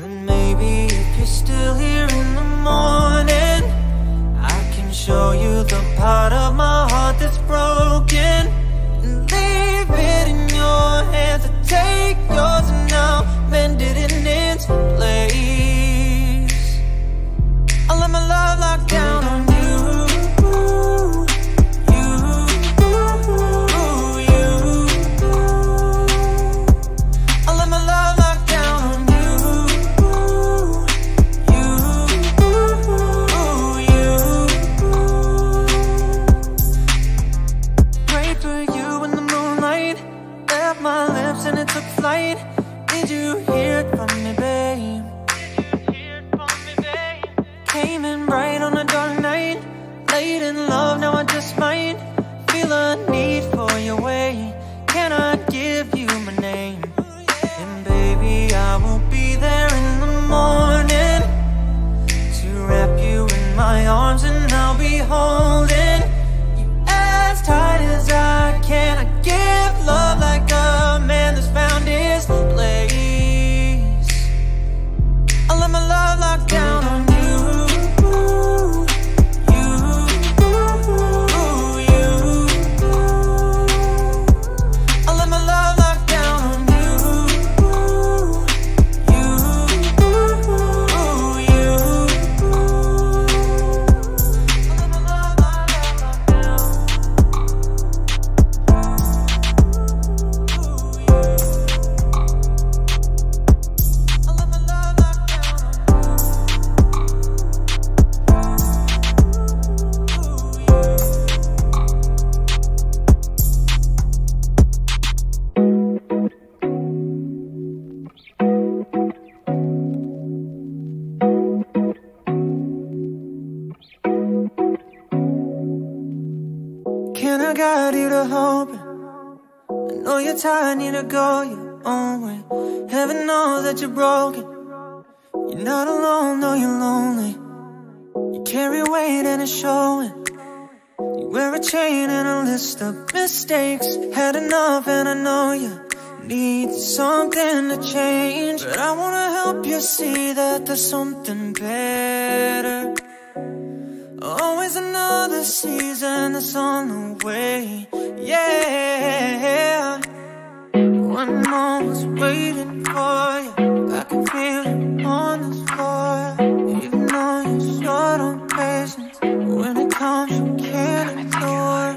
But maybe if you're still here in the morning, I can show you the part of my heart that's broken, and leave it in your hands. I take yours and I'll mend it in its place. I let my love lock down on something better. Always another season that's on the way. Yeah, one moment's waiting for you. I can feel it on this floor. Even though you're short on patience, when it comes, you can't ignore.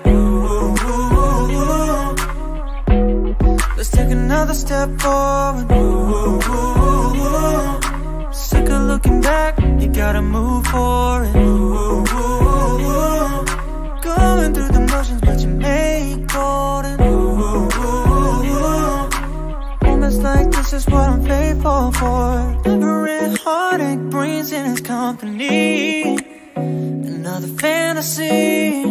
Ooh. Let's take another step forward. Ooh. Sick of looking back, you gotta move forward. Ooh, going through the motions, but you make golden. Moments like this is what I'm faithful for. Every heartache brings in its company another fantasy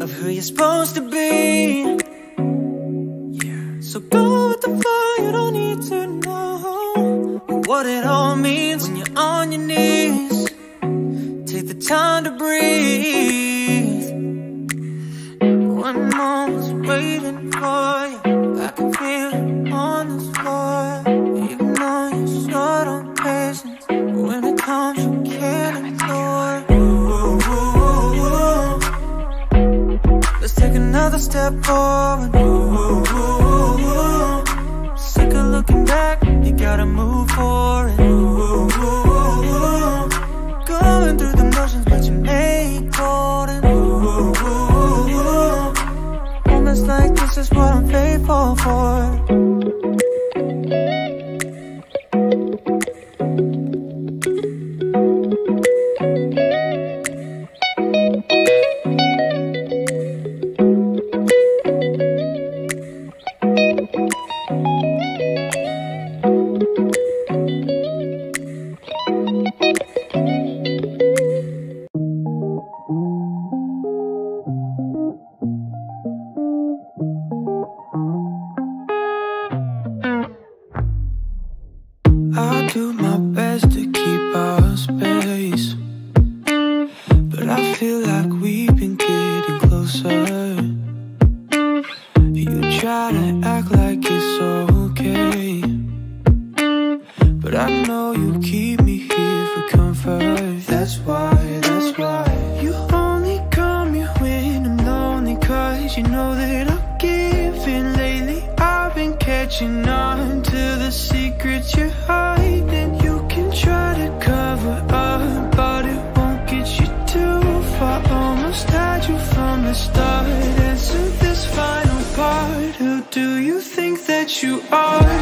of who you're supposed to be. Yeah. So go with the flow, you don't need to know what it all means when you're on your knees. Take the time to breathe. One moment's waiting for you. I can feel it on this floor. Even though you're short on patience, when it comes, you can't ignore. Ooh. Let's take another step forward. Ooh. Sick of looking back, you gotta move forward. Ooh, going through the motions, but you make golden. Moments like this is what I'm faithful for. But I know you keep me here for comfort. That's why you only come here when I'm lonely, 'cause you know that I'm giving. Lately I've been catching on to the secrets you're hiding. You can try to cover up, but it won't get you too far. Almost had you from the start. And so this final part, who do you think that you are?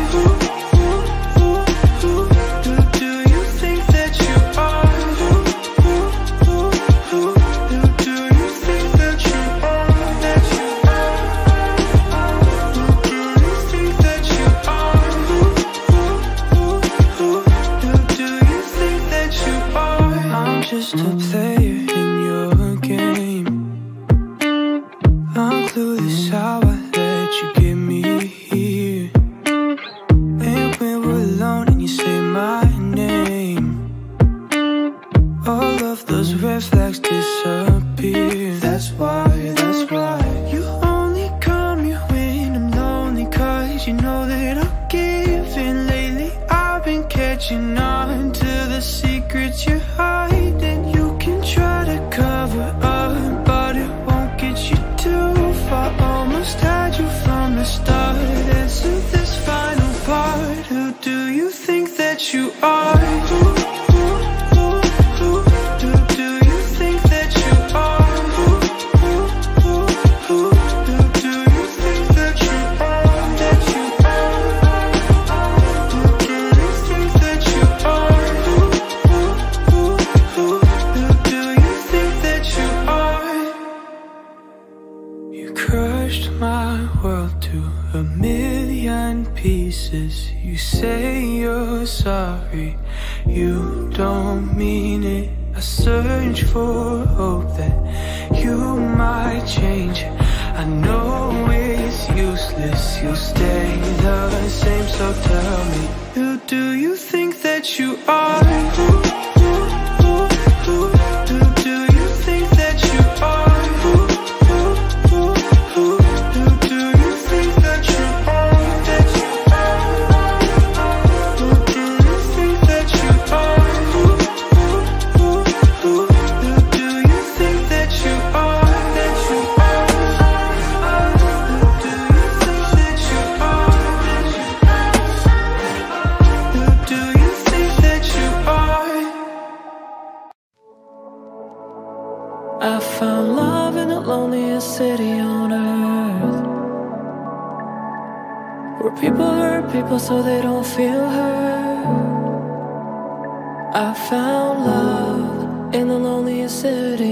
I found love in the loneliest city.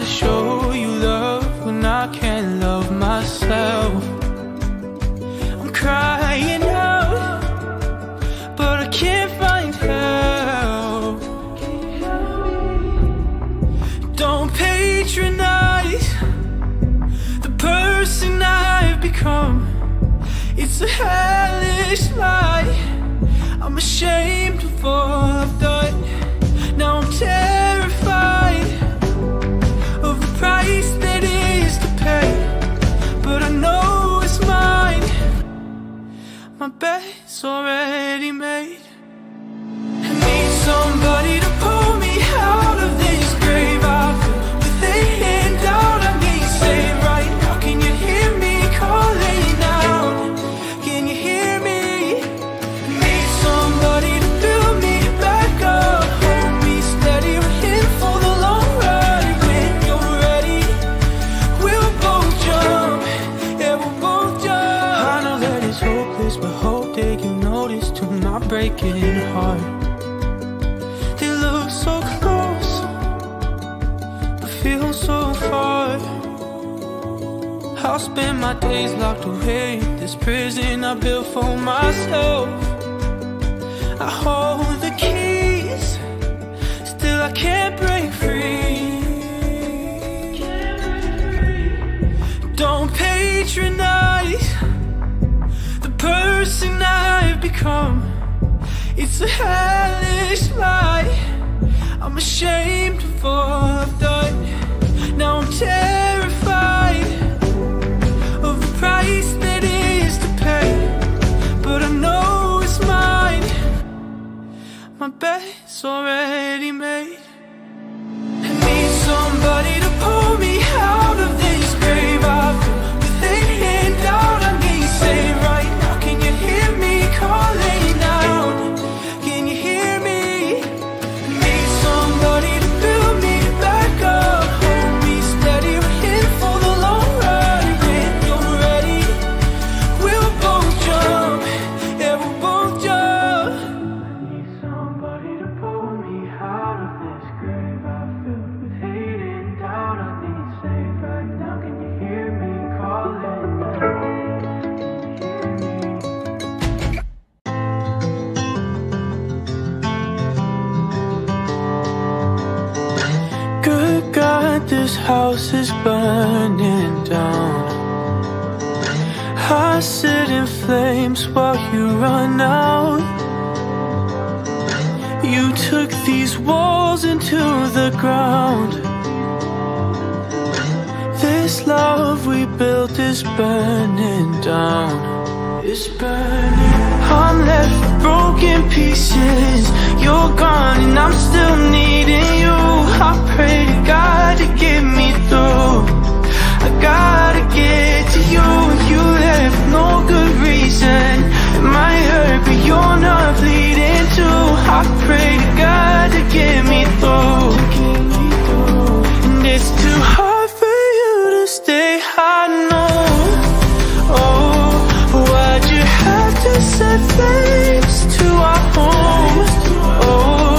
try to show you love when I can't love myself. I'm crying out, but I can't find help. Don't patronize the person I've become. It's a hellish lie, I'm ashamed of all I've done. Now I'm terrified of the price that is to pay, but I know it's mine. My bed's already made. I need somebody to pull me out of this grave. I feel with a hand out, I need saved right now. Can you hear me calling out? Can you hear me? I need somebody to build me back up. Hold me steady, we're here for the long ride. When you're ready, we'll both jump. Yeah, we'll both jump. I know that it's hopeless, but hope that you notice to my breaking heart. So close, but feel so far. I'll spend my days locked away in this prison I built for myself. I hold the keys, still I can't break free. Don't patronize the person I've become. It's a hellish lie, I'm ashamed of all I've done. Now I'm terrified of the price that is to pay, but I know it's mine. My bed's already made. I need somebody to pull me out of this grave. I've been with a hand out, I need saved right now. Can you hear me calling out? This house is burning down. I sit in flames while you run out. You took these walls into the ground. This love we built is burning down. It's burning. I'm left with broken pieces. You're gone and I'm still needing you. I pray to God to get me through. I gotta get to you. You left no good reason. It might hurt but you're not bleeding too. I pray to God to get me through. And it's too hard for you to stay, I know. Oh, why'd you have to set flames to our home? Oh,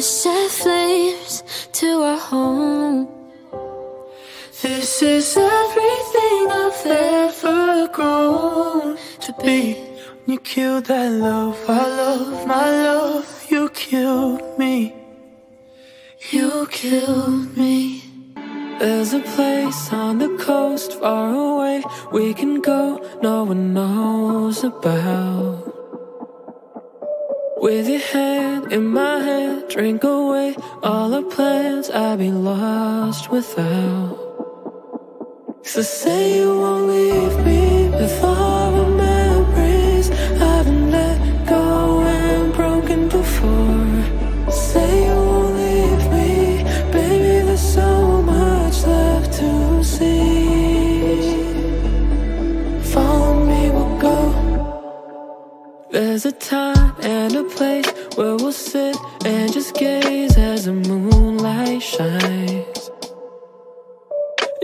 that set flames to our home. This is everything I've ever grown to be. You killed that love, I love my love. You killed me, you killed me. There's a place on the coast far away we can go, no one knows about. With your hand in my hand, drink away all our plans, I'd be lost without. So say you won't leave me with all my memories I've been let go and broken before. Say you won't leave me, baby, there's so much left to see. Follow me, we'll go. There's a time and a place where we'll sit and just gaze as the moonlight shines.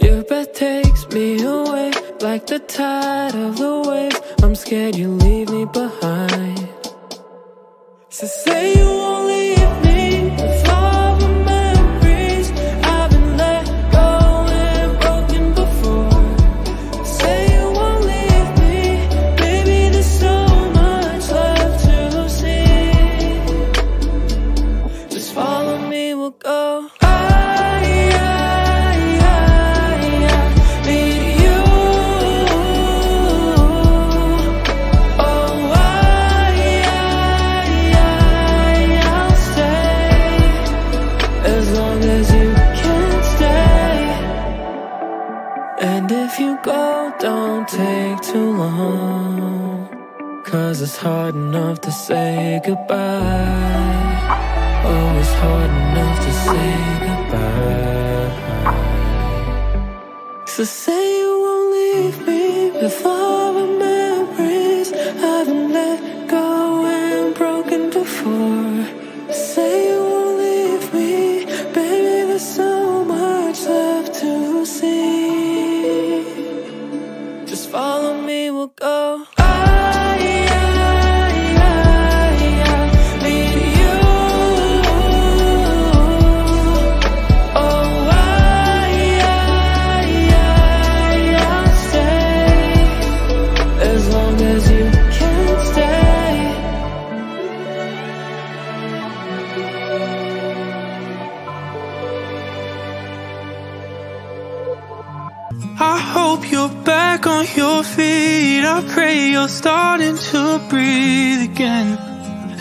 Your breath takes me away, like the tide of the waves. I'm scared you leave me behind. So say you won't leave me with all the memories I've been let go and broken before. Say you won't leave me, baby, there's so much left to see. Just follow me, we'll go. Take too long, 'cause it's hard enough to say goodbye. Oh, it's hard enough to say goodbye. So say you won't leave me with all my memories I've been let go and broken before. Say you won't leave me, baby, there's so much left to see. Follow me, we'll go. On your feet, I pray you're starting to breathe again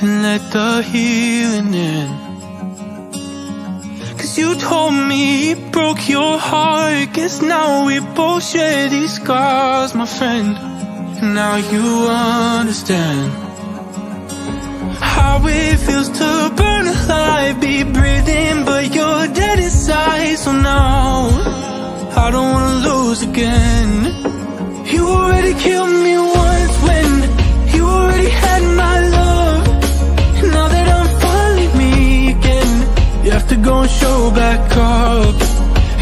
and let the healing in. 'Cause you told me it broke your heart, guess now we both share these scars, my friend. And now you understand how it feels to burn alive, be breathing but you're dead inside. So now I don't wanna lose again. You already killed me once when you already had my love. Now that I'm finally me again, you have to go and show back up.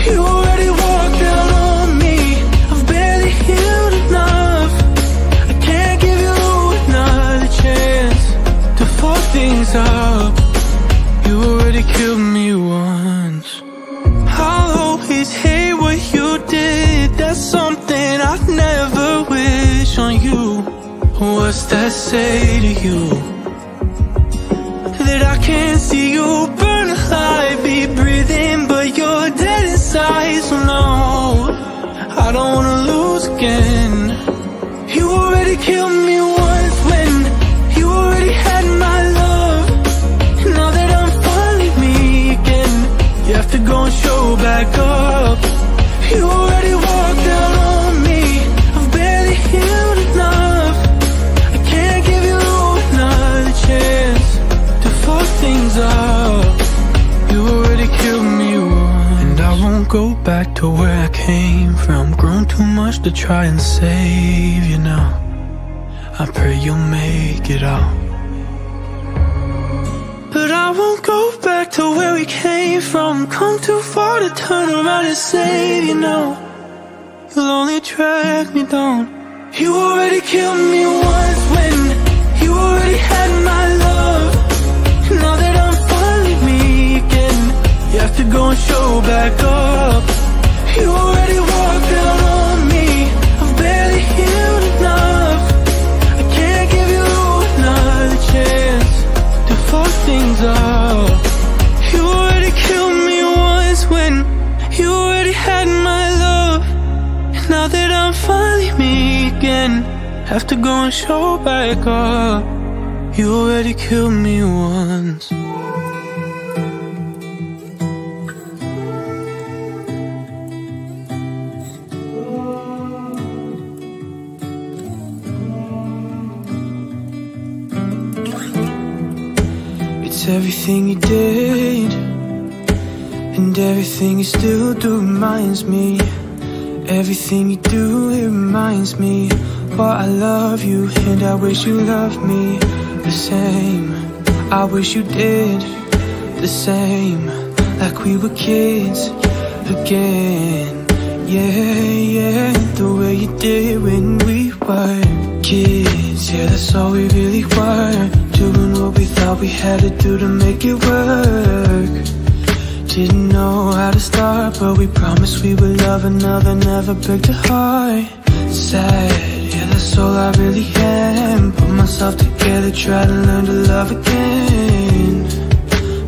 You already walked out on me, I've barely healed enough. I can't give you another chance to fuck things up. You already killed me once. I'll always hate what you did, that's something I've never. On you, what's that say to you? That I can't see you burn alive, be breathing, but you're dead inside. So no, I don't wanna lose again. You already killed me once when you already had my love. Now that I'm finally me again, you have to go and show back up. You already walked out on me, I've barely healed. Things up, you already killed me once. And I won't go back to where I came from. Grown too much to try and save you now. I pray you'll make it out. But I won't go back to where we came from. Come too far to turn around and save you now. You'll only drag me down. You already killed me once when you already had my love. Now that I'm finally me gon' show back up. You already walked out on me, I've barely healed enough. I can't give you another chance to fuck things up. You already killed me once when you already had my love. And now that I'm finally me again, have to go and show back up. You already killed me once. Everything you did and everything you still do reminds me. Everything you do, it reminds me why I love you and I wish you loved me the same. I wish you did the same, like we were kids again. Yeah, yeah, the way you did when we were kids. Yeah, that's all we really were. Doing what we thought we had to do to make it work. Didn't know how to start, but we promised we would love another. Never picked a heart. Sad, yeah, that's all I really am. Put myself together, try to learn to love again.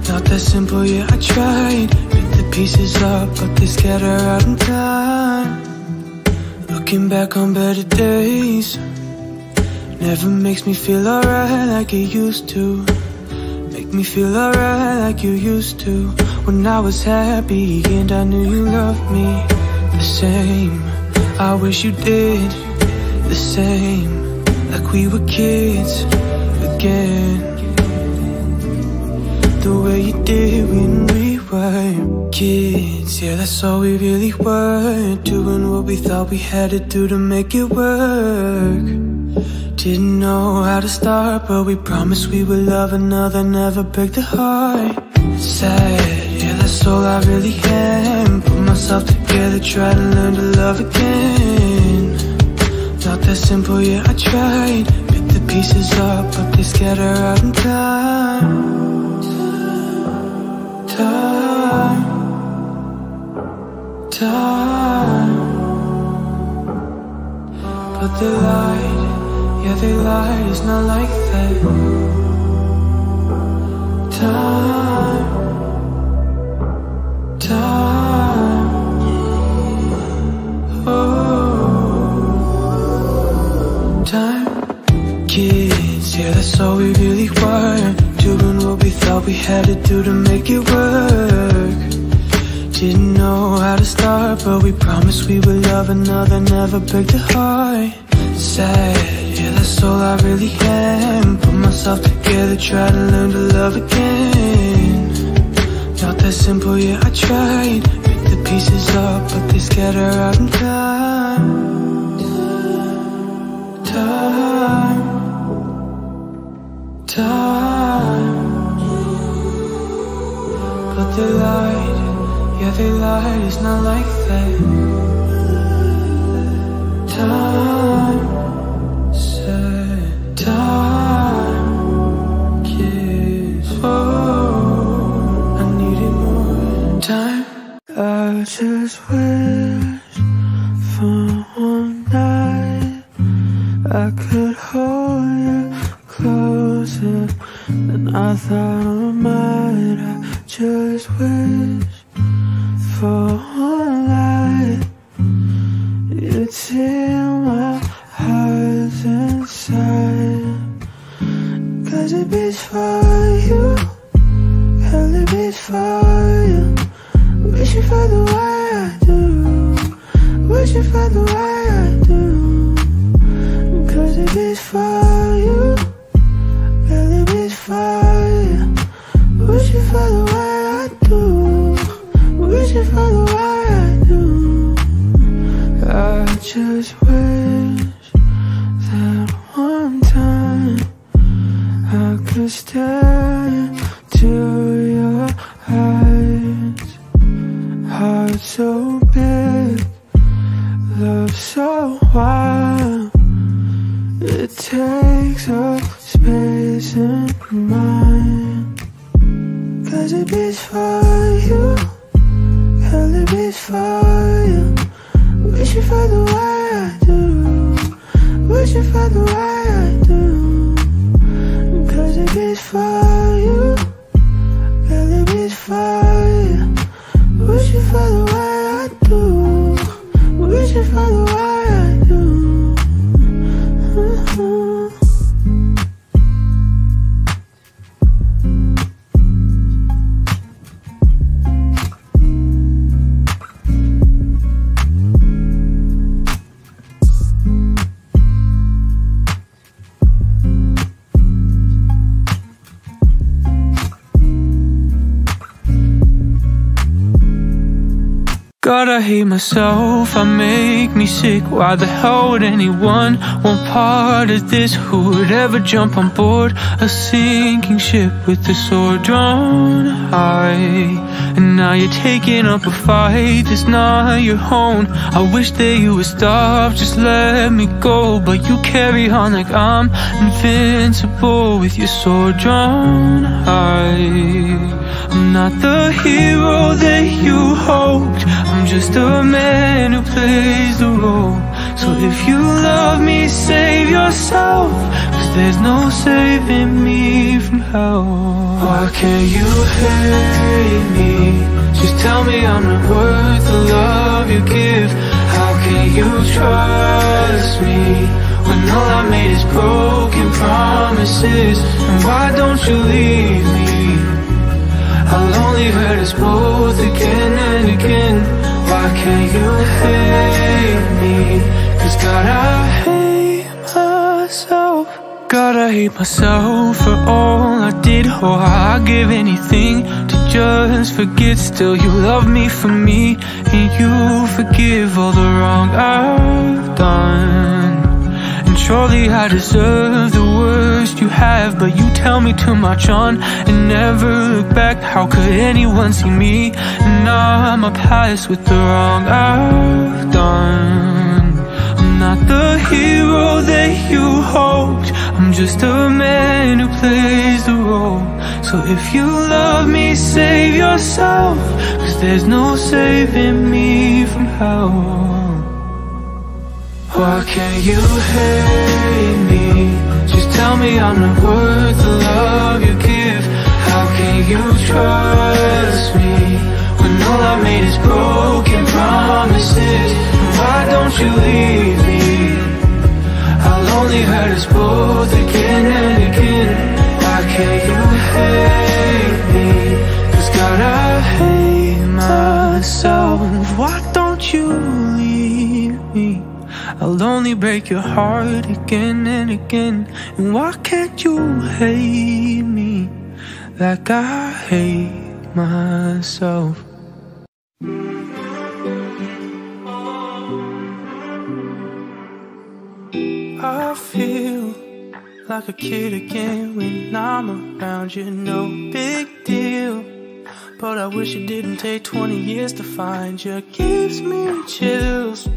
Not that simple, yeah, I tried. Pick the pieces up, but they scatter out in time. Looking back on better days never makes me feel alright like it used to. Make me feel alright like you used to. When I was happy and I knew you loved me the same. I wish you did the same, like we were kids again. The way you did when we were kids. Yeah, that's all we really were. Doing what we thought we had to do to make it work. Didn't know how to start, but we promised we would love another. Never picked a heart. Sad, yeah, that's all I really am. Put myself together, try to learn to love again. Not that simple, yeah, I tried. Pick the pieces up, but they scatter out in time. Time, time. But they lied. Yeah, they lied, it's not like that. Time, time, oh, time. Kids, yeah, that's all we really were. Doing what we thought we had to do to make it work. Didn't know how to start, but we promised we would love another. Never picked a heart. Sad, yeah, that's all I really am. Put myself together, try to learn to love again. Not that simple, yeah, I tried. Pick the pieces up, but they scatter out in time. Time, time. But they lied, yeah, they lied, it's not like that. Time. Time, kiss, oh, I needed more time. I just wish for one night I could hold you closer than I thought I might. I just wish for one light you'd seal my heart's inside. Cause it beats for you, hell it beats for you. Wish you felt the way I do, wish you felt the way I do. Cause it beats for you, hell it beats for you. Wish you felt the way I do, wish you felt the way I do. I just wish I could stare into your eyes. Heart so big, love so wild. It takes up space in mine. Cause it beats for you, you for the way I do, cause it is for you, girl, it is for you. Wish you for the way I do, wish you for the way I do. God, I hate myself, I make me sick. Why the hell would anyone want part of this? Who would ever jump on board a sinking ship with the sword drawn high? And now you're taking up a fight that's not your own. I wish that you would stop, just let me go. But you carry on like I'm invincible with your sword drawn high. I'm not the hero that you hoped, I'm just a man who plays the role. So if you love me, save yourself, cause there's no saving me from hell. Why can't you hate me? Just tell me I'm not worth the love you give. How can you trust me when all I made is broken promises? And why don't you leave me? I'll only hurt us both again and again. Why can't you hate me? Cause God, I hate myself. God, I hate myself for all I did. Oh, I'd give anything to just forget. Still, you love me for me, and you forgive all the wrong I've done. And surely I deserve the worst you have, but you tell me too much on and never look back. How could anyone see me and I'm up highest with the wrong I've done? I'm not the hero that you hoped, I'm just a man who plays the role. So if you love me, save yourself, cause there's no saving me from hell. Why can't you hate me? Just tell me I'm not worth the love you give. How can you trust me when all I made is broken promises? And why don't you leave me? I'll only hurt us both again and again. Why can't you hate me? Cause God, I hate myself. Why don't you leave me? I'll only break your heart again and again. And why can't you hate me like I hate myself? I feel like a kid again when I'm around you, no big deal. But I wish it didn't take 20 years to find you. Gives me chills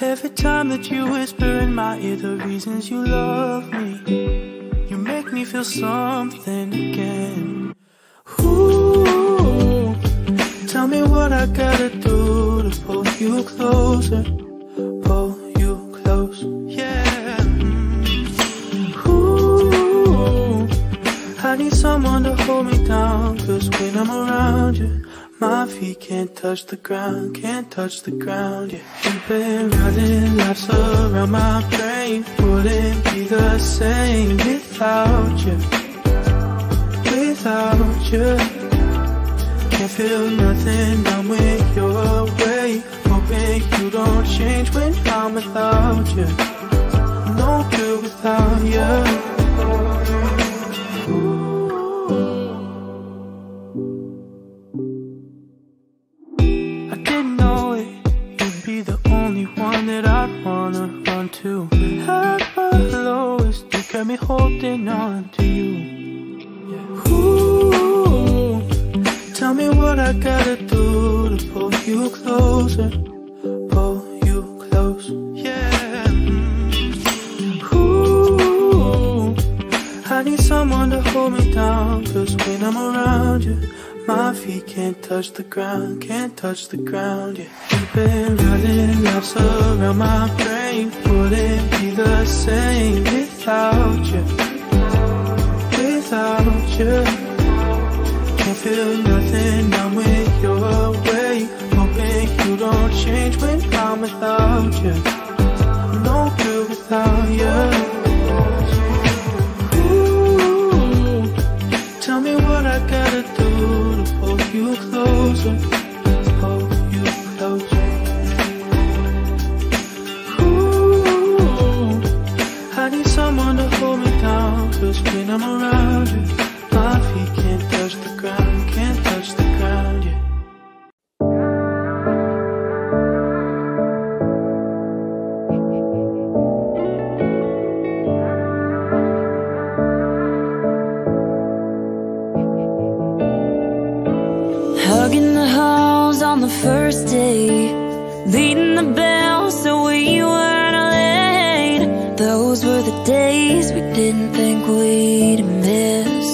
every time that you whisper in my ear the reasons you love me. You make me feel something again. Ooh, tell me what I gotta do to pull you closer, pull you close, yeah. Ooh, I need someone to hold me down, cause when I'm around you, my feet can't touch the ground, yeah. You've been running laps around my brain, wouldn't be the same without you, without you. Can't feel nothing now when you're away, hoping you don't change when I'm without you. Don't do without you. Got me holding on to you, yeah. Ooh, tell me what I gotta do to pull you closer, yeah. Ooh, I need someone to hold me down, cause when I'm around you, my feet can't touch the ground, yeah. You've been running laps around my brain, wouldn't be the same without you, without you. Can't feel nothing, I'm with your way. Hoping you don't change when I'm without you. No good without you. Ooh, tell me what I gotta do to hold you closer. Cause when I'm around you, my feet can't touch the ground, can't touch the ground, yeah. Hugging the halls on the first day, leading the bell so we weren't late. Those were the days we didn't think we'd miss.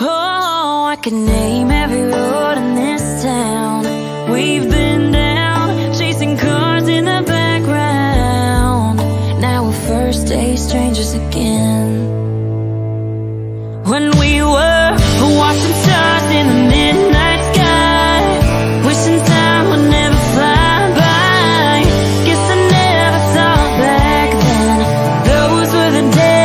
Oh, I could name every road in this town we've been down, chasing cars in the background. Now we're first day strangers again. When we were watching stars in the midnight sky, wishing time would never fly by. Guess I never saw back then. Those were the days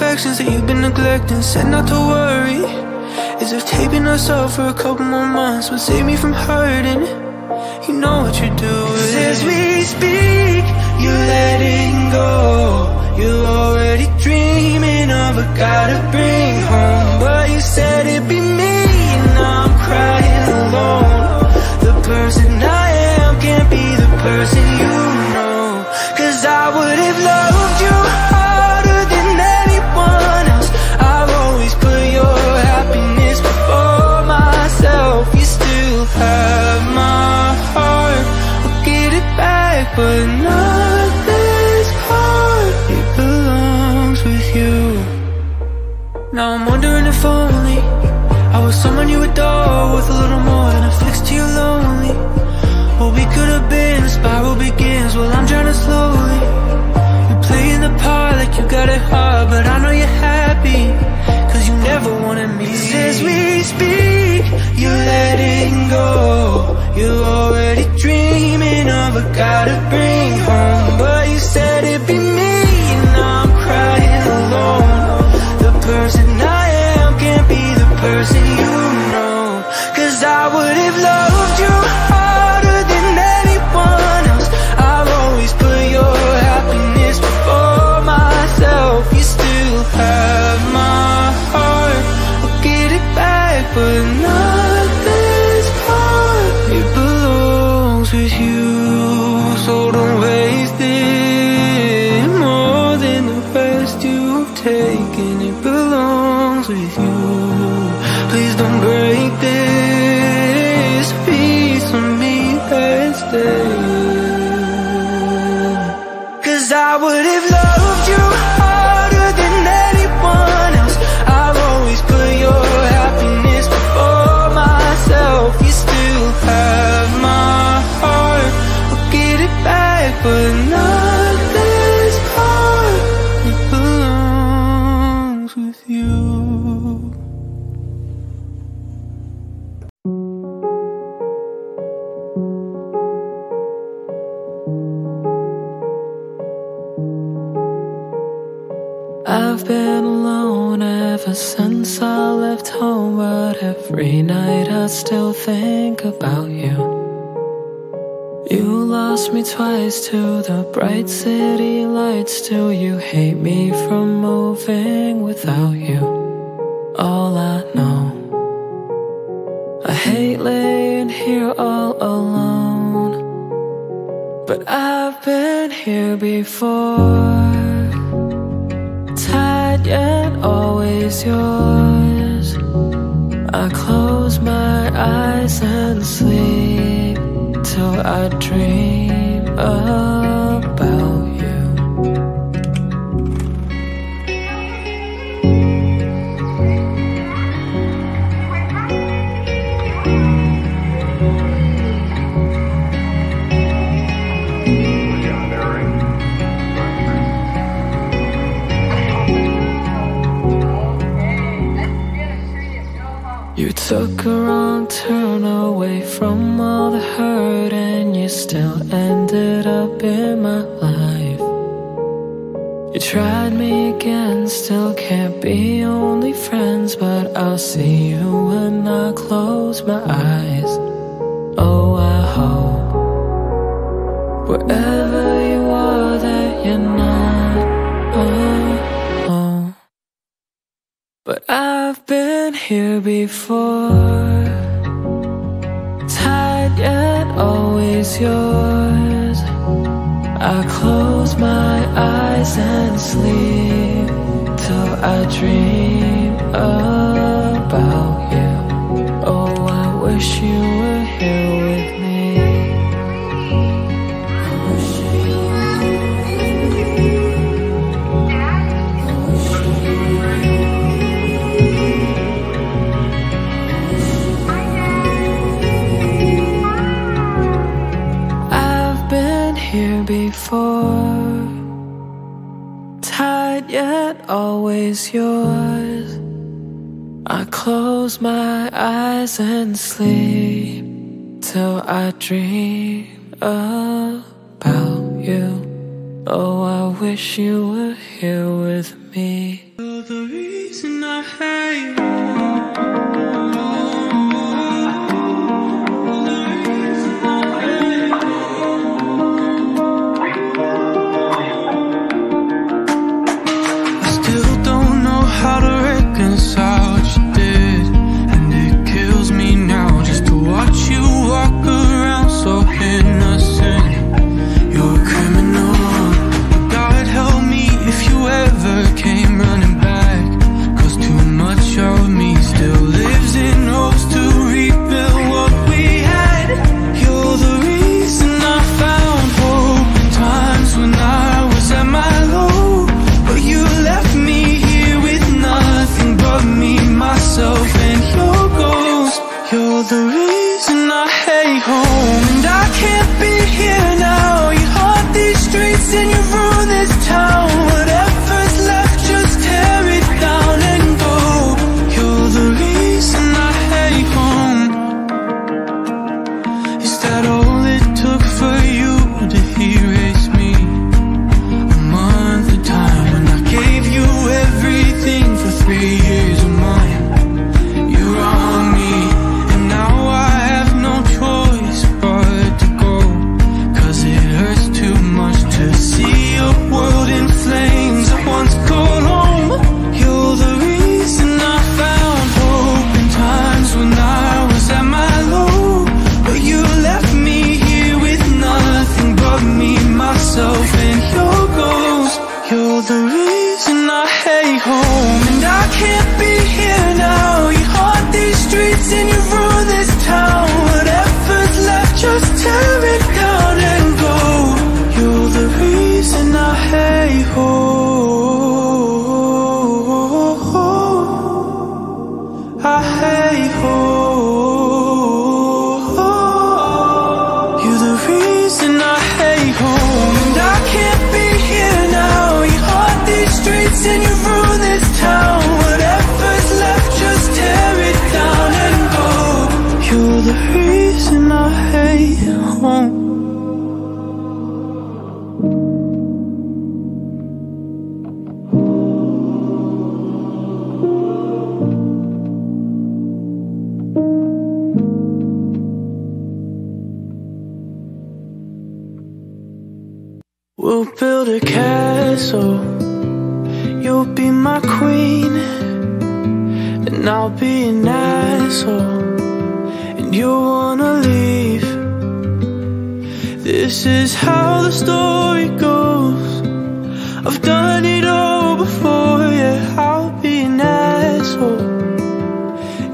that you've been neglecting, said not to worry. As if taping us off for a couple more months would save me from hurting. You know what you're doing. As we speak, you're letting go. You're already dreaming of a guy to bring home. But you said it'd be me, and now I'm crying alone. The person I am can't be the person you know. Cause I would have loved you harder than else. I've always put your happiness before myself. You still have my heart. I'll get it back, but not this heart. It belongs with you. Now I'm wondering if only I was someone you adore, with a little more than I fixed you low. speed, you're letting go. You're already dreaming of a guy to bring home, but you said it'd be me, and now I'm crying alone. The person I am can't be the person you know, 'cause I would've loved you harder than anyone else. I've always put your happiness before myself. You still have my heart, I'll get it back, but not this part. It belongs with you, so don't waste it more than the rest you've taken. It belongs with you, please don't break this. I would have loved you harder than anyone else. I've always put your happiness before myself. You still have my heart, I'll get it back, but not this part. It belongs with you. I've been alone ever since I left home, but every night I still think about you. You lost me twice to the bright city lights. Do you hate me from moving without you? All I know, I hate laying here all alone, but I've been here before, yet always yours. I close my eyes and sleep till I dream about you. You took a wrong turn away from all the hurt, and you still ended up in my life. You tried me again, still can't be only friends, but I'll see you when I close my eyes. Oh, I hope wherever you are that you're not alone. But I've been here before, tied yet always yours. I close my eyes and sleep till I dream about you. Oh, I wish you were here with me. Before, tied yet always yours. I close my eyes and sleep till I dream about you. Oh, I wish you were here with me. You're the reason I hate you. Whatever's left, just tear it down and go. You're the reason I We'll build a castle, you'll be my queen, and I'll be an asshole, and you'll wanna leave. This is how the story goes. I've done it all before, yeah. I'll be an asshole,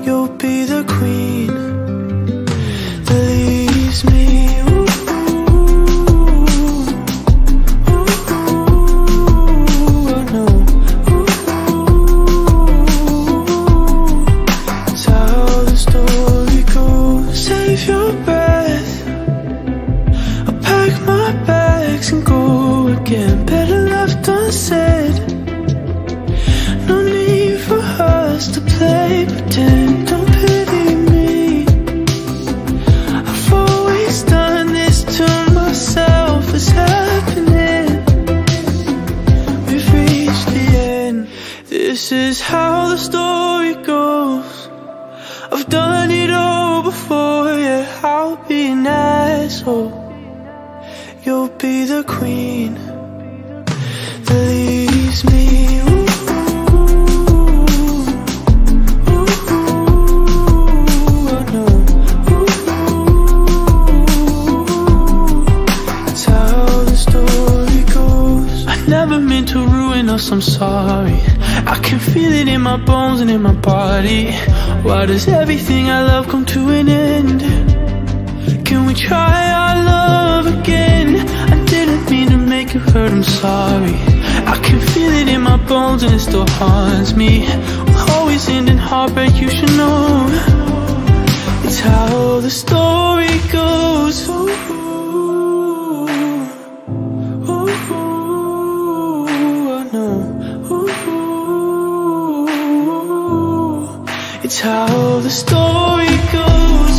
you'll be the queen that leaves me. This is how the story goes. I've done it all before, yeah. I'll be an asshole, you'll be the queen that leaves me. That's how the story goes. I never meant to ruin us, I'm sorry. I can feel it in my bones and in my body. Why does everything I love come to an end? Can we try our love again? I didn't mean to make you hurt, I'm sorry. I can feel it in my bones and it still haunts me. We'll always end in heartbreak, you should know. It's how the story goes. Ooh, ooh, ooh, I know. It's how the story goes.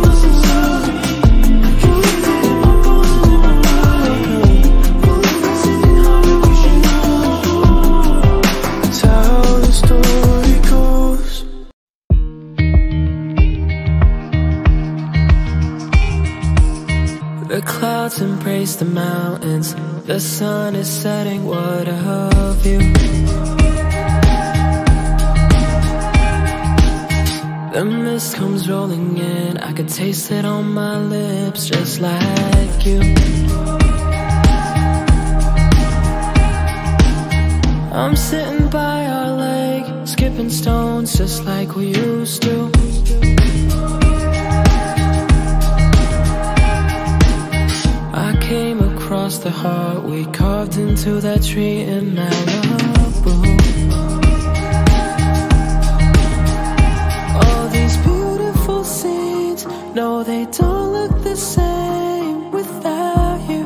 It's how the story goes. The clouds embrace the mountains. The sun is setting, what of you? The mist comes rolling in, I can taste it on my lips, just like you. I'm sitting by our lake, skipping stones just like we used to. I came across the heart we carved into that tree in Malibu. No, they don't look the same without you.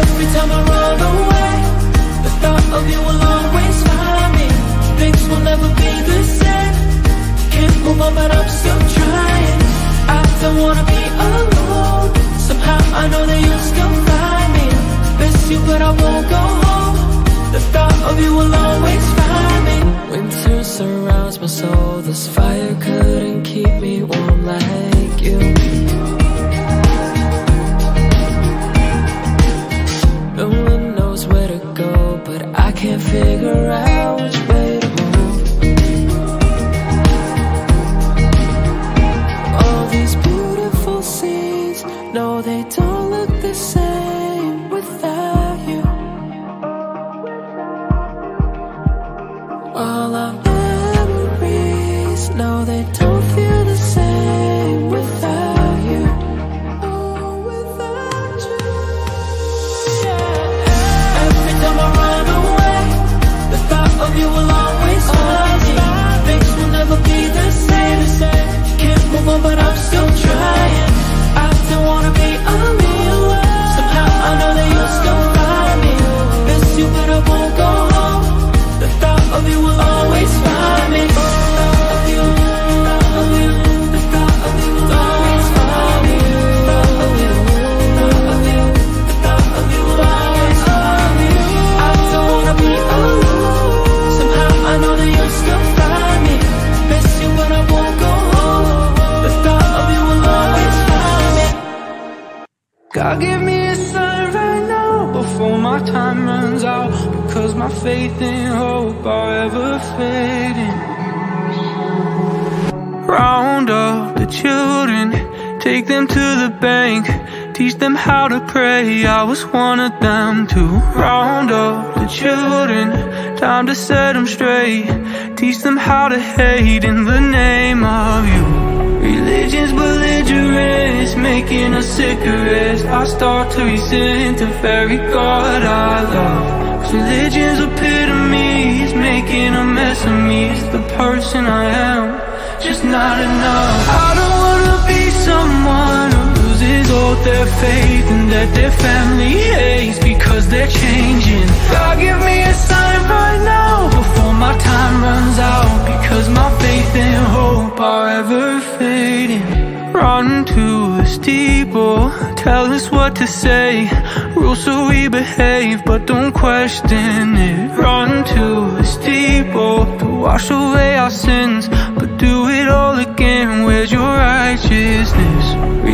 Every time I run away, the thought of you will always find me. Things will never be the same. Can't move on, but I'm still trying. I don't wanna be alone. Somehow I know that you'll still find me. Miss you, but I won't go home. The thought of you will always find me. Winter surrounds my soul. This fire couldn't keep me warm like you. No one knows where to go, but I can't figure out which way to move. All these beautiful scenes, no, they don't look the same without you. All I've ever God, give me a sign right now before my time runs out, because my faith and hope are ever fading. Round up the children, take them to the bank, teach them how to pray, I was one of them too. Round up the children, time to set them straight, teach them how to hate in the name of you. Religion's belligerence, making us sicker as I start to resent the very God I love. 'Cause religion's epitome is making a mess of me, it's the person I am, just not enough. I don't wanna be someone who loses all their faith and that their family hates because they're changing. God, give me a sign right now before my time runs out, because my faith and hope are ever fading. Run to a steeple, tell us what to say, rules so we behave but don't question it. Run to a steeple to wash away our sins, but do it all again, where's your righteousness?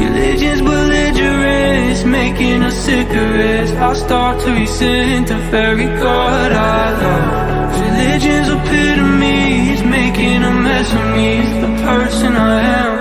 Religion's belligerence, making us sicker as I start to resent the very God I love. Religion's epitome is making a mess of me, it's the person I am,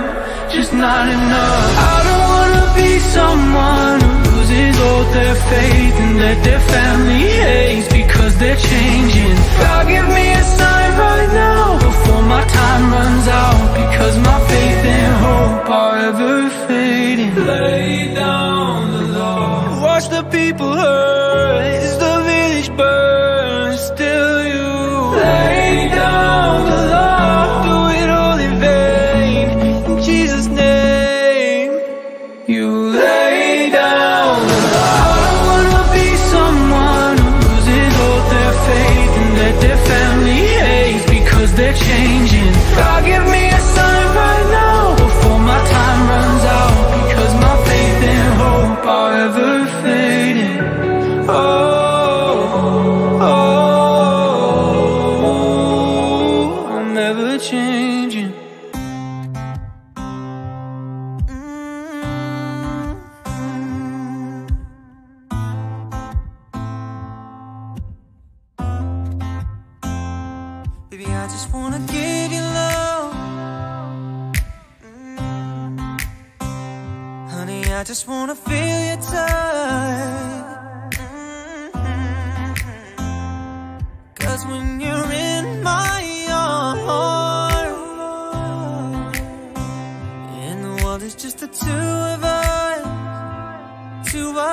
just not enough. I don't wanna be someone who loses all their faith and that their family hates because they're changing. God, give me a sign right now before my time runs out, because my faith and hope are ever fading. Lay down the law, watch the people hurt as the village burns, still you lay down the law, do it all in vain, in Jesus' name you lay down the law. I don't wanna be someone who loses all their faith and that their family hates because they're changing. God, give me a sign right now before my time runs out, because my faith and hope are ever fading. Oh, oh, I'm ever changing. Baby, I just wanna give you love. Honey, I just wanna feel your touch. 'Cause when you're in my arms, and the world is just the two of us, two of us.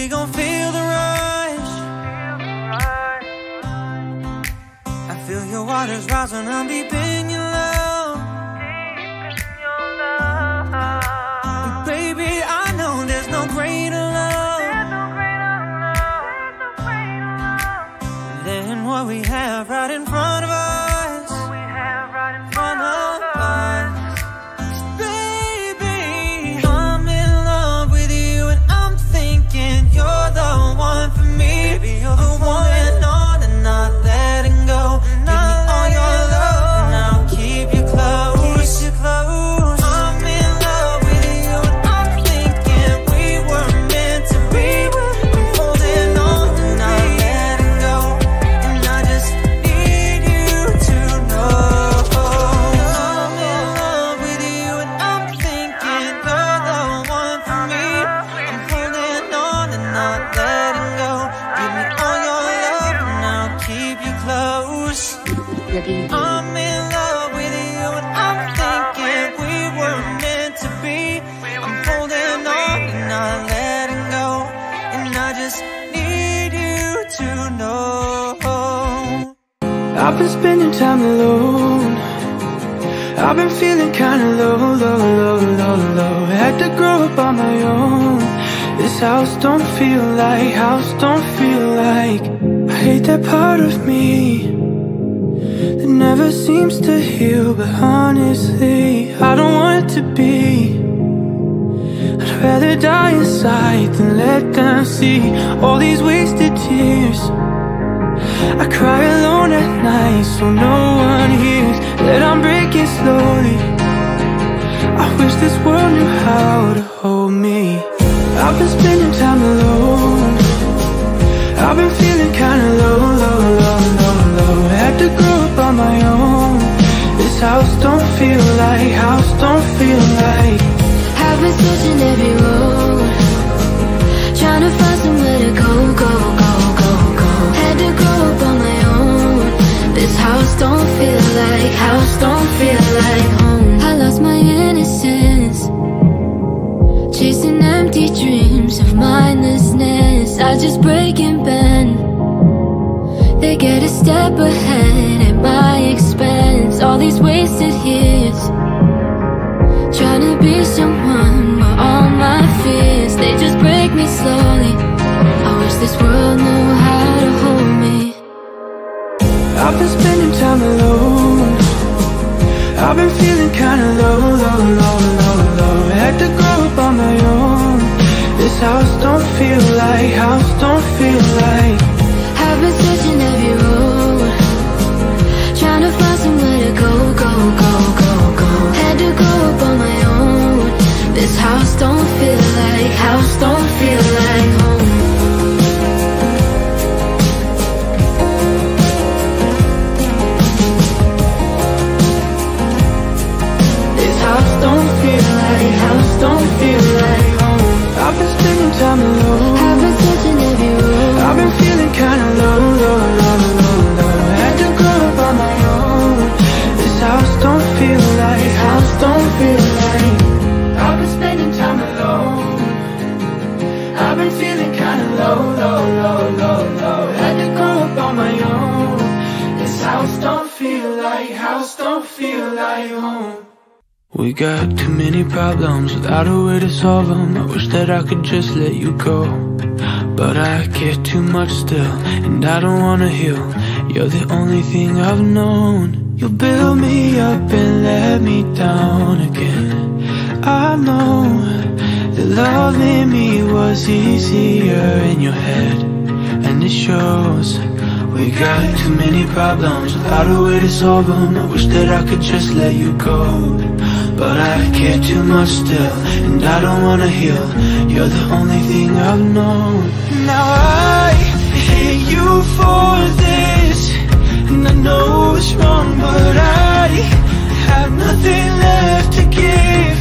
We gon' feel the rush. I feel your waters rise when I'm deep in your love. But baby, I know there's no greater love than what we have right in front of us. I'm in love with you, and I'm thinking we were meant to be. I'm holding on and not letting go, and I just need you. been spending time alone. I've been feeling kinda low, low, low, low, low. Had to grow up on my own. This house don't feel like, house don't feel like. I hate that part of me that never seems to heal, but honestly, I don't want it to be. I'd rather die inside than let them see all these wasted tears. I cry alone at night so no one hears that I'm breaking slowly. I wish this world knew how to hold me. I've been spending time alone. I've been feeling kinda low, low, low, low, low. Had to grow up on my own. This house don't feel like, house don't feel like. I've been searching every road, trying to find somewhere to go, go, go, go, go. Had to grow up on my own. This house don't feel like, house don't feel like home. I lost my innocence, chasing empty dreams of mindlessness. I just break and bend. They get a step ahead at my expense. All these wasted years, trying to be someone, but all my fears, they just break me slowly. I wish this world knew how to hold me. I've been spending time alone. I've been feeling kinda low, low, low, low, low. Had to grow up on my own. This house don't feel like, house don't feel like. I've been searching every road, trying to find somewhere to go, go, go, go, go. Had to grow up on my own. This house don't feel like, house don't feel like home. This house don't feel like, house don't feel like home. I've been spending time alone. I've been searching every room. I've been feeling kinda low, low, low, low, low. Had to grow up on my own. This house don't feel like, house don't feel like. I've been spending time alone. I've been feeling kinda low, low, low, low, low. Had to grow up on my own. This house don't feel like, house don't feel like home. We got too many problems without a way to solve them. I wish that I could just let you go, but I care too much still, and I don't wanna heal. You're the only thing I've known. You build me up and let me down again. I know that loving me was easier in your head, and it shows. We got too many problems without a way to solve them. I wish that I could just let you go, but I care too much still, and I don't wanna heal. You're the only thing I've known. Now I hate you for this, and I know it's wrong, but I have nothing left to give.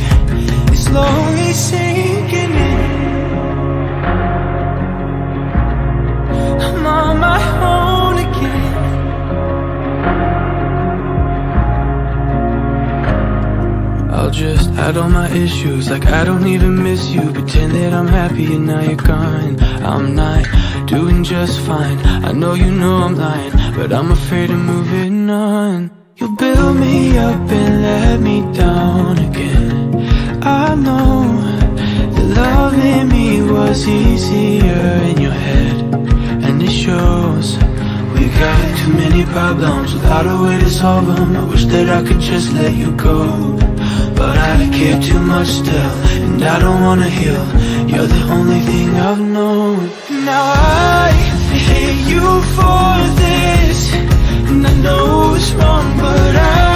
It's slowly sinking in. I'm on my own again. I'll just add all my issues like I don't even miss you. Pretend that I'm happy and now you're gone. I'm not doing just fine. I know I'm lying, but I'm afraid of moving on. You build me up and let me down again. I know that loving me was easier in your head, and it shows. We got too many problems without a way to solve them. I wish that I could just let you go, but I care too much still, and I don't wanna heal. You're the only thing I've known. Now I hate you for this, and I know it's wrong, but I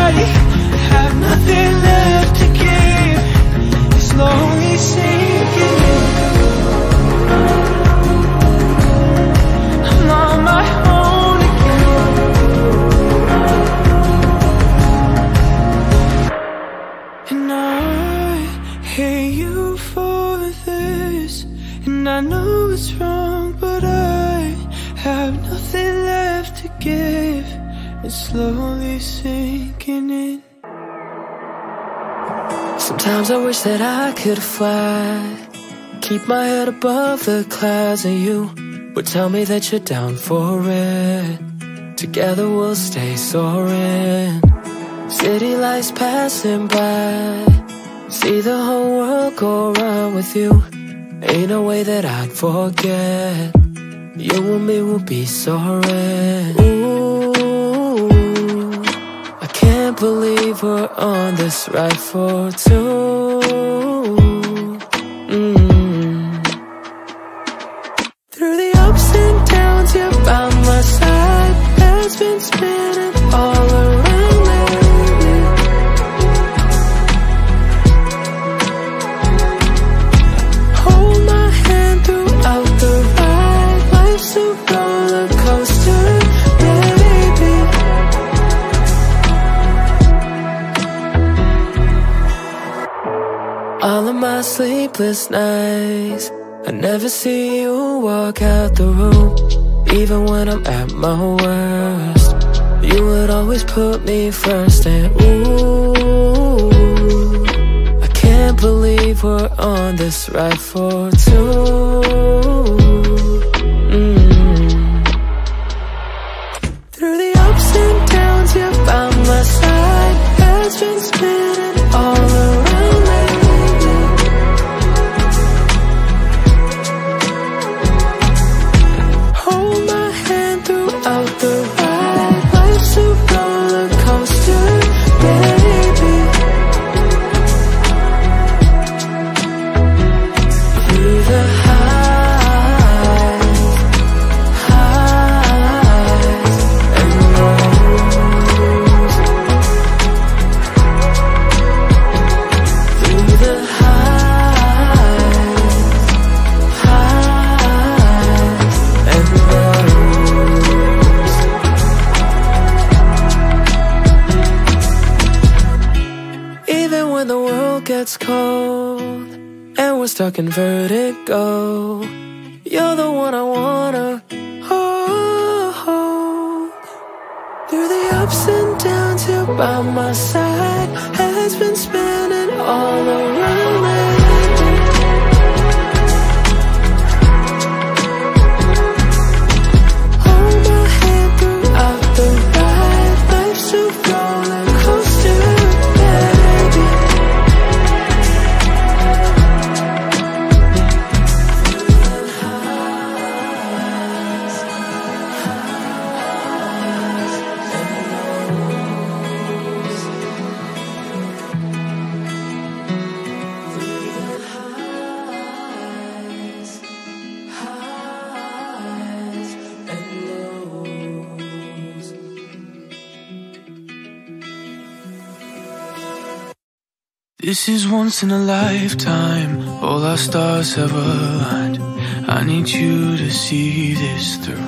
have nothing left to give. It's slowly sinking in. I know it's wrong, but I have nothing left to give. It's slowly sinking in. Sometimes I wish that I could fly, keep my head above the clouds, and you would tell me that you're down for it. Together we'll stay soaring. City lights passing by, see the whole world go round with you. Ain't no way that I'd forget. You and me will be soaring. Ooh, I can't believe we're on this ride for two. Through the ups and downs, you're by my side. Has been spinning all around me. Hold my hand throughout the ride. Life's a roller coaster, baby. All of my sleepless nights, I never see you walk out the room. Even when I'm at my worst, you would always put me first. And ooh, I can't believe we're on this ride for two. Through the ups and downs, you're by my side. Has been spinning all around me. Stuck in vertigo, you're the one I wanna hold. Through the ups and downs, you're by my side. Has been spinning all around me. Hold my hand throughout the ride. Life's a roller coaster. This is once in a lifetime, all our stars have aligned. I need you to see this through.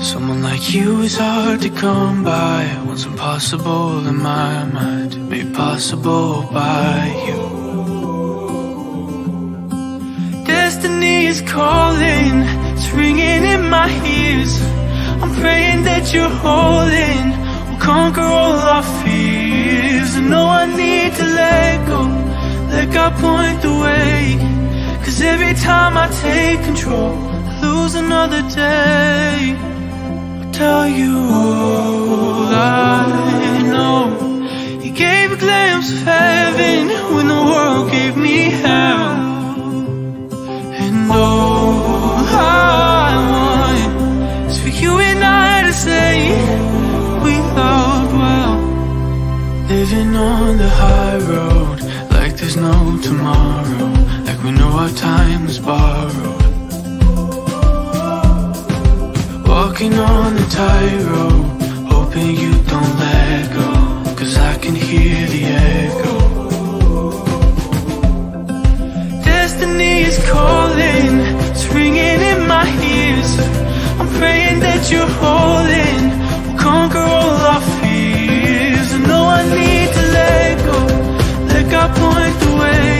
Someone like you is hard to come by. What's impossible in my mind, made possible by you. Destiny is calling, it's ringing in my ears. I'm praying that you're holding, we'll conquer all our fears. I know I need to let go, let God point the way. Cause every time I take control, I lose another day. I'll tell you all I know. You gave a glimpse of heaven when the world gave me hell. And all I want is for you and I to say we loved well. Living on the high road, like there's no tomorrow, like we know our time is borrowed. Walking on the tightrope, hoping you don't let go, cause I can hear the echo. Destiny is calling, it's ringing in my ears. I'm praying that you're holding, we'll conquer all our fears. I need to let go, let God point the way.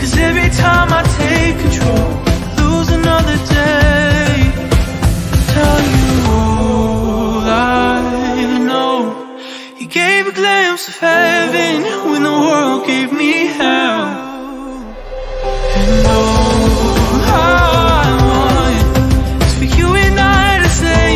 Cause every time I take control, I lose another day. Tell you all I know. You gave a glimpse of heaven when the world gave me hell. And all I want is for you and I to say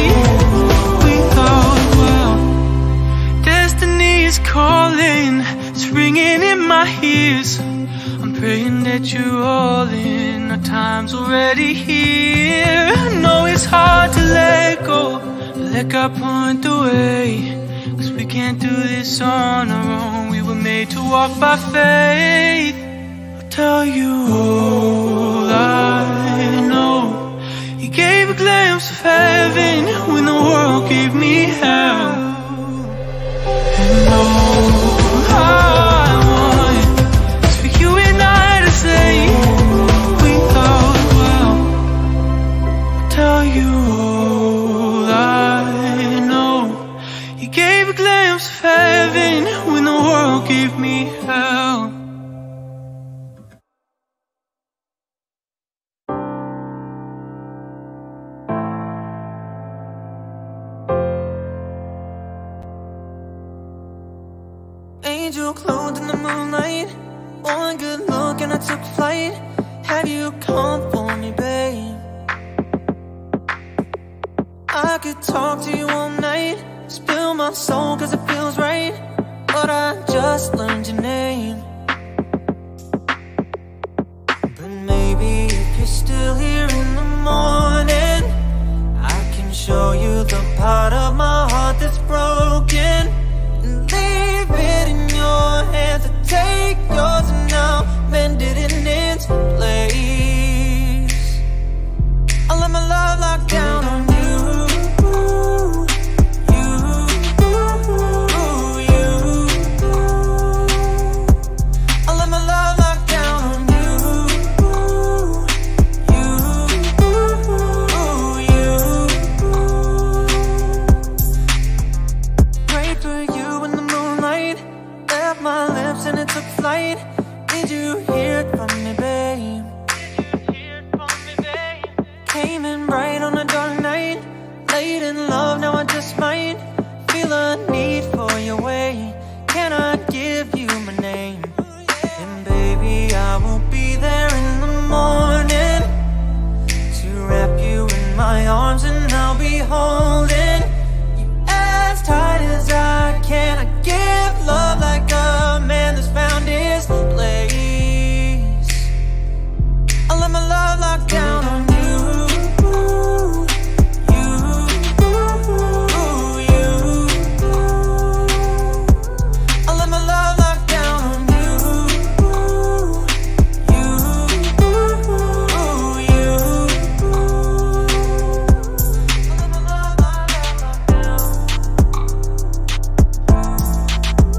ringing in my ears. I'm praying that you're all in. Our time's already here. I know it's hard to let go, but let God point the way, 'cause we can't do this on our own. We were made to walk by faith. I'll tell you all I know. He gave a glimpse of heaven when the world gave me hell. And all I want is for you and I to say we thought well. I'll tell you all I know. He gave a glimpse of heaven when the world gave me hell. Angel clothed in the moonlight, one good look and I took flight. Have you come for me, babe? I could talk to you all night, spill my soul 'cause it feels right, but I just learned your name. But maybe if you're still here in the morning, I can show you the part of my heart that's broken. Leave it in your hands, I take yours and now mend it in its place. I let my love lock down on you. Did you hear it from me, babe? Did you hear it from me, babe? Came in bright on a dark night, late in love, now I just might feel a need for your way. Can I give you my name? And baby, I will be there in the morning to wrap you in my arms and I'll be holding you as tight as I can. I give love like a man that's found his place. I let my love lock down on you. You, you. I let my love lock down on you. You, you. I let my love lock down.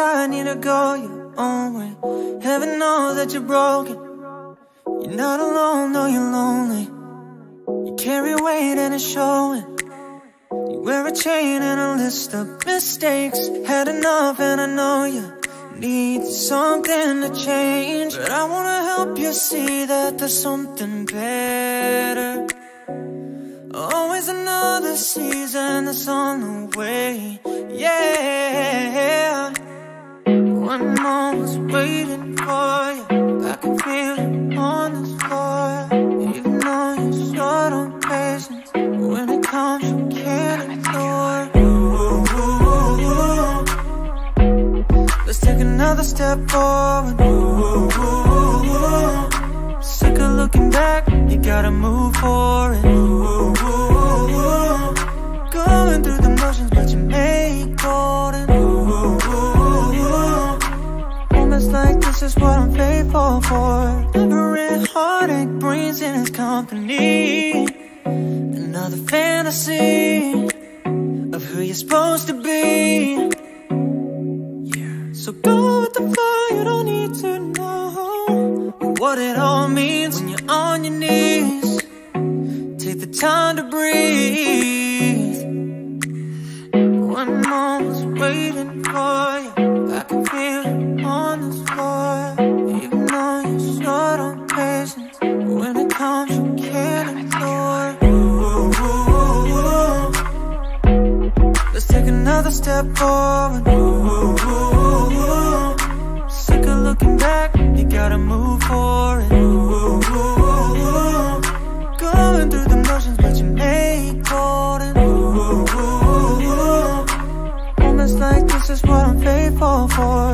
Tired, need to go your own way. Heaven knows that you're broken. You're not alone, though you're lonely. You carry weight and it's showing. You wear a chain and a list of mistakes. Had enough and I know you need something to change, but I wanna help you see that there's something better. Always another season that's on the way. Yeah, one moment's waiting for you. I can feel it on this floor. Even though you're short on patience, when it comes, you can't ignore. Let's take another step forward. Sick of looking back, you gotta move forward. Going through the motions, but you make golden. Like this is what I'm faithful for. Every heartache brings in its company. Another fantasy of who you're supposed to be. Yeah. So go with the flow, you don't need to know what it all means when you're on your knees. Take the time to breathe. One moment's waiting for you. I can feel it on. step forward. Ooh, sick of looking back, you gotta move forward. Ooh, going through the motions, but you ain't golden. Ooh, moments like this is what I'm faithful for.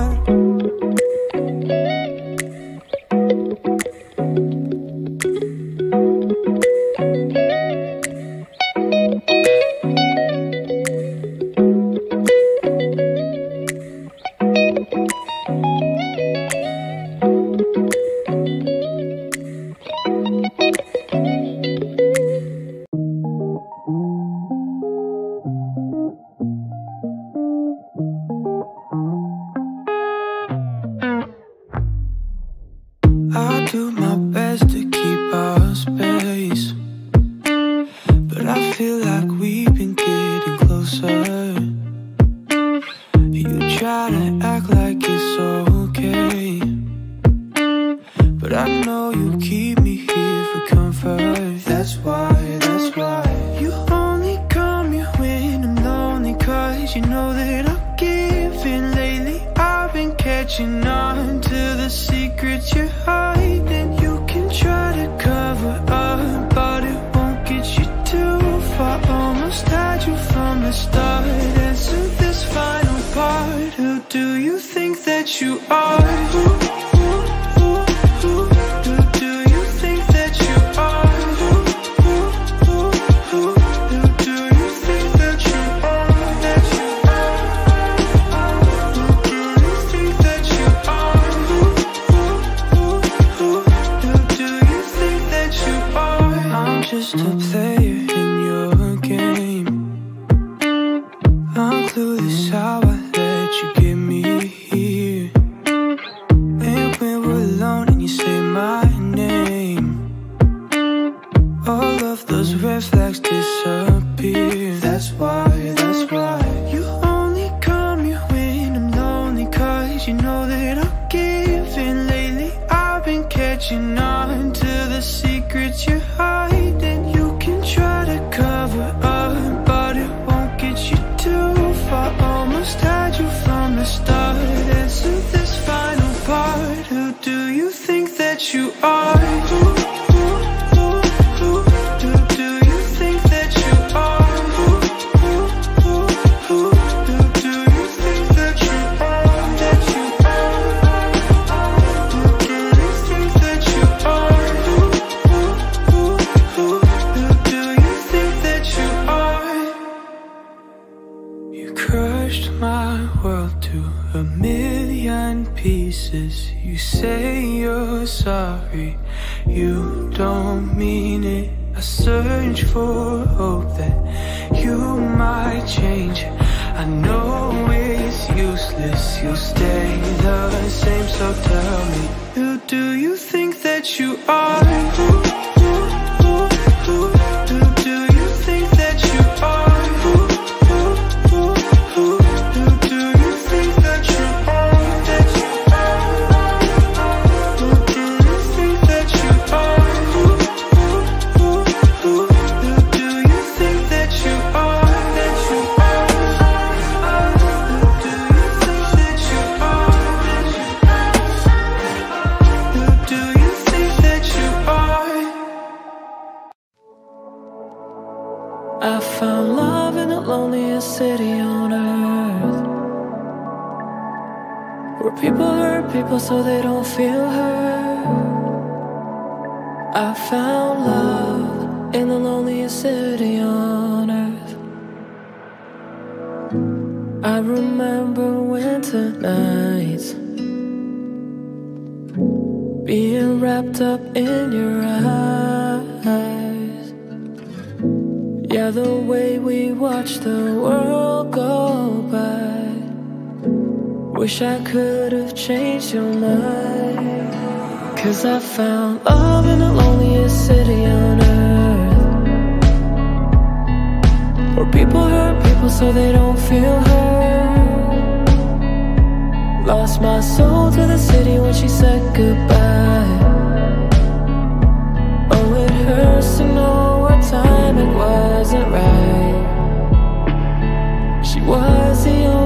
She was the only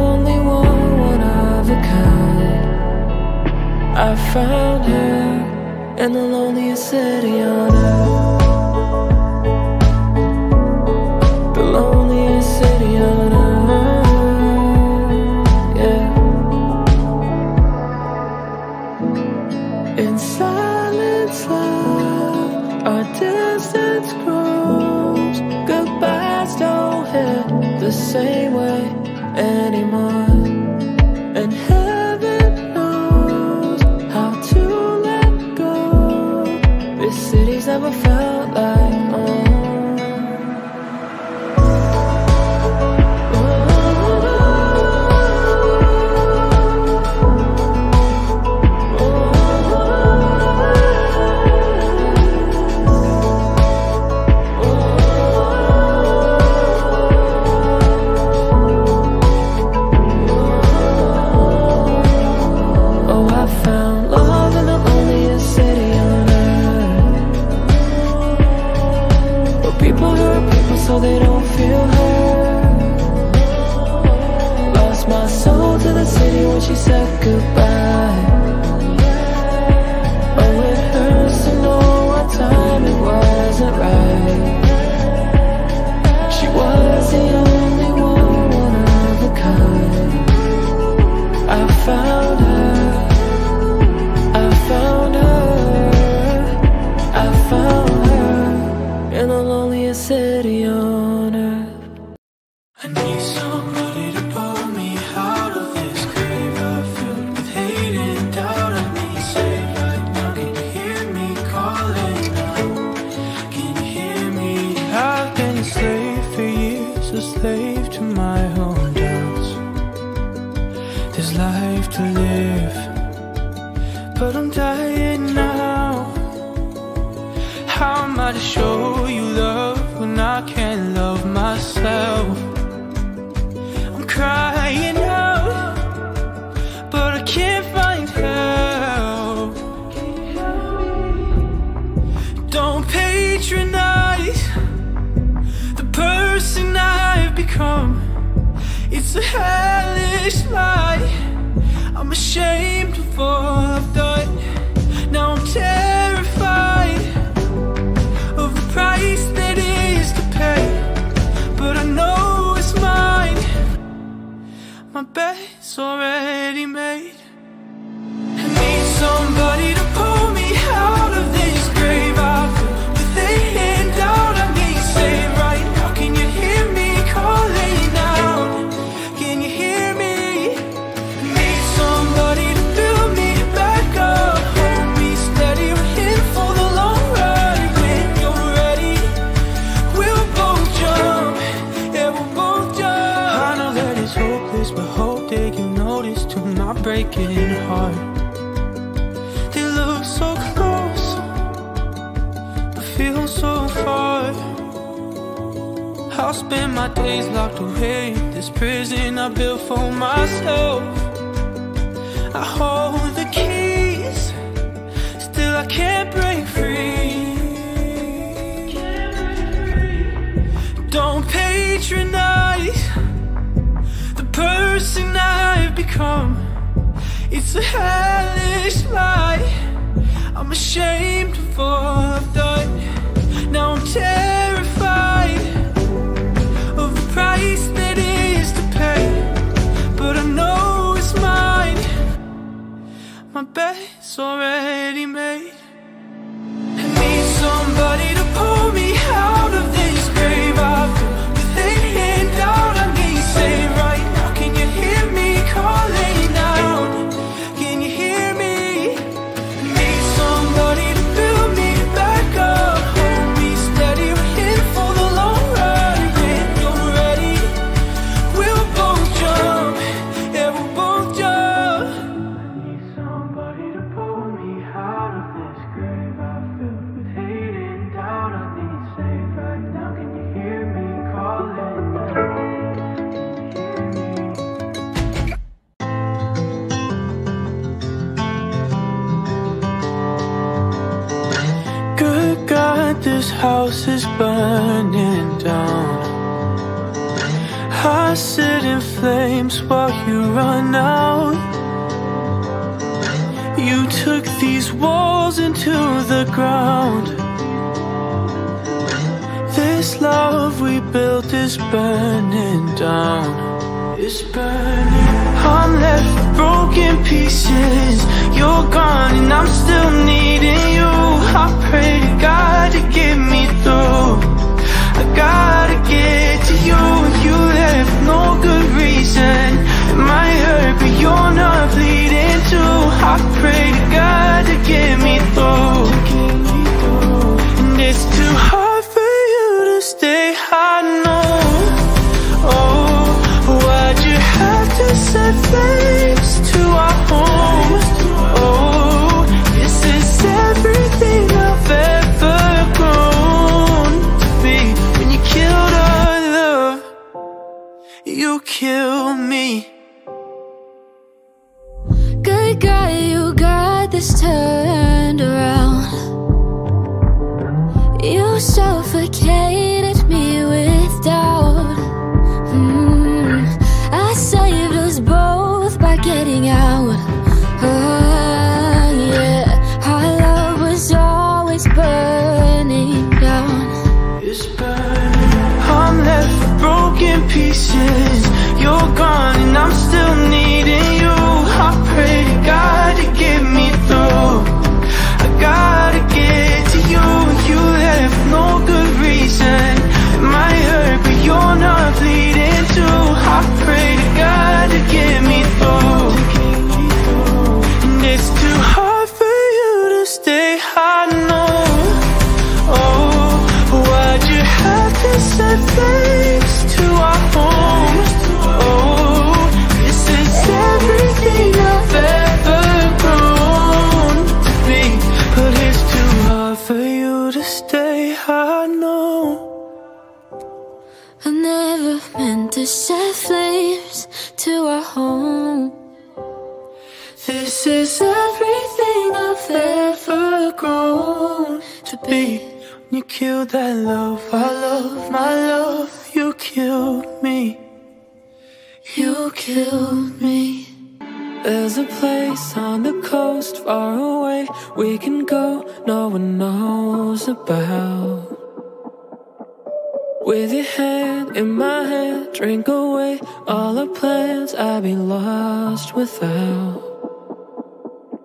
I found her in the loneliest city on earth, the loneliest city on earth, yeah. In silence, love, our distance grows. Goodbyes don't hit the same way anymore. And heaven knows how to let go. This city's never felt like home. So they don't feel hurt. Lost my soul to the city when she said goodbye. Oh, it hurts to know what time it wasn't right. She was the only one of a kind. I found her, I found her, I found her in the loneliest city on earth. I need somebody to pull me out of this grave I filled with hate and doubt. I need saved right now. Can you hear me calling out? Can you hear me? I've been a slave for years, a slave to my own doubts. There's life to live, but I'm dying now. How am I to show you love when I can't love myself? I'm crying out, but I can't find help. Don't patronize the person I've become. It's a hellish lie. I'm ashamed of all I've done. Now I'm terrified price that is to pay, but I know it's mine. My bed's already made. I need somebody to pull me out of this grave I feel with hate and doubt. I need saved right now. Can you hear me calling out? Can you hear me? I need somebody to build me back up. Hold me steady, we're here for the long run. Breaking heart, they look so close but feel so far. I'll spend my days locked away in this prison I built for myself. I hold the keys, still I can't break free. Don't patronize the person I've become. It's a hellish lie. I'm ashamed of all I've done. Now I'm terrified of the price that is to pay, but I know it's mine. My bed's already made. I need somebody to pull me out of this grave I feel with hate and doubt. I need saved right now. Can you hear me calling out? This house is burning down. I sit in flames while you run out. You took these walls into the ground. This love we built is burning down. It's burning. I'm left broken pieces. You're gone and I'm still needing you. I pray to God to get me through. I gotta get to you. You left no good reason. It might hurt, but you're not bleeding too. I pray to God to get me through. And it's too hard for you to stay. I know. Oh, why'd you have to set flames to our home? Oh, this is everything I've ever grown to be. When you killed our love, you killed me. Good God, you got this turned around. You suffocated me with doubt. I saved us both by getting out. Oh, yeah, our love was always burning down. It's burning. I'm left with broken pieces. You're gone and I'm still needing you. I pray to God to get me through. I gotta get to you. You left no good reason. It might hurt, but you're not bleeding too. I pray to God to get me through. And it's too hard for you to stay. I know. Oh, why'd you have to set flames to our home? Oh, this is everything I've ever grown to be. But it's too hard for you to stay, I know. I never meant to set flames to our home. This is everything I've ever grown to be. When you killed that love, I love my love. You killed me. You killed me. There's a place on the coast far away we can go, no one knows about. With your hand in my hand, drink away all our plans, I'd be lost without.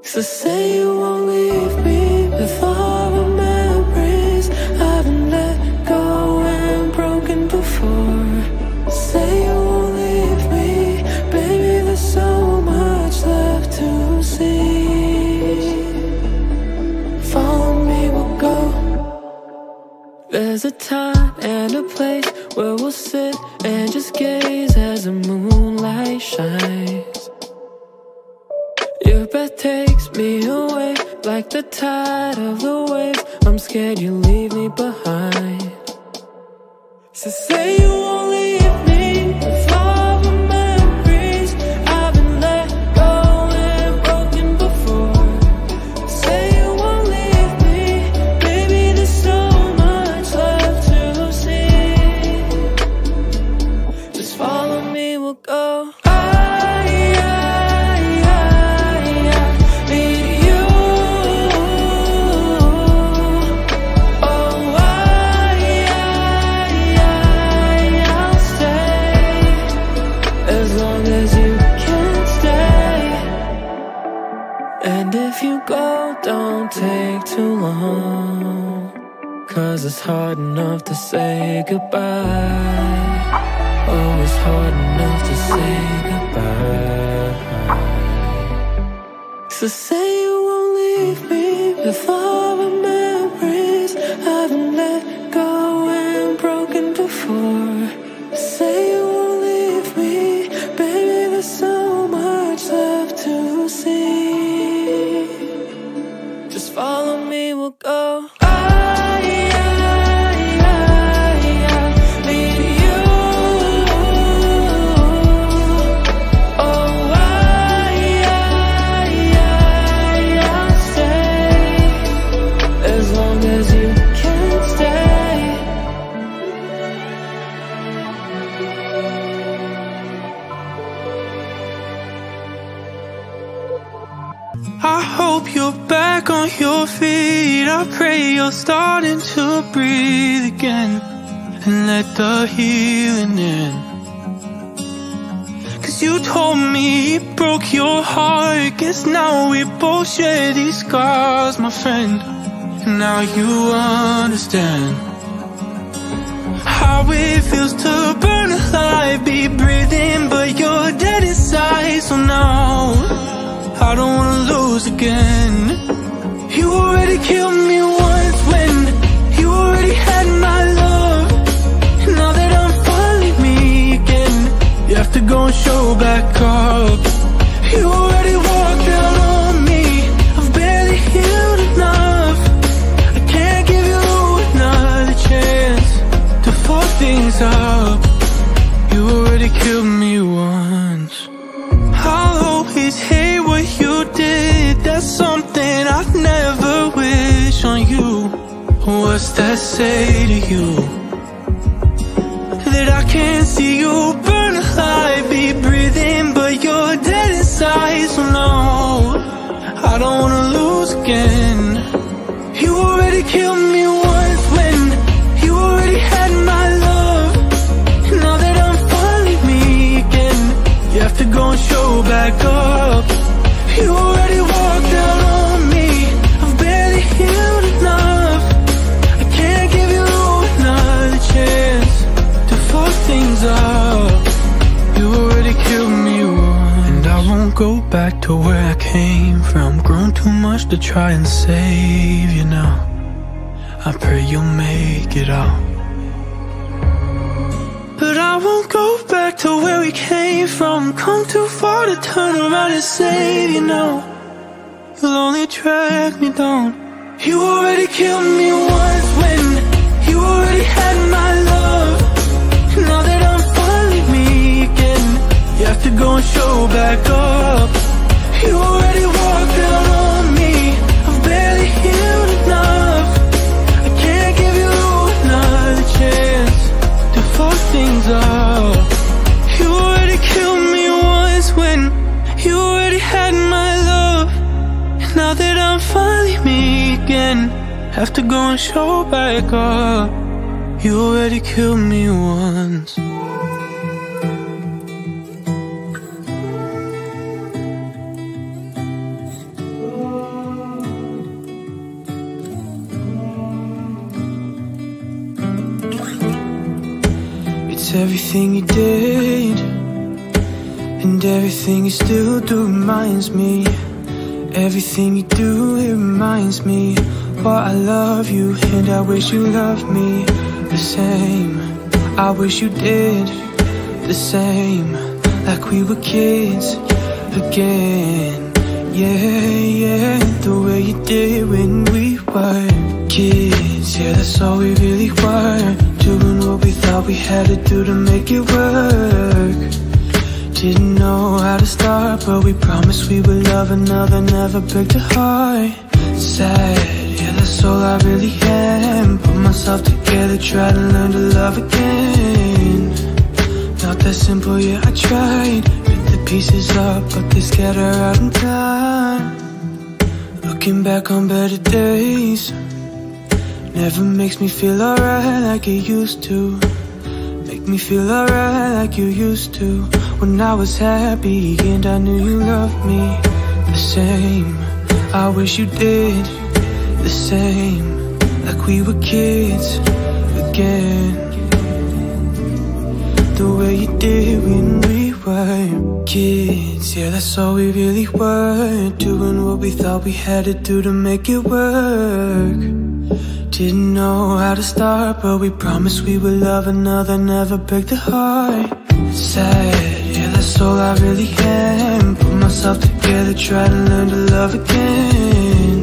So say you won't leave me with all the memories I've been let go and broken before. Say you won't leave me, baby, there's so much left to see. Follow me, we'll go. There's a time and a place where we'll sit and just gaze as the moonlight shines. Your breath takes me away like the tide of the waves. I'm scared you leave me behind. So say you won't leave me with all the memories I've been let go and broken before. Say you won't leave me, baby, there's so much left to see. Just follow me, we'll go. Take too long, 'cause it's hard enough to say goodbye. Oh, it's hard enough to say goodbye. So say you won't leave me with all the memories I've been let go and broken before. Say you won't leave me, baby, there's so much left to see. Follow me, we'll go. I need you. Oh, I'll stay as long as you can stay. I hope you're back on your feet. I pray you're starting to breathe again and let the healing in. Cause you told me it broke your heart. Guess now we both share these scars, my friend. And now you understand how it feels to burn alive, be breathing but you're dead inside. So now I don't wanna lose again. You already killed me once when you already had my love. And now that I'm finally me again, you have to go and show back up. You already walked out on me, I've barely healed enough. I can't give you another chance to fuck things up. You already killed me once. I'll always hate what you did. That's something I'd never wish on you. What's that say to you? That I can't see you burn alive, be breathing but you're dead inside. So no, I don't wanna lose again. You already killed me once when you already had my love. And now that I'm finally me again, you have to go and show back up. You already walked out on me, I've barely healed enough. I can't give you another chance to fuck things up. You already killed me once. And I won't go back to where I came from. Grown too much to try and save you now. I pray you'll make it out. But I won't go back to where we came from. Come too far to turn around and save you now. You'll only drag me down. You already killed me once when you already had my love. Now that I'm finally me again, you have to go and show back up. You already walked out on me, I've barely healed enough. I can't give you another chance to fuck things up. You already killed me once when you already had my love. And now that I'm finally me again, have to go and show back up. You already killed me once. Everything you did and everything you still do reminds me. Everything you do, it reminds me. Well, I love you and I wish you loved me the same. I wish you did the same, like we were kids again. Yeah, the way you did when we were kids. Yeah, that's all we really were. Doing what we thought we had to do to make it work. Didn't know how to start, but we promised we would love another. Never break a heart. Sad, yeah, that's all I really am. Put myself together, try to learn to love again. Not that simple, yeah, I tried. Pick the pieces up, but they scatter out in time. Looking back on better days, never makes me feel alright like it used to. Make me feel alright like you used to. When I was happy and I knew you loved me the same. I wish you did the same, like we were kids again. The way you did when we were kids. Yeah, that's all we really were. Doing what we thought we had to do to make it work. Didn't know how to start, but we promised we would love another. Never break the heart. Sad, yeah, that's all I really am. Put myself together, try to learn to love again.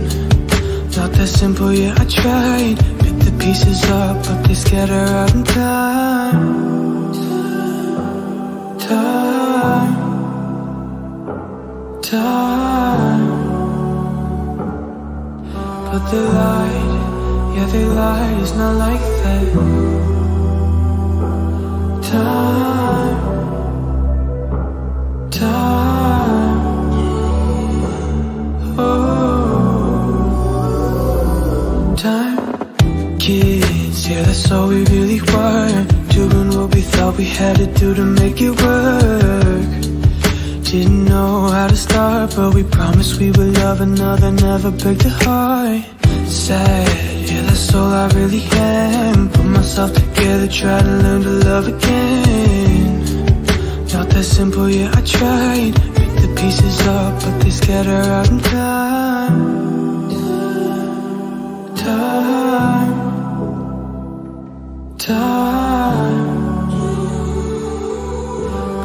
Not that simple, yeah, I tried. Pick the pieces up, but they scatter out in time. Time. But they lied. Yeah, they lied, it's not like that. Time. Oh. That's all we really were, doing what we thought we had to do to make it work. Didn't know how to start, but we promised we would love another, never break the heart. Sad, yeah, that's all I really am. Put myself together, try to learn to love again. Not that simple, yeah, I tried. Pick the pieces up, but they scatter out in time. Time.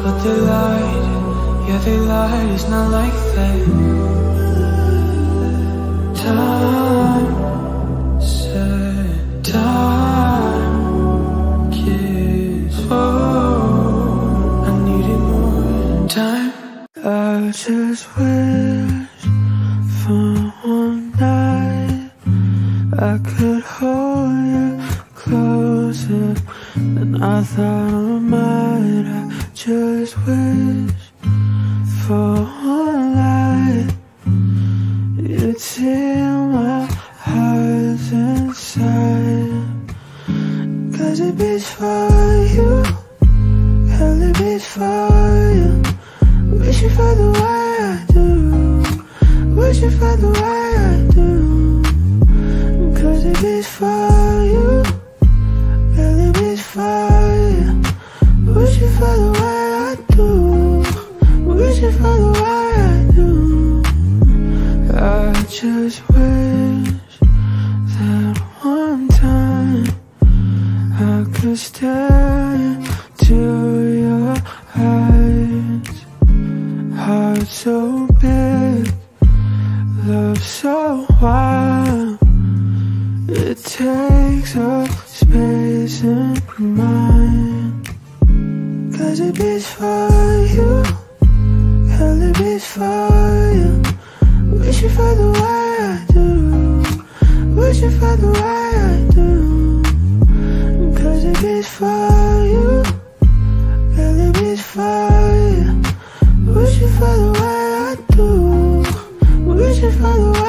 But they lied, yeah, they lied, it's not like that. Time said, time gives. Oh, I needed more time. I just wish for one night I could hold you closer than I thought I might. I just wish for one light you'd tear my heart inside. Cause it beats for you, hell it beats for you. Wishing for the way I do, wishing for the way I do. Cause it beats for you, hell it beats for you. Wishing for the way I do, wishing for the way I do. I just wish that one time I could stare into your eyes. Heart so big, love so wild. It takes up space in mine. Cause it beats for you, hell it beats for you. Wishing for the way I do, wishing for the way I do. Cause it beats for you, hell it beats for you. Wishing for the way I do, wishing for the way I do.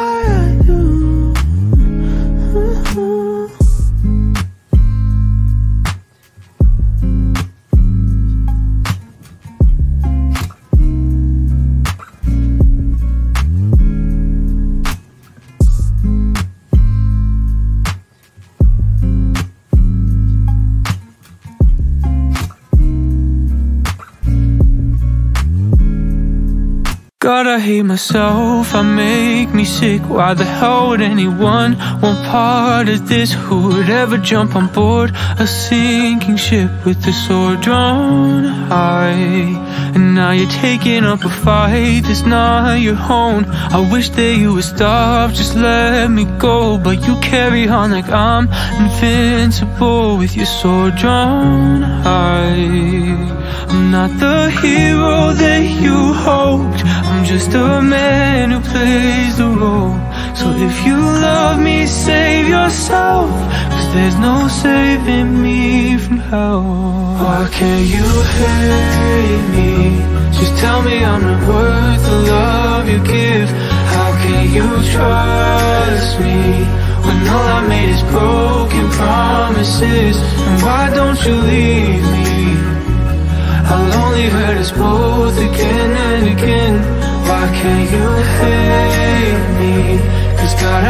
God, I hate myself, I make me sick. Why the hell would anyone want part of this? Who would ever jump on board a sinking ship with the sword drawn high? And now you're taking up a fight that's not your own. I wish that you would stop, just let me go. But you carry on like I'm invincible with your sword drawn high. I'm not the hero that you hoped, I'm just a man who plays the role. So if you love me, save yourself, cause there's no saving me from hell. Why can't you hate me? Just tell me I'm not worth the love you give. How can you trust me when all I made is broken promises? And why don't you leave me? I'll only hurt us both again and again. Why can't you hate me? Cause God, I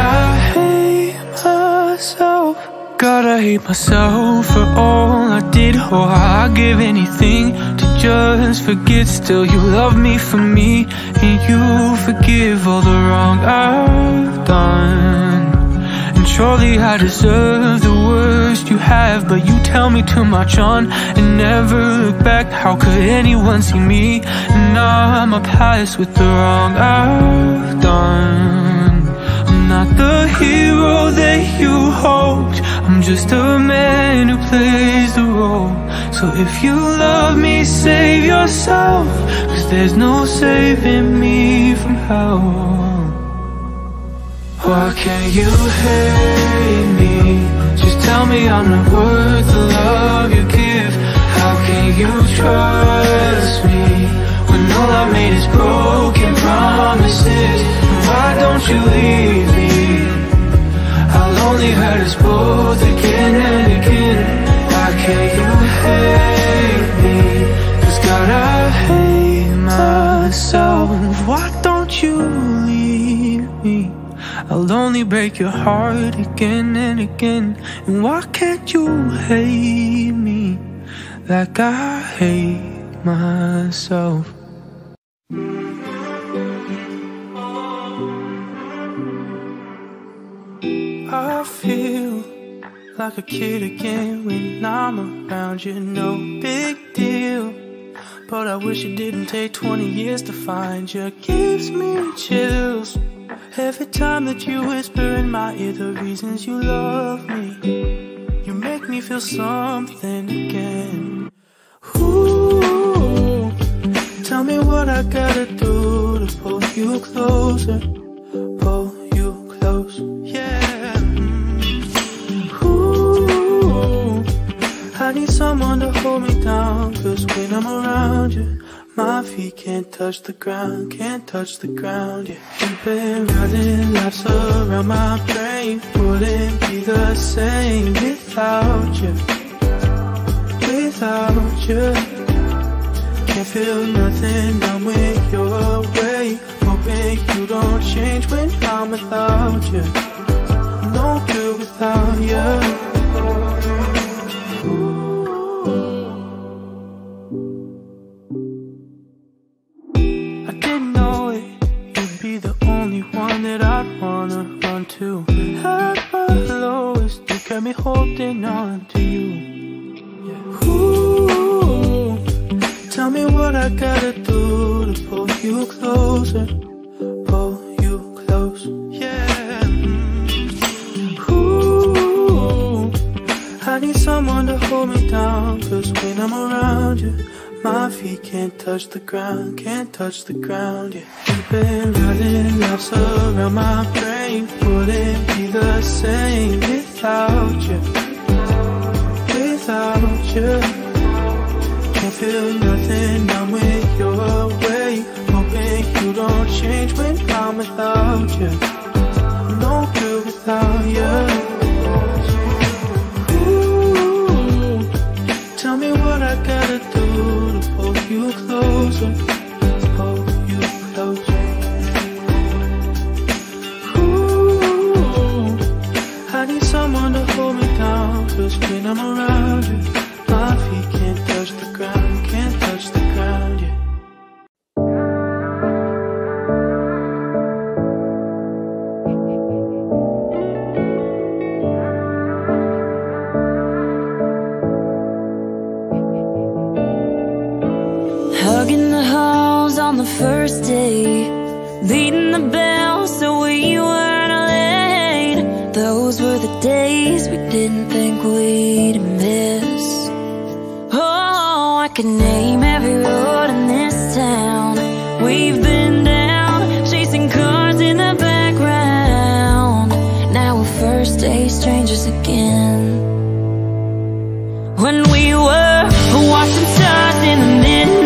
hate myself. God, I hate myself for all I did. Oh, I'd give anything to just forget. Still, you love me for me, and you forgive all the wrong I've done. And surely I deserve the worst you have, but you tell me to march on and never look back. How could anyone see me and not my past with the wrong I've done? I'm not the hero that you hoped, I'm just a man who plays the role. So if you love me, save yourself, cause there's no saving me from hell. Why can't you hate me? Just tell me I'm not worth the love you give. How can you trust me when all I made is broken promises? And why don't you leave me? I'll only hurt us both again and again. only break your heart again and again. And why can't you hate me like I hate myself? I feel like a kid again when I'm around you, no big deal. But I wish it didn't take 20 years to find you. Gives me chills every time that you whisper in my ear the reasons you love me. You make me feel something again. Ooh, tell me what I gotta do to pull you closer, pull you close, yeah. Ooh, I need someone to hold me down, 'cause when I'm around you, my feet can't touch the ground, yeah. You've been running laps around my brain, wouldn't be the same without you, without you. Can't feel nothing now when you're away, hoping you don't change when I'm without you, no good without you. To at my lowest, you kept me holding on to you. Ooh, tell me what I gotta do to pull you closer, pull you close, yeah. Ooh, I need someone to hold me down, 'cause when I'm around you, my feet can't touch the ground, yeah. You've been running laps around my brain, wouldn't be the same without you, without you. Can't feel nothing now when you're away, hoping you don't change when I'm without you, no good without you. You closer, pull you closer. Ooh, I need someone to hold me down, 'cause when I'm around you, my feet can't touch the ground, yeah. Hugging the halls on the first day, leading the bell so we weren't late. Those were the days we didn't think we'd miss. Oh, I could name every road in this town we've been down, chasing cars in the background. Now we're first day strangers again. When we were watching stars in the midnight,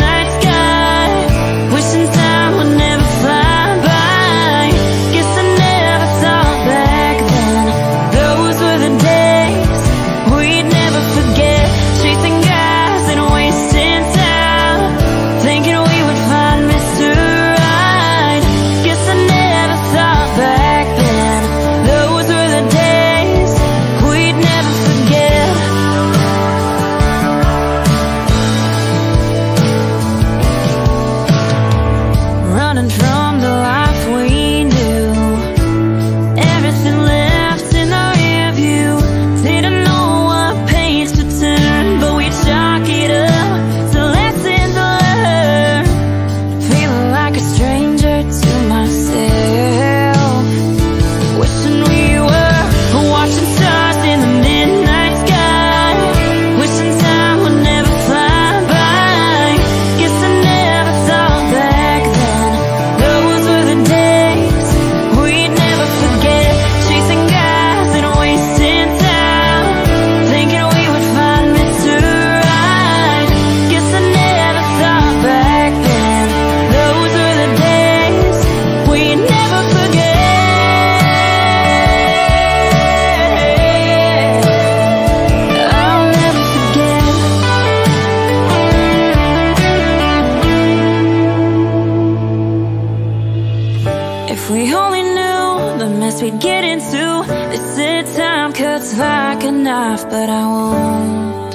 hands too. They said time cuts like a knife, but I won't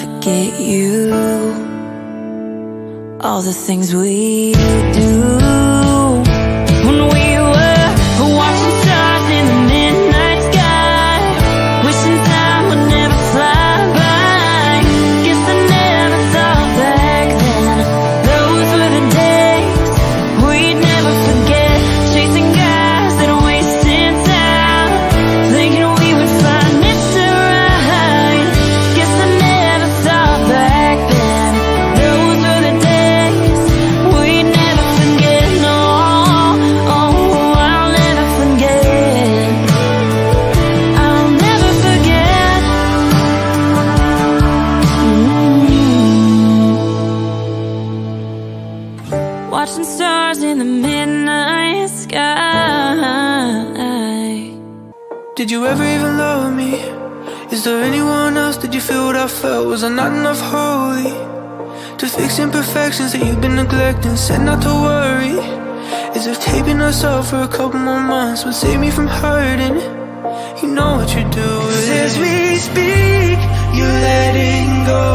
forget you. All the things we do. Watching stars in the midnight sky. Did you ever even love me? Is there anyone else? Did you feel what I felt? Was I not enough holy to fix imperfections that you've been neglecting? Said not to worry, as if taping us off for a couple more months would save me from hurting. You know what you're doing. As we speak, you're letting go.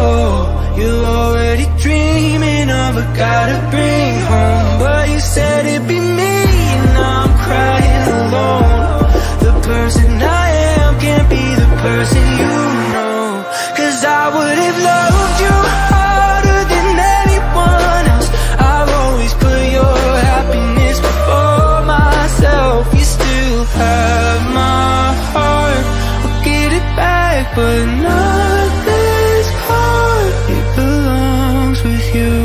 You're already dreaming of a guy to bring home, but you said it'd be me, and now I'm crying alone. The person I am can't be the person you know. 'Cause I would have loved you harder than anyone else. I've always put your happiness before myself. You still have my heart, I'll get it back, but not this part. It belongs with you.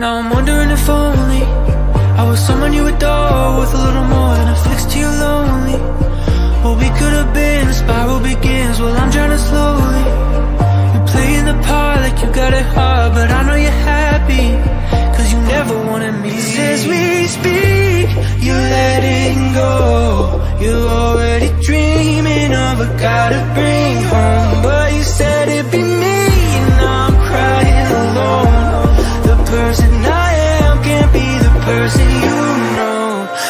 Now I'm wondering if only I was someone you adore, with a little more than a fix to your lonely. What we could have been, the spiral begins. Well, I'm drowning slowly. You're playing the part like you got it hard, but I know you're happy, 'cause you never wanted me. 'Cause as we speak, you're letting go. You're already dreaming of a guy to bring home, but you said it'd be me, and now I'm crying alone. The person I am can't be the person you know.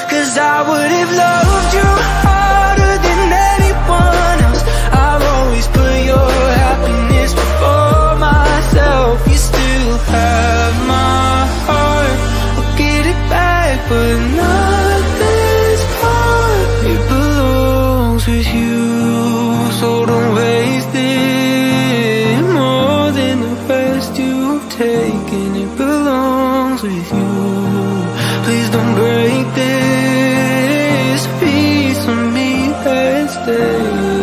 'Cause I would have loved you harder than anyone else. I've always put your happiness before myself. You still have my heart, I'll get it back, but not this part. It belongs with you, so don't waste it more than the rest you've taken. It belongs with you. Please don't break this piece of me that's there.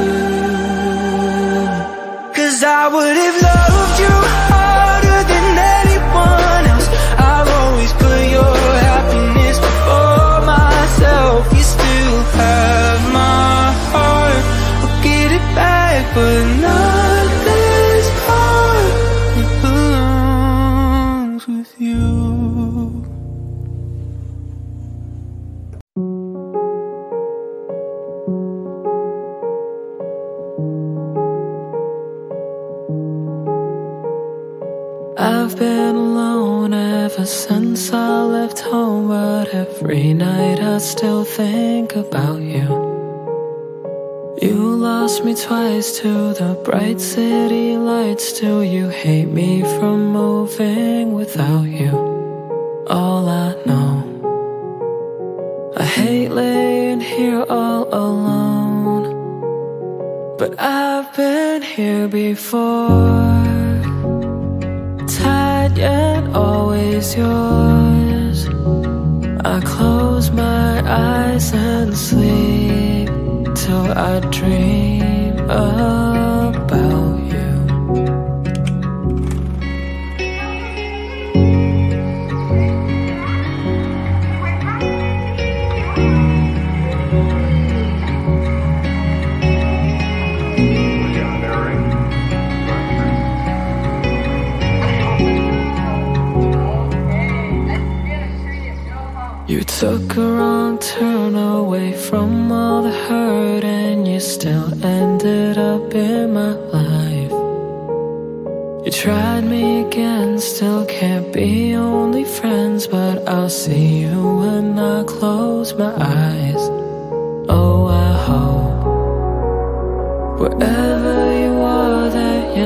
'Cause I would have loved you harder than anyone else. I've always put your happiness before myself. You still have my heart, I'll get it back, but not this part. It belongs with you. I've been alone ever since I left home, but every night I still think about you. You lost me twice to the bright city lights. Do you hate me from moving without you? All I know, I hate laying here all alone. But I've been here before, tied yet always yours. I close my eyes and sleep till I dream about you. Took a wrong turn away from all the hurt, and you still ended up in my life. You tried me again, still can't be only friends, but I'll see you when I close my eyes.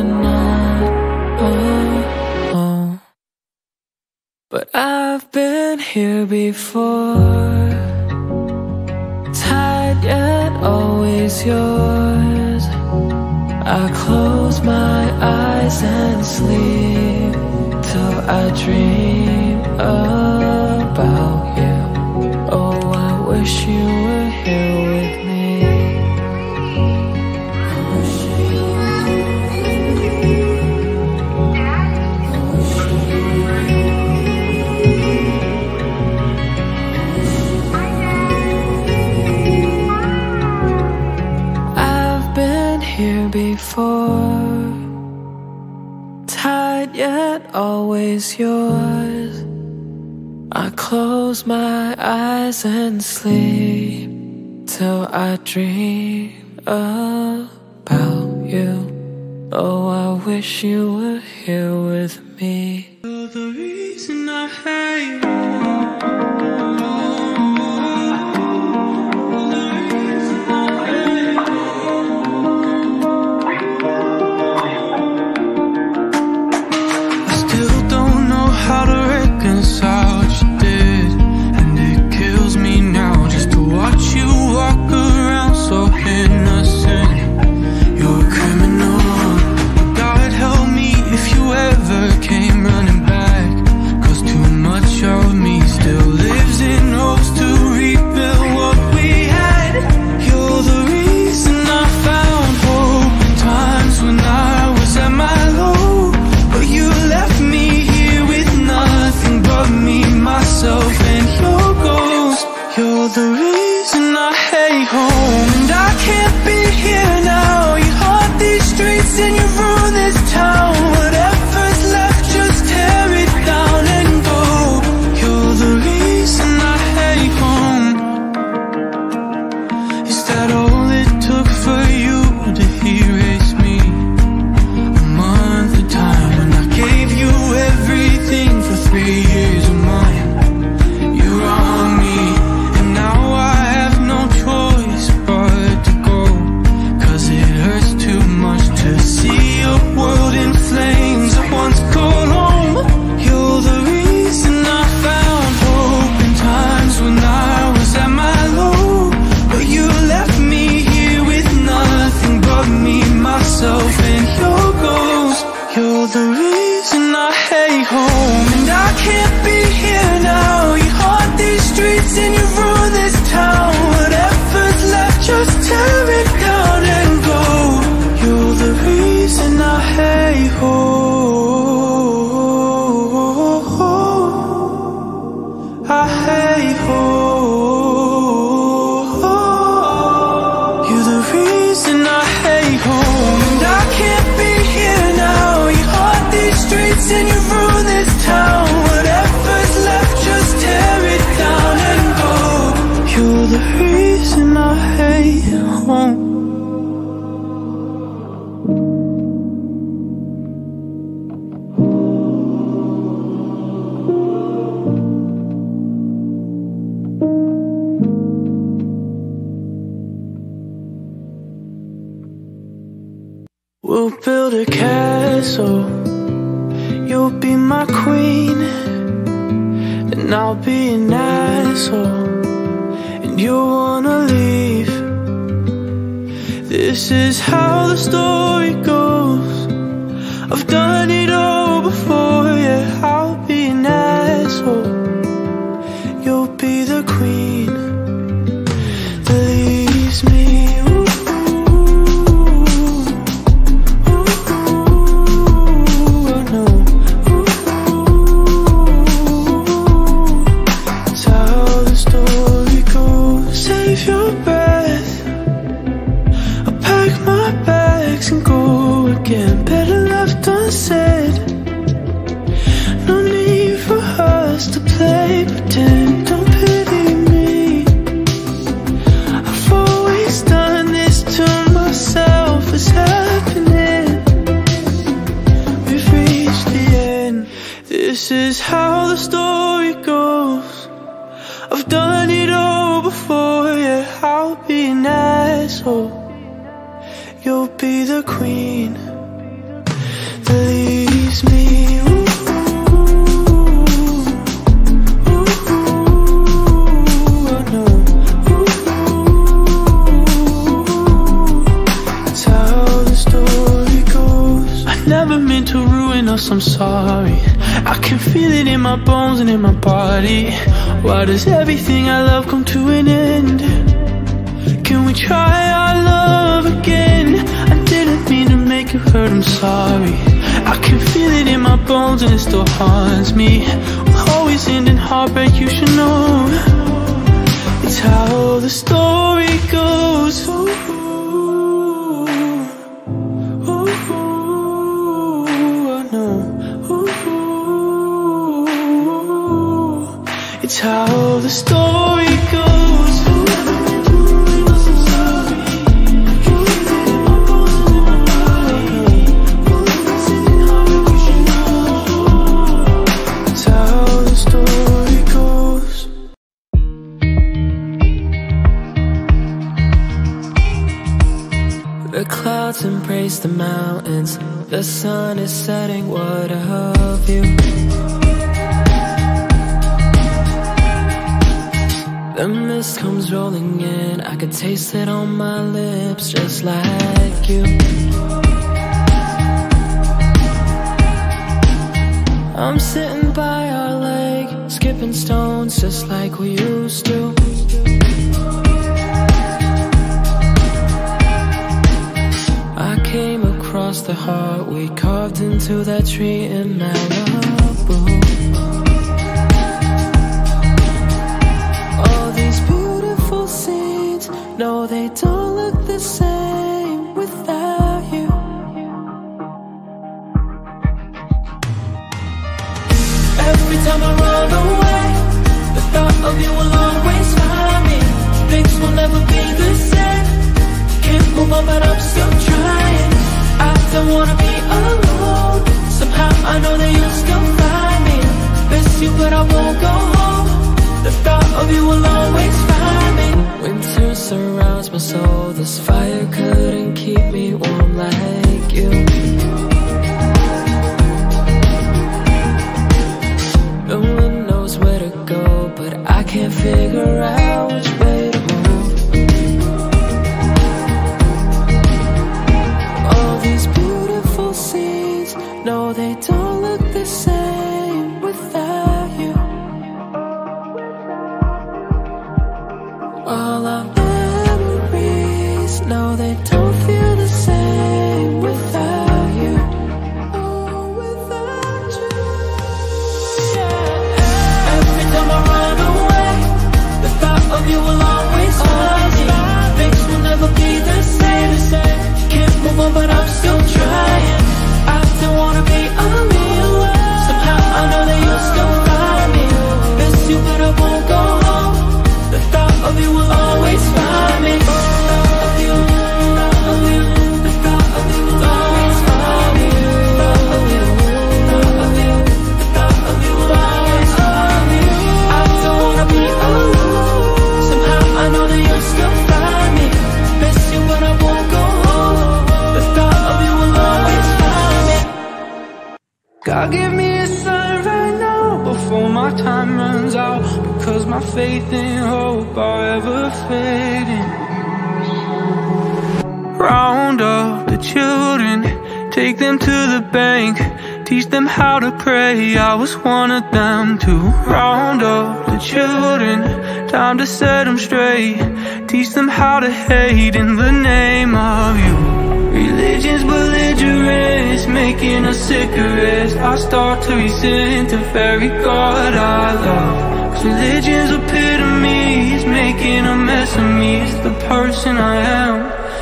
you're not alone. But I've been here before, tied yet always yours. I close my eyes and sleep till I dream about you. Oh, I wish you were here with me. Before, tied yet always yours. I close my eyes and sleep till I dream about you. Oh, I wish you were here with me. You're the reason I hate you. We'll build a castle, you'll be my queen, and I'll be an asshole, and you'll wanna leave. This is how the story goes. I've done it all before, yeah. I'll be an asshole, you'll be the queen. That leaves me. This is how the story goes. I've done it all before, yeah. I'll be an asshole, you'll be the queen. I'm sorry, I can feel it in my bones and in my body. Why does everything I love come to an end? Can we try our love again? I didn't mean to make you hurt, I'm sorry. I can feel it in my bones and it still haunts me. We're always ending heartbreak, you should know. It's how the story goes. It's how the story goes. It's how the story goes. The clouds embrace the mountains. The sun is setting, what of you? The mist comes rolling in, I could taste it on my lips, just like you. I'm sitting by our lake, skipping stones just like we used to. I came across the heart we carved into that tree in Malibu. No, they don't look the same without you. Every time I run away, the thought of you will always find me. Things will never be the same. Can't move on, but I'm still trying. I don't wanna be alone. Somehow I know that you'll still find me. Miss you, but I won't go home. The thought of you will always find me. Winter surrounds my soul. This fire couldn't keep me warm like you. No one knows where to go, but I can't figure out which way to move. All these beautiful scenes, no, they don't look the same without you. All our memories, no, they don't feel the same without you. Oh, without you, yeah. Every time I run away, the thought of you will always find me. Things will never be the same. Can't move on, but I'm still trying. I don't wanna be alone. Somehow I know that you'll still find me. Miss you, but I won't go home. The thought of you will always find me. I don't wanna be alone. Somehow I know that you'll still find me. Miss you, but I won't go home. The thought of you will always find me. God, give me a sign right now before my time runs out, because my faith in hope are ever fading. Round up the children, take them to the bank, teach them how to pray, I was one of them too. Round up the children, time to set them straight, teach them how to hate in the name of you. Religion's belligerence, making us sicker as I start to resent the very God I love. Religion's epitome is making a mess of me. It's the person I am,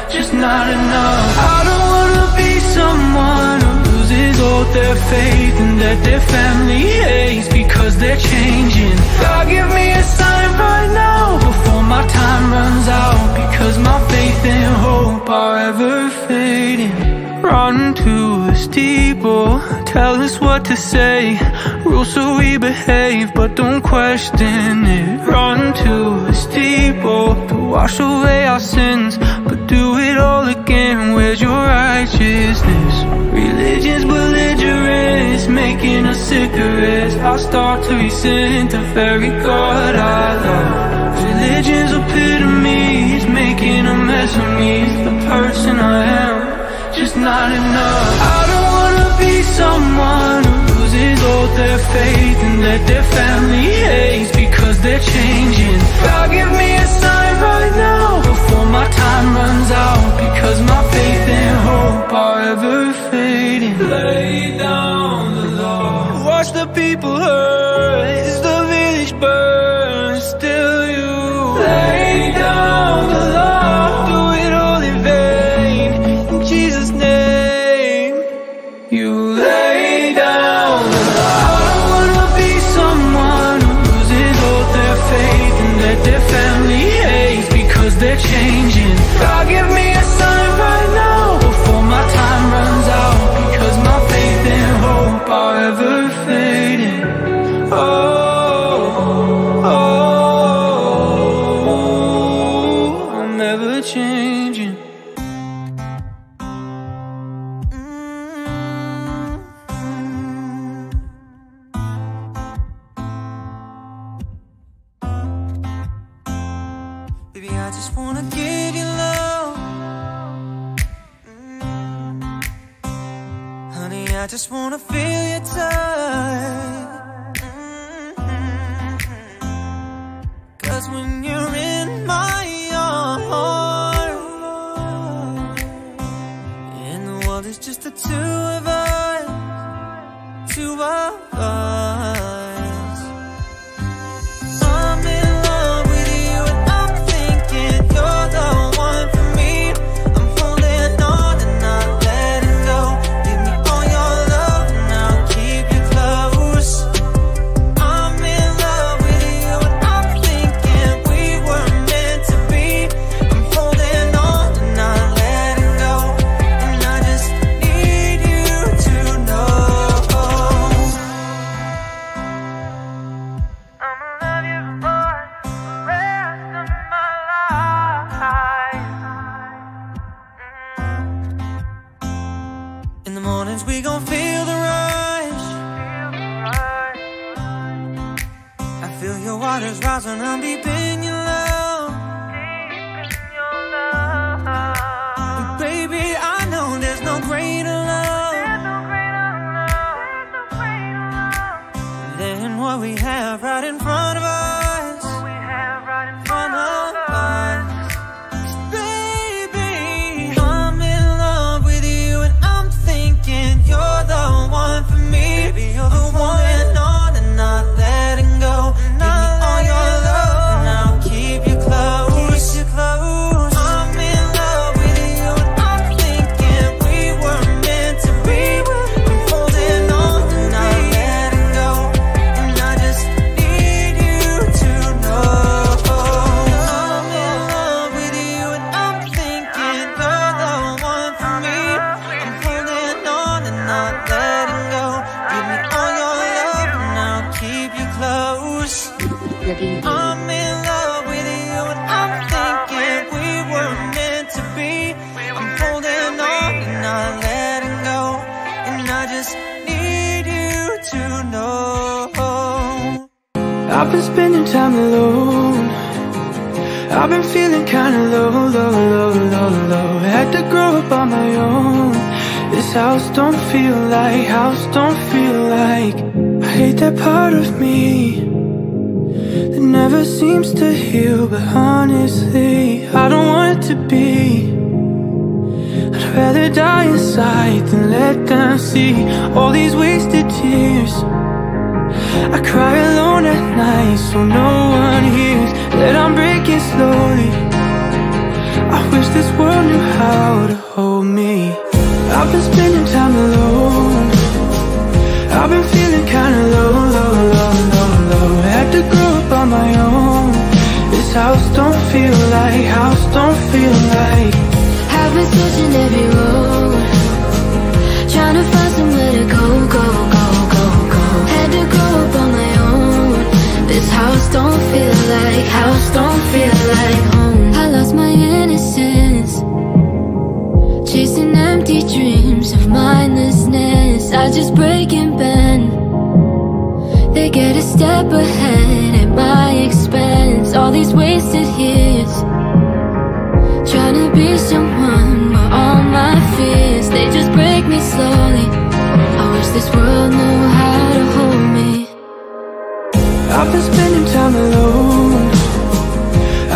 just not enough. I don't wanna be someone who loses all their faith and that their family hates because they're changing. God, give me a sign right now before my time runs out, because my faith and hope are ever fading. Run to a steeple, tell us what to say, rules so we behave, but don't question it. Run to a steeple to wash away our sins, but do it all again. Where's your righteousness? Religion's belief taking a cigarette, I start to resent the very God I love. Religion's epitome is making a mess of me. It's the person I am, just not enough. I don't wanna be someone who loses all their faith and that their family hates because they're changing. God, give me a sign right now before my time runs out, because my faith and hope are ever fading. Lay down the law, watch the people hurt as the village burns. Still you lay down the law, do it all in vain. In Jesus' name, you lay down the law. I don't wanna be someone who loses all their faith and that their family hates because they're changing. God, give me a sign right now before my time runs out, because my faith and hope are ever fading. Oh, oh, I'm never changing. Baby, I just wanna give you love. Honey, I just wanna feel your touch. Cause when you're in my arms, and the world is just the two of us, two of us. We gon' feel the rush. I feel your waters rise when I'm deep in your love. But baby, I know there's no greater love than what we have right in front of us. I'm in love with you, and I'm thinking we were meant to be. I'm holding on and not letting go, and I just need you to know. I've been spending time alone. I've been feeling kinda low, low, low, low, low. Had to grow up on my own. This house don't feel like, house don't feel like. I hate that part of me that never seems to heal, but honestly, I don't want it to be. I'd rather die inside than let them see all these wasted tears. I cry alone at night so no one hears that I'm breaking slowly. I wish this world knew how to hold me. I've been spending time alone. I've been feeling kinda low, low, low, low, low. Had to grow up on my own. This house don't feel like, house don't feel like. I've been searching every road, trying to find somewhere to go, go, go, go, go. Had to grow up on my own. This house don't feel like, house don't feel like home. I lost my innocence, chasing empty dreams of mindlessness. I just break and bend. to get a step ahead at my expense. All these wasted years trying to be someone, but all my fears, they just break me slowly. I wish this world knew how to hold me. I've been spending time alone,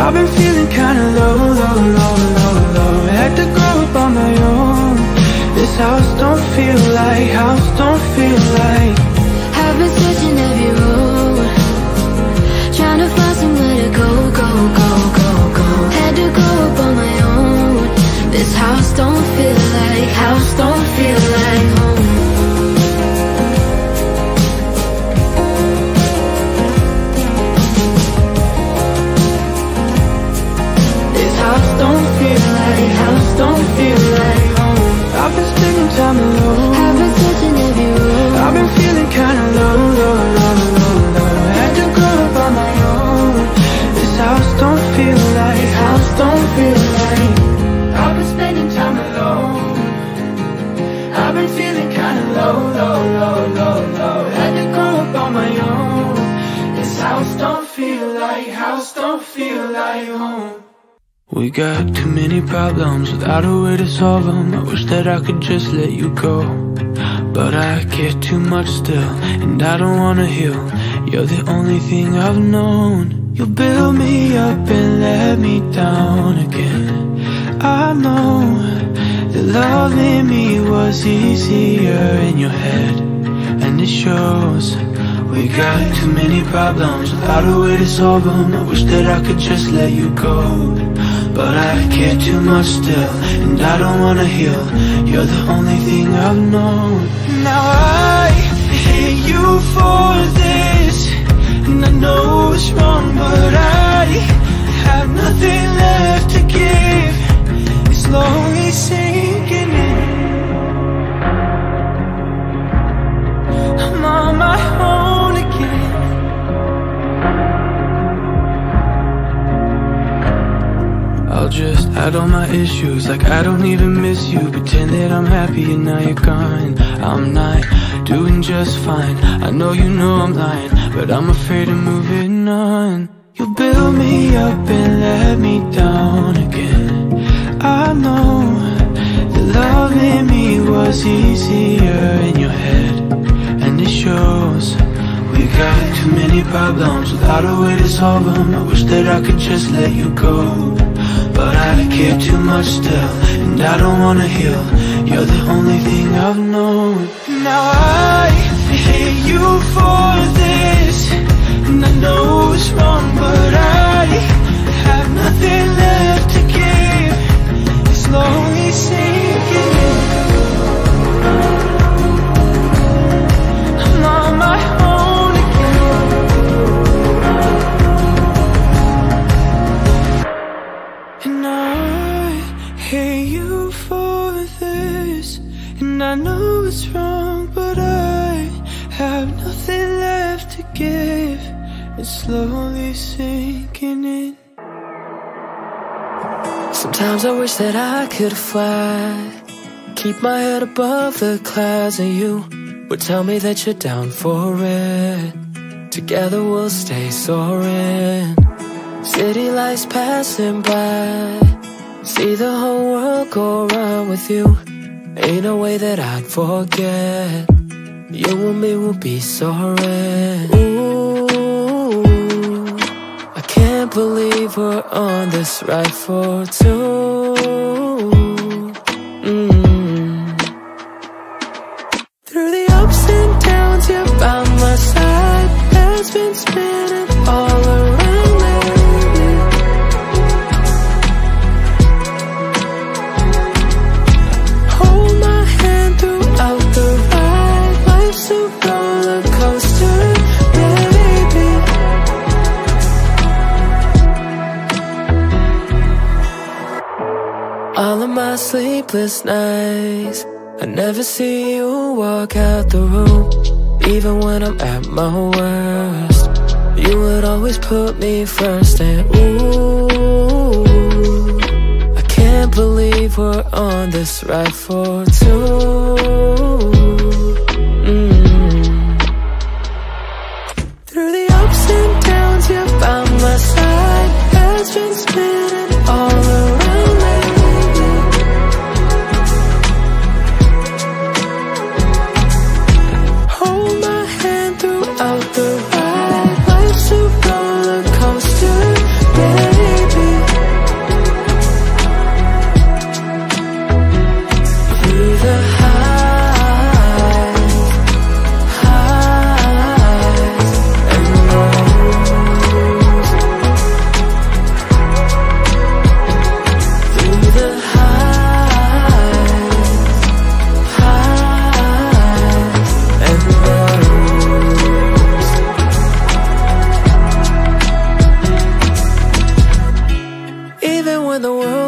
I've been feeling kinda low, low, low, low, low. Had to grow up on my own. This house don't feel like, house don't feel like. I've been searching every road, trying to find somewhere to go, go, go, go, go. Had to grow up on my own. This house don't feel like, house don't feel like home. Don't feel like house, don't feel like home. I've been spending time alone, I've been searching every room. I've been feeling kinda low, low, low, low, low. Had to grow up on my own. This house don't feel like, house don't feel like. I've been spending time alone, I've been feeling kinda low, low, low, low, low. Had to grow up on my own. This house don't feel like, house don't feel like home. We got too many problems without a way to solve them. I wish that I could just let you go, but I care too much still, and I don't wanna heal. You're the only thing I've known. You'll build me up and let me down again. I know that loving me was easier in your head, and it shows. We got too many problems without a way to solve them. I wish that I could just let you go, but I care too much still, and I don't wanna heal. You're the only thing I've known. Now I hate you for this, and I know it's wrong, but I have nothing left to give. It's slowly sinking in. I'm on my own again. I'll just add all my issues, like I don't even miss you. Pretend that I'm happy and now you're gone. I'm not doing just fine. I know you know I'm lying, but I'm afraid of moving on. You build me up and let me down again. I know that loving me was easier in your head, and it shows. We got too many problems without a way to solve them. I wish that I could just let you go, but I care too much still, and I don't wanna heal. You're the only thing I've known. Now I hate you for this, and I know it's wrong, but I have nothing left to give. It's slowly sinking in. I'm on my own again. And I hate you for this, and I know it's wrong, but I have nothing left to give. It's slowly sinking in. Sometimes I wish that I could fly, keep my head above the clouds, and you would tell me that you're down for it. Together we'll stay soaring. City lights passing by, see the whole world go round with you. Ain't no way that I'd forget. You and me will be soaring. Ooh, I can't believe we're on this ride for two. Through the ups and downs, you're by my side. Has been spinning all around me. All of my sleepless nights, I never see you walk out the room. Even when I'm at my worst, you would always put me first. And ooh, I can't believe we're on this ride for two.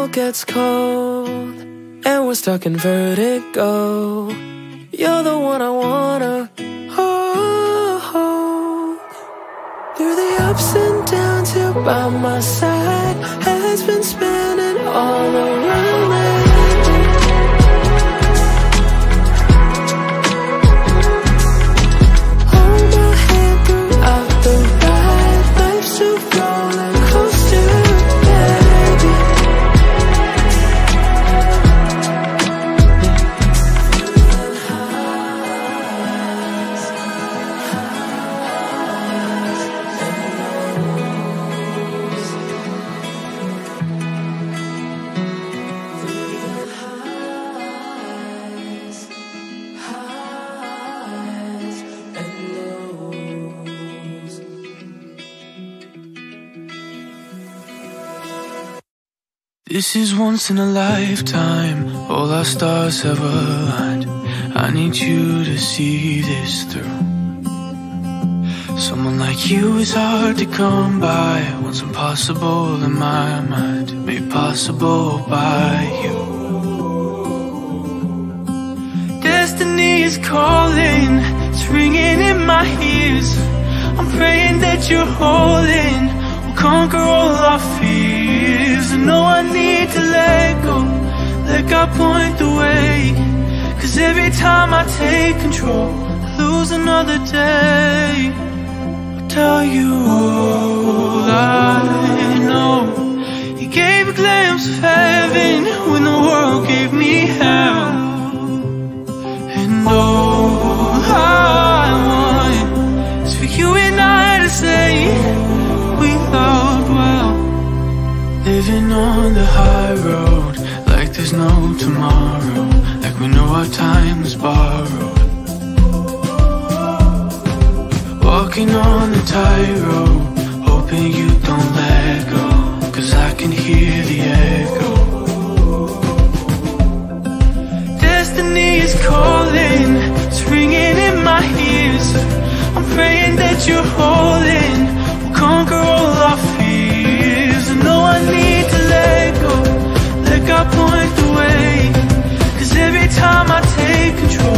world gets cold and we're stuck in vertigo, you're the one I wanna hold. Through the ups and downs, you're by my side. Head's been spinning all around me. Hold my hand throughout the ride. Life's a roller coaster, baby. This is once in a lifetime, all our stars have aligned. I need you to see this through. Someone like you is hard to come by. What's impossible in my mind, made possible by you. Destiny is calling, it's ringing in my ears. I'm praying that you're holding, we'll conquer all our fears. I know I need to let go, let God point the way. Cause every time I take control, I lose another day. I'll tell you all I know. You gave a glimpse of heaven when the world gave me hell. And all I want is for you and I to say we loved well. Living on the high road, like there's no tomorrow, like we know our time is borrowed. Walking on the tightrope, hoping you don't let go, cause I can hear the echo. Destiny is calling, it's ringing in my ears. I'm praying that you're holding, we'll conquer all our fears. No, I need to let go, let God point the way. Cause every time I take control, I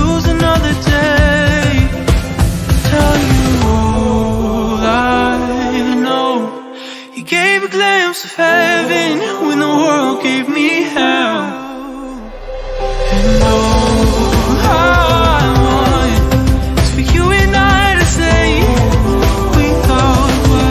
lose another day. Tell you all I know. You gave a glimpse of heaven when the world gave me hell. And all I want is for you and I to say we thought well.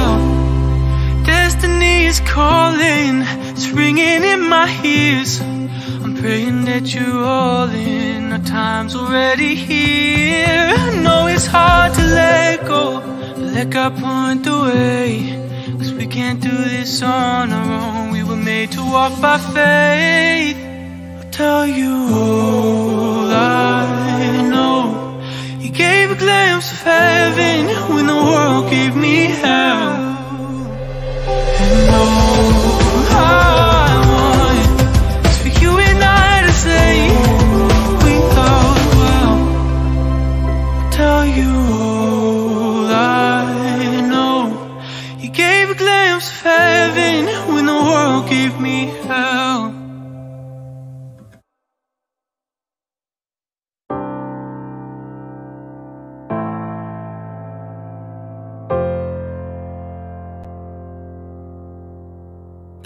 Calling, it's ringing in my ears. I'm praying that you're all in. Our time's already here. I know it's hard to let go, but let God point the way. Cause we can't do this on our own. We were made to walk by faith. I'll tell you all I know. You gave a glimpse of heaven when the world gave me hell. And all I want is for you and I to say we thought well. I'll tell you all I know. You gave a glimpse of heaven when the world gave me hell.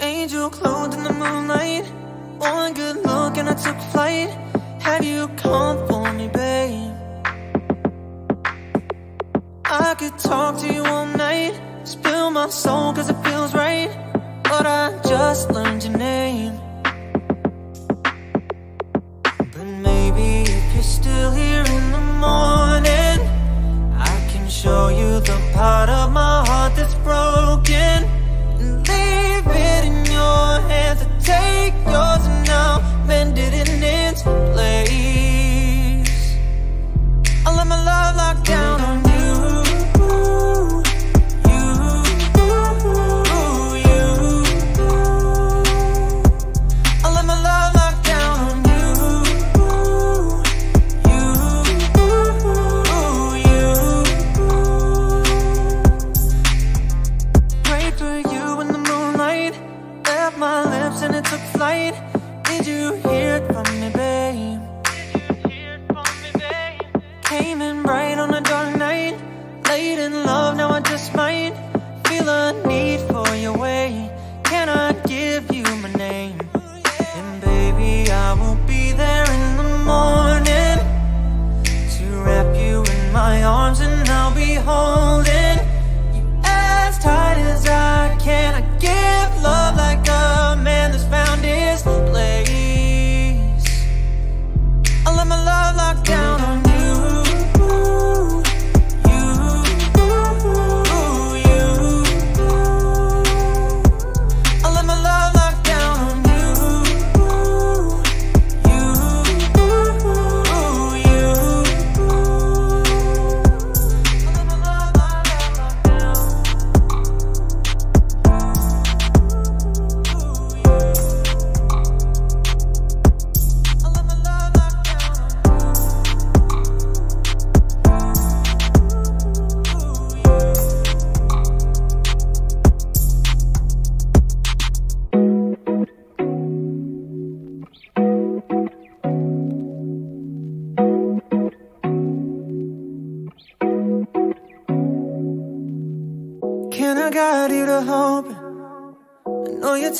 Angel clothed in the moonlight, one good look and I took flight. Have you come for me, babe? I could talk to you all night, spill my soul cause it feels right. But I just learned your name. But maybe if you're still here in the morning, I can show you the part of my heart that's broken. And leave it in your hands, I take yours and now mend it in its place. I let my love lock down on you. You, you, you. right. Did you hear it from me, babe? Did you hear it from me, babe? Came in bright on a dark night, late in love, now I just might feel a need for your way. Can I give you my name? And baby, I will be there in the morning to wrap you in my arms, and I'll be holding you as tight as I can. I give love like a man that's found his place. I let my love lock down on you.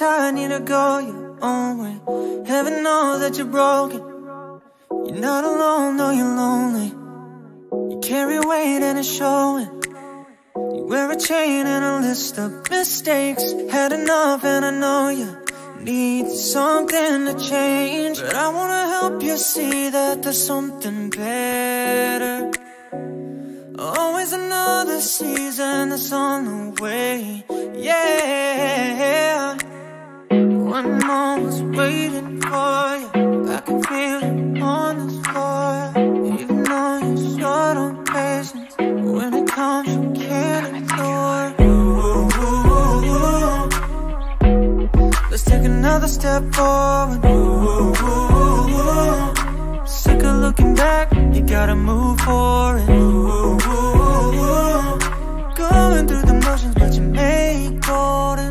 I need to go your own way. Heaven knows that you're broken. You're not alone, no, you're lonely. You carry weight and it's showing. You wear a chain and a list of mistakes. Had enough and I know you need something to change, but I wanna help you see that there's something better. Always another season that's on the way. Yeah, one moment's waiting for you. I can feel it on this floor. Even though you're short on patience, when it comes you can't ignore. Let's take another step forward. Sick of looking back, you gotta move forward. Going through the motions, but you make golden.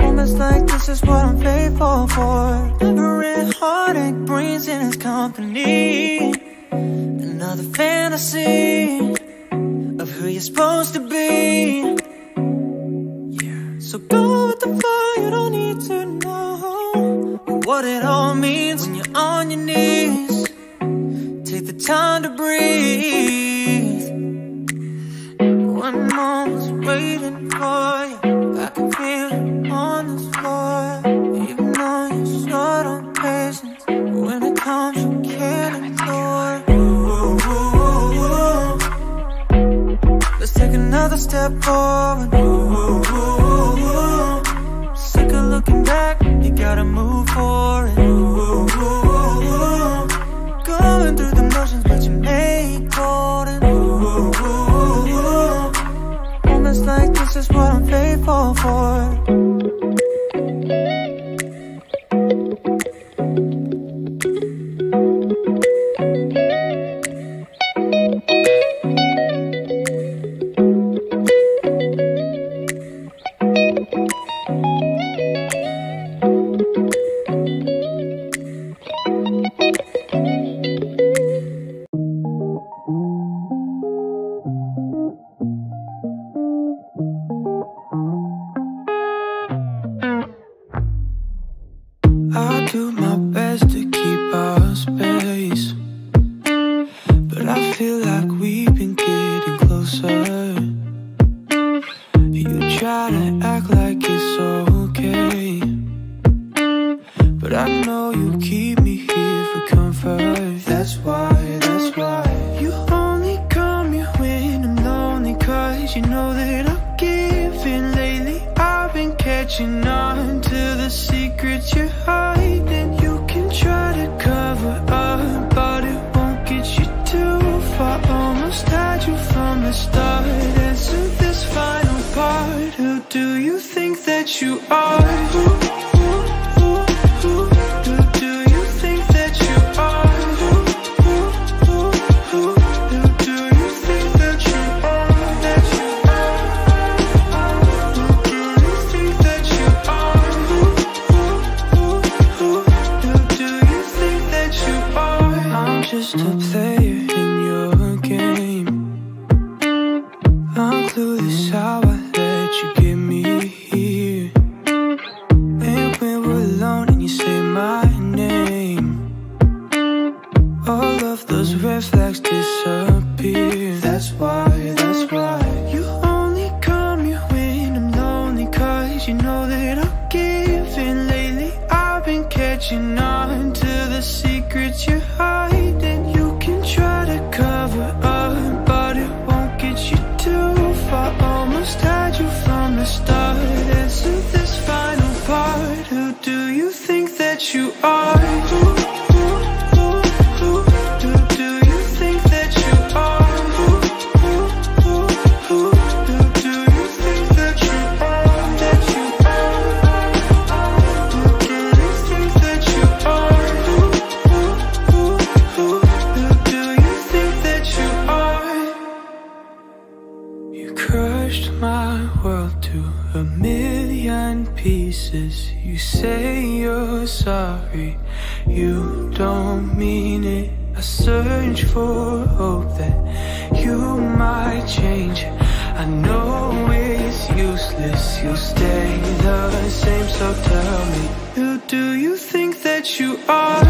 Moments like this is what I'm faithful for. Every heartache brings in its company another fantasy of who you're supposed to be. Yeah. So go with the flow, you don't need to know what it all means when you're on your knees. Take the time to breathe. One moment's waiting for you. I can feel it on this floor. Even though you're short on patience, when it comes you can't ignore. Let's take another step forward. Sick of looking back, you gotta move forward. Going through the motions, but you make golden. Moments like this is what I'm faithful for. know that I'll give in. Lately I've been catching on to the secrets you hide, and you can try to cover up, but it won't get you too far. Almost had you from the start. Isn't this final part? Who do you think that you are? You say you're sorry, you don't mean it. I search for hope that you might change. I know it's useless, you'll stay the same, so tell me, who do you think that you are?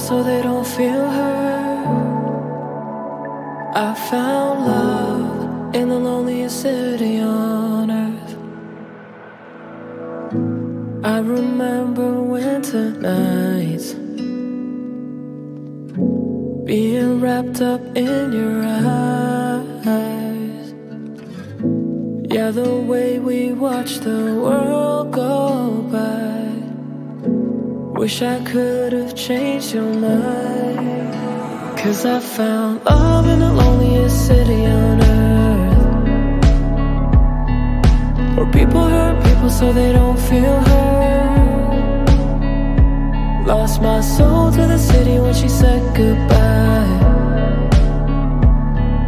So they don't feel hurt. I found love in the loneliest city on earth. I remember winter nights, being wrapped up in your eyes. Yeah, the way we watched the world go by. Wish I could have changed your mind. 'Cause I found love in the loneliest city on earth, where people hurt people so they don't feel hurt. Lost my soul to the city when she said goodbye.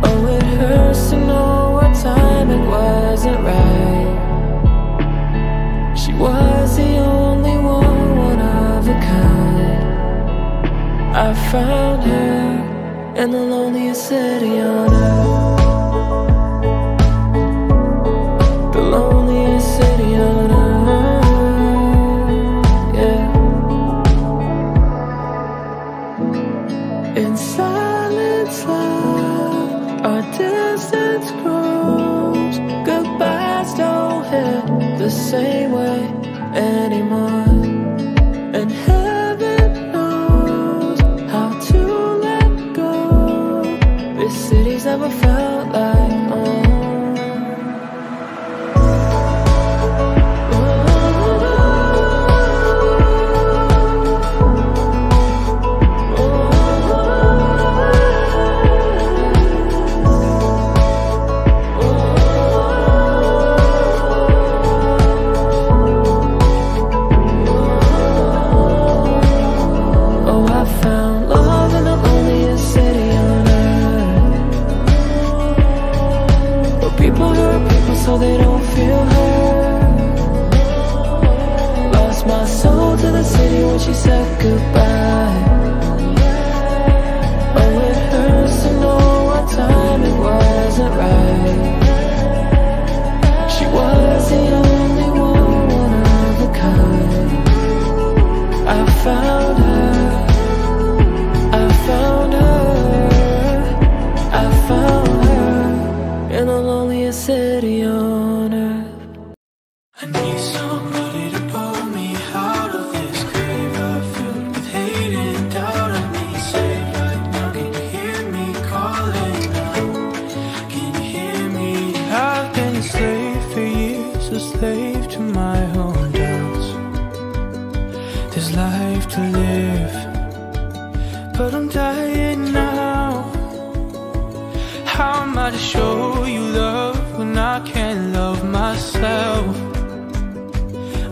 Oh, it hurts to know what time it wasn't right. She was the only one of a kind. I found her in the loneliest city on earth. The loneliest city on earth, yeah. In silence, love, our distance grows. Goodbyes don't hit the same way anymore. And heaven knows how to let go. This city's never felt like home.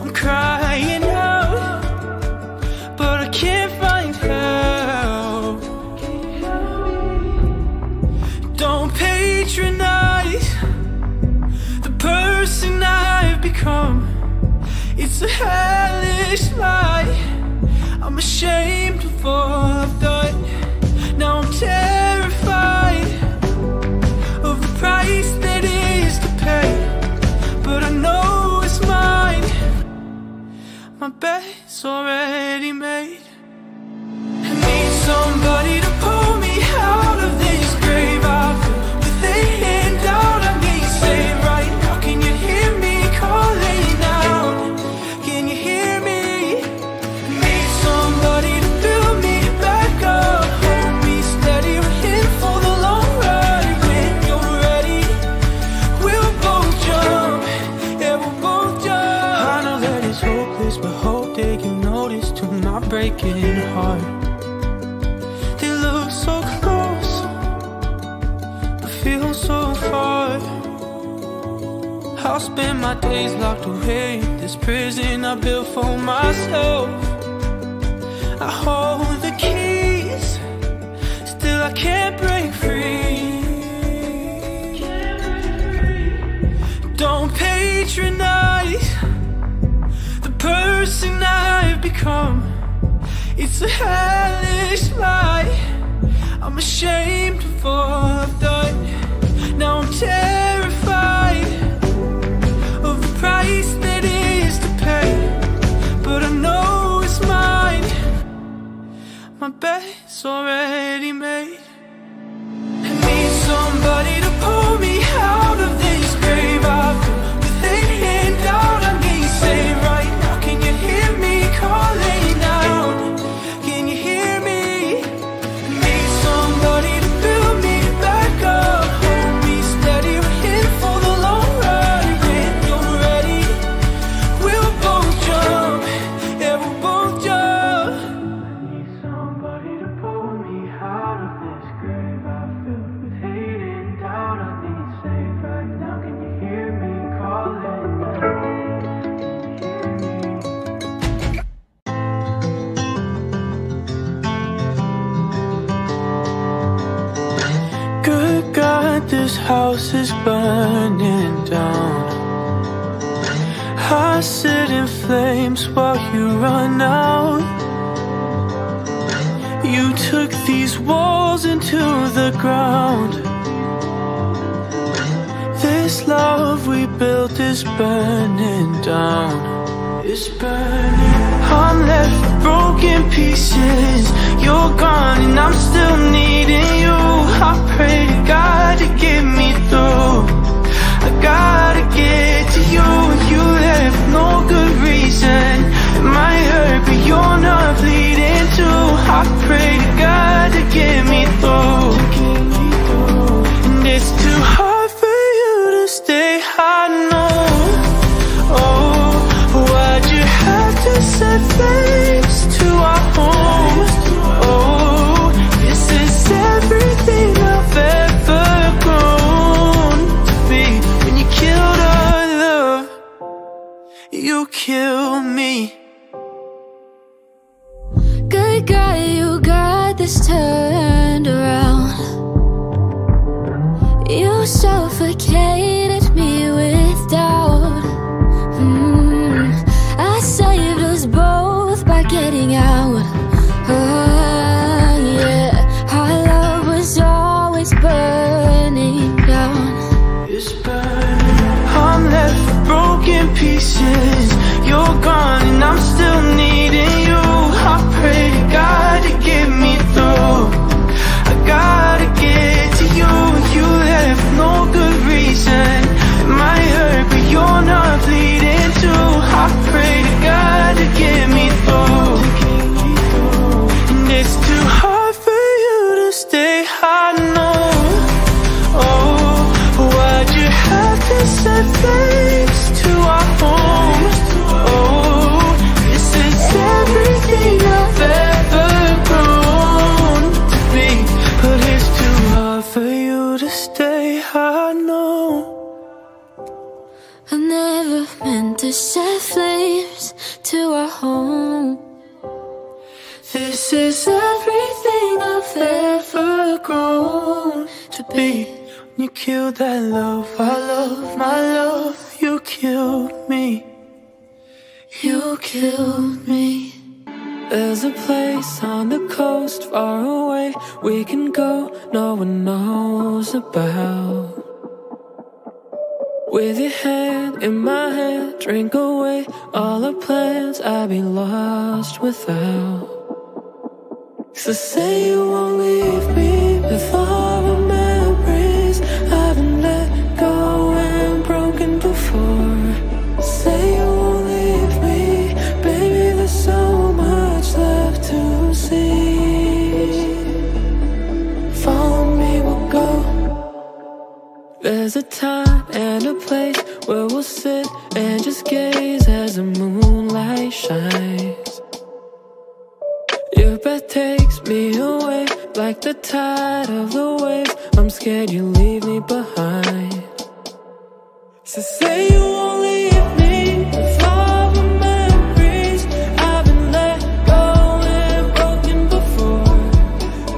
I'm crying out, but I can't It's a hellish lie. I'm ashamed of all I've done. Now I'm terrified of the price that is to pay, but I know it's mine. My bed's already made. I need somebody to pull me out of this grave. I've been with a hand out. I need to save right now. Can you hear me calling out? Can you hear me? I need somebody to build me back up. Hold me steady, we're here for the long ride. When you're ready, we'll both jump. Yeah, we'll both jump. I know that it's hopeless, but hope that you notice to my breaking heart. So close, but feel so far. I'll spend my days locked away in this prison I built for myself. I hold the keys, still I can't break free. Don't patronize the person I've become. It's a hellish lie. I'm ashamed of all I've done. Now I'm terrified of the price that is to pay, but I know it's mine. My bed's already made. I need somebody to pull me out of this grave. I've been with a hand out. I need to save right now. Can you hear me calling out? This house is burning down. I sit in flames while you run out. You took these walls into the ground. This love we built is burning down. It's burning. I'm left with broken pieces. You're gone and I'm still needing you. I pray to God to get me through. I gotta get to you. You left no good reason. It might hurt, but you're not bleeding too. I pray to God to get me through. And it's too hard for you to stay, I know. Oh, why'd you have to set flames to our home? Oh, this is everything I've ever grown to be. When you killed our love, you killed me. Good God, you got this turned around. You suffocated me with doubt. I saved us both by getting out. Oh, yeah. Our love was always burning down. It's burning. I'm left with broken pieces. You're gone and I'm still needing you. I pray to God to get me through. I gotta get to you. You left no good reason. It might hurt, but you're not bleeding too. I pray to God to get me through. And it's too hard for you to stay, I know. Oh, why'd you have to set flames to our home? Oh, this is everything I've ever grown to be. But it's too hard for you to stay, I know. I never meant to set flames to our home. This is everything I've ever grown to be. When you killed that love, I love, my love, you killed me. You killed me. There's a place on the coast far away we can go, no one knows about. With your hand in my hand, drink away all our plans, I'd be lost without. So say you won't leave me with all the memories I've been let go and broken before. Say you won't leave me, baby, there's so much left to see. Follow me, we'll go. There's a time and a place where we'll sit and just gaze as the moonlight shines. Your breath takes me away like the tide of the waves. I'm scared you leave me behind. So say you won't leave me with all the memories I've been let go and broken before.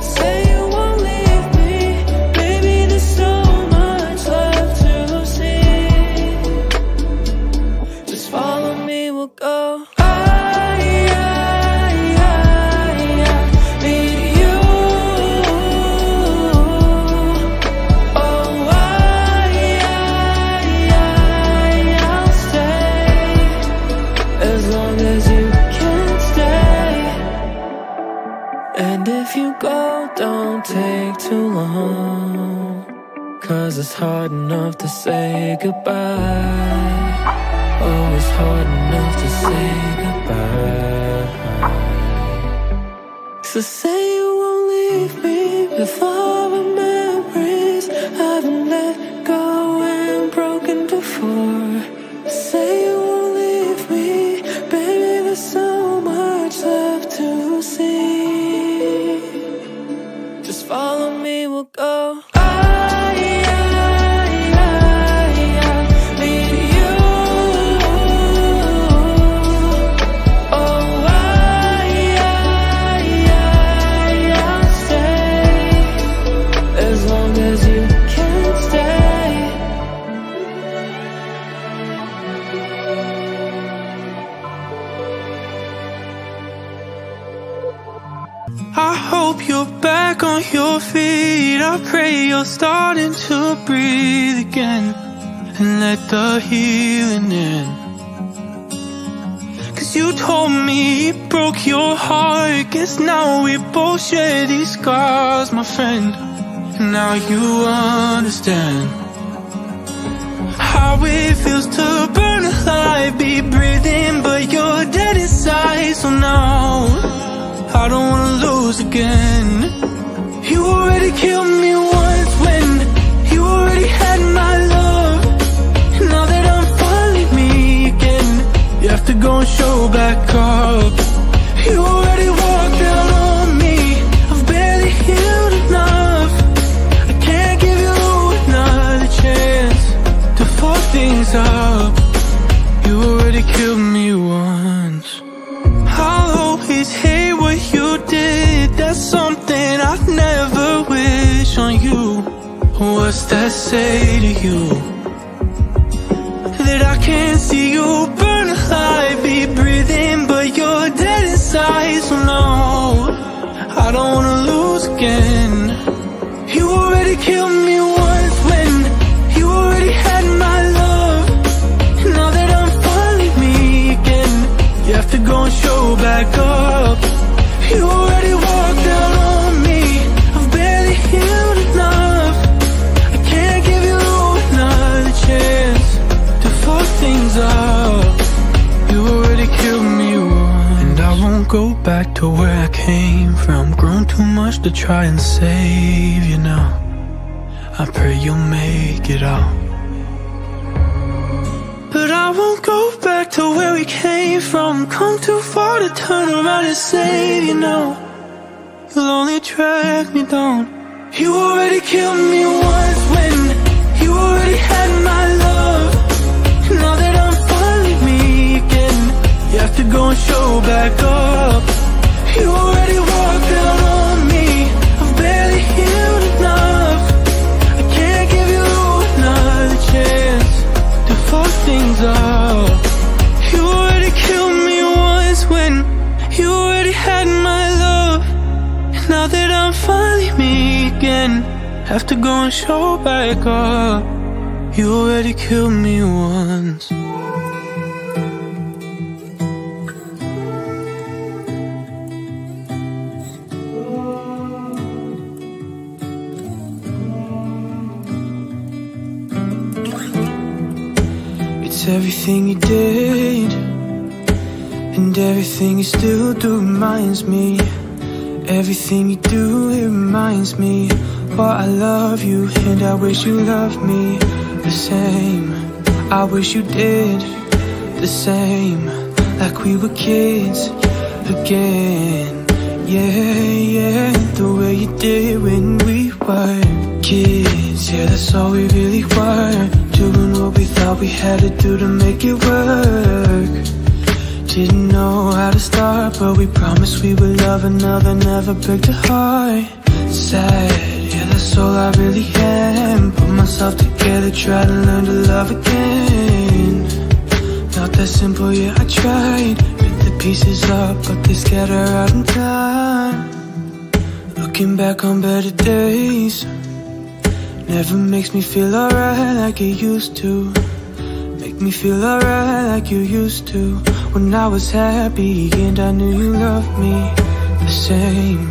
Say you won't leave me, baby, there's so much left to see. Just follow me, we'll go. Take too long, 'cause it's hard enough to say goodbye. Oh, it's hard enough to say goodbye. So say you won't leave me with all the memories I've been let go and broken before. Say you won't leave me, baby, there's so much left to see. Follow me, we'll go. On your feet, I pray you're starting to breathe again and let the healing in. 'Cause you told me it broke your heart, guess now we both share these scars, my friend. And now you understand how it feels to burn alive, be breathing but you're dead inside. So now I don't wanna lose again. You already killed me once when you already had my love. Now that I'm finally me again, you have to go and show back up. You already walked out on me, I've barely healed enough. I can't give you another chance to fuck things up. You already killed me once. I'll always hate what you did, that's something I've never. On you, what's that say to you? That I can't see you burn alive, be breathing, but you're dead inside. So no, I don't wanna lose again. You already killed me once when you already had my love. Now that I'm finally me again, you have to go and show back up. You already walked out on me, I've barely healed. Things up, you already killed me once. And I won't go back to where I came from. Grown too much to try and save you now. I pray you'll make it out. But I won't go back to where we came from. Come too far to turn around and save you now. You'll only drag me down. You already killed me once when you already had my love. Now that I'm finally me again, you have to go and show back up. You already walked out on me, I've barely healed enough. I can't give you another chance to fuck things up. You already killed me. again. Have to go and show back up. You already killed me once. It's everything you did, and everything you still do reminds me. Everything you do, it reminds me. But I love you, and I wish you loved me the same. I wish you did the same, like we were kids again. Yeah, yeah, the way you did when we were kids. Yeah, that's all we really were, doing what we thought we had to do to make it work. Didn't know how to start, but we promised we would love another. Never picked a heart. Sad, yeah, that's all I really am. Put myself together, try to learn to love again. Not that simple, yeah, I tried. Pick the pieces up, but they scatter out in time. Looking back on better days never makes me feel alright like it used to. Make me feel alright like you used to. When I was happy and I knew you loved me the same.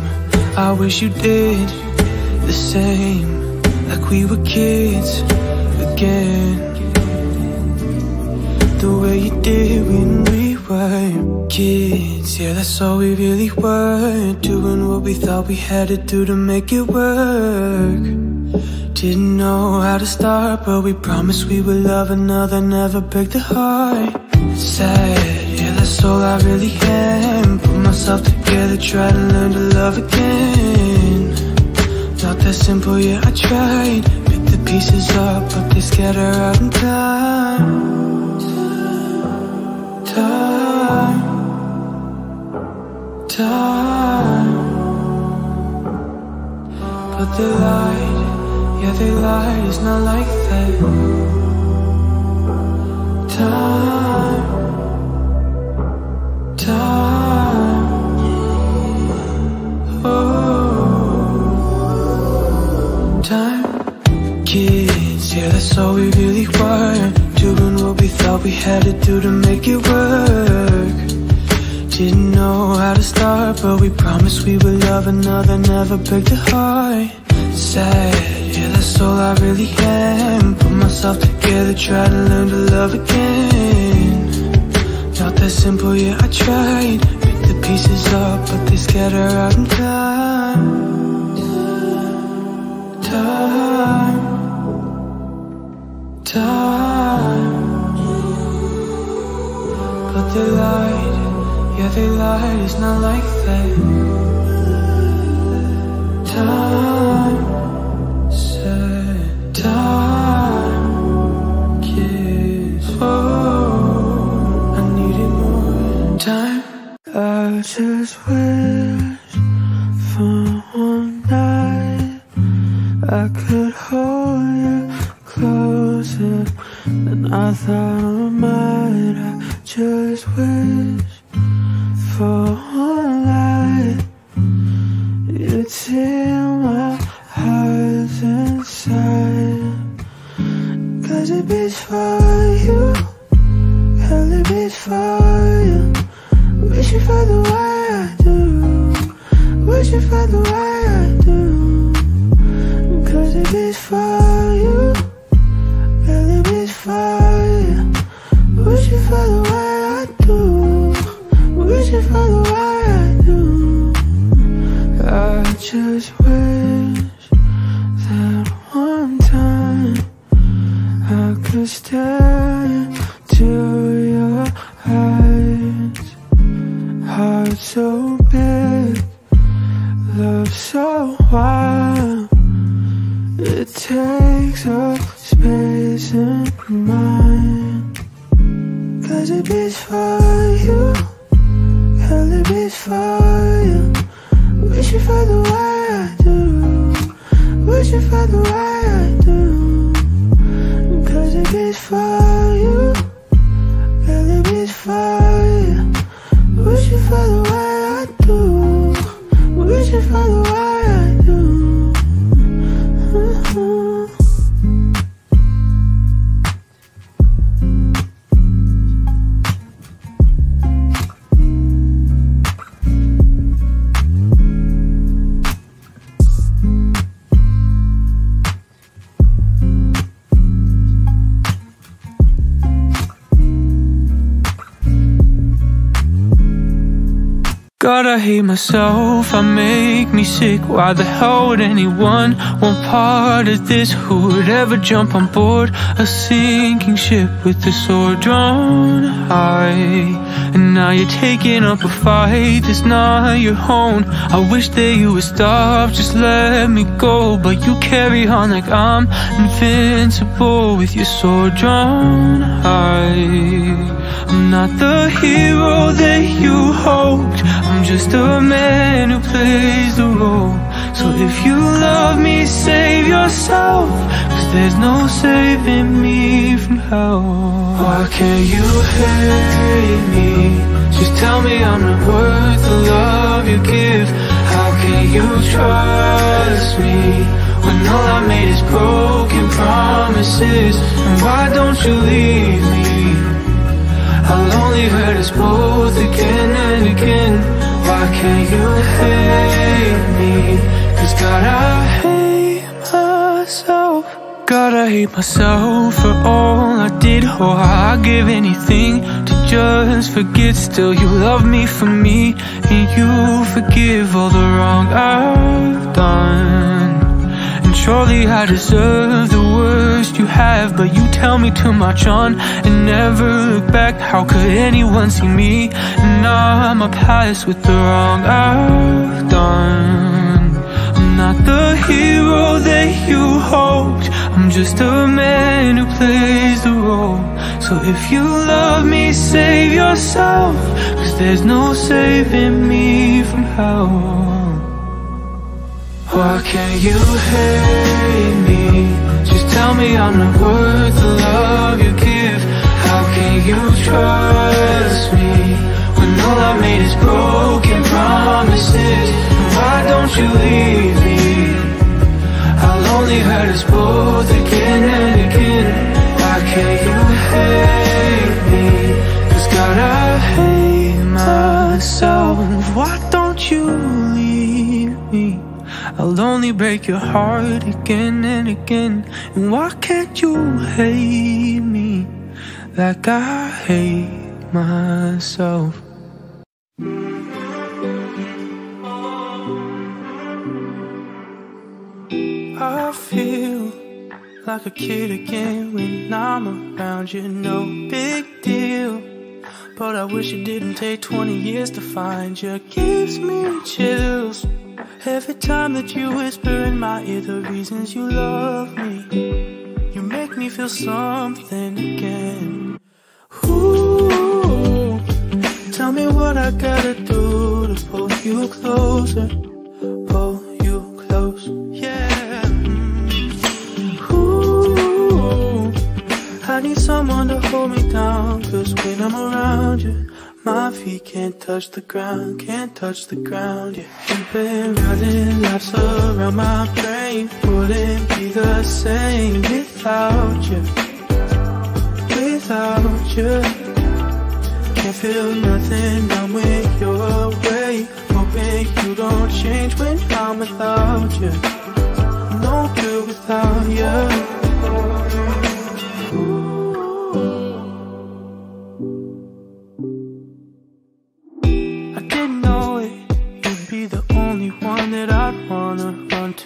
I wish you did the same, like we were kids again. The way you did when we were kids. Yeah, that's all we really were, doing what we thought we had to do to make it work. Didn't know how to start, but we promised we would love another. Never picked a heart. Sad, yeah, that's all I really am. Put myself together, try to learn to love again. Not that simple, yeah, I tried. Pick the pieces up, but they scatter out in time. Time, time. But they lied, yeah, they lied. It's not like that. Time, time, oh, time. Kids, yeah, that's all we really were, doing what we thought we had to do to make it work. Didn't know how to start, but we promised we would love another. Never picked a heart. Sad, yeah, that's all I really am. Put myself together, try to learn to love again. Not that simple, yeah, I tried. Pick the pieces up, but they scatter out in time. Time, time. But they lied, yeah, they lied. It's not like that. Time. Time, kiss. Oh, I needed more time. I just wish for one night I could hold you closer than I thought I might. I just wish for one night you'd seal my heart's inside. Cause it beats for you, hell it beats for you. Wish you felt the way I do, wish you felt the way I do. Cause it beats for you, hell it beats for you. Wish you felt the way I do, wish you felt the way I do. I just wish that one time I could stare into your eyes. Heart so big, love so wild. It takes up space in mine. Cause it beats for you, hell it beats for you. Wish you felt the way I do, wish you felt the way I do. Cause it beats for you, girl it beats for you. Wish you felt the way I do, wish you felt the way I do. But I hate myself, I make me sick. Why the hell would anyone want part of this? Who would ever jump on board a sinking ship with the sword drawn high? And now you're taking up a fight that's not your own. I wish that you would stop, just let me go. But you carry on like I'm invincible with your sword drawn high. I'm not the hero that you hoped, I'm just a man who plays the role. So if you love me, save yourself, cause there's no saving me from hell. Why can't you hate me? Just tell me I'm not worth the love you give. How can you trust me when all I made is broken promises? And why don't you leave me? I'll only hurt us both again and again. Why can't you hate me? Cause God, I hate myself. God, I hate myself for all I did. Oh, I'd give anything to just forget. Still, you love me for me, and you forgive all the wrong I've done. And surely I deserve the worst you have, but you tell me to march on and never look back. How could anyone see me? And I'm up highest with the wrong I've done. I'm not the hero that you hoped, I'm just a man who plays the role. So if you love me, save yourself, cause there's no saving me from hell. Why can't you hate me? Just tell me I'm not worth the love you give. How can you trust me when all I made is broken promises? And why don't you leave me? I'll only hurt us both again and again. Why can't you hate me? Cause God, I hate myself. Why don't you leave me? I'll only break your heart again and again. And why can't you hate me like I hate myself? I feel like a kid again when I'm around you, no big deal. But I wish it didn't take 20 years to find you. Gives me chills every time that you whisper in my ear the reasons you love me. You make me feel something again. Ooh, tell me what I gotta do to pull you closer, pull you close, yeah. Ooh, I need someone to hold me down, cause when I'm around you my feet can't touch the ground, yeah. You've been running laps around my brain, wouldn't be the same without you, without you. Can't feel nothing down when you're away, hoping you don't change when I'm without you. No good without you.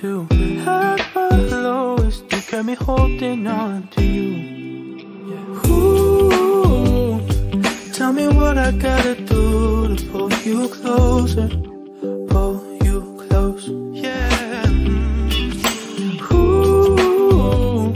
To at my lowest, you got me holding on to you, yeah. Ooh, tell me what I gotta do to pull you closer, yeah. Ooh,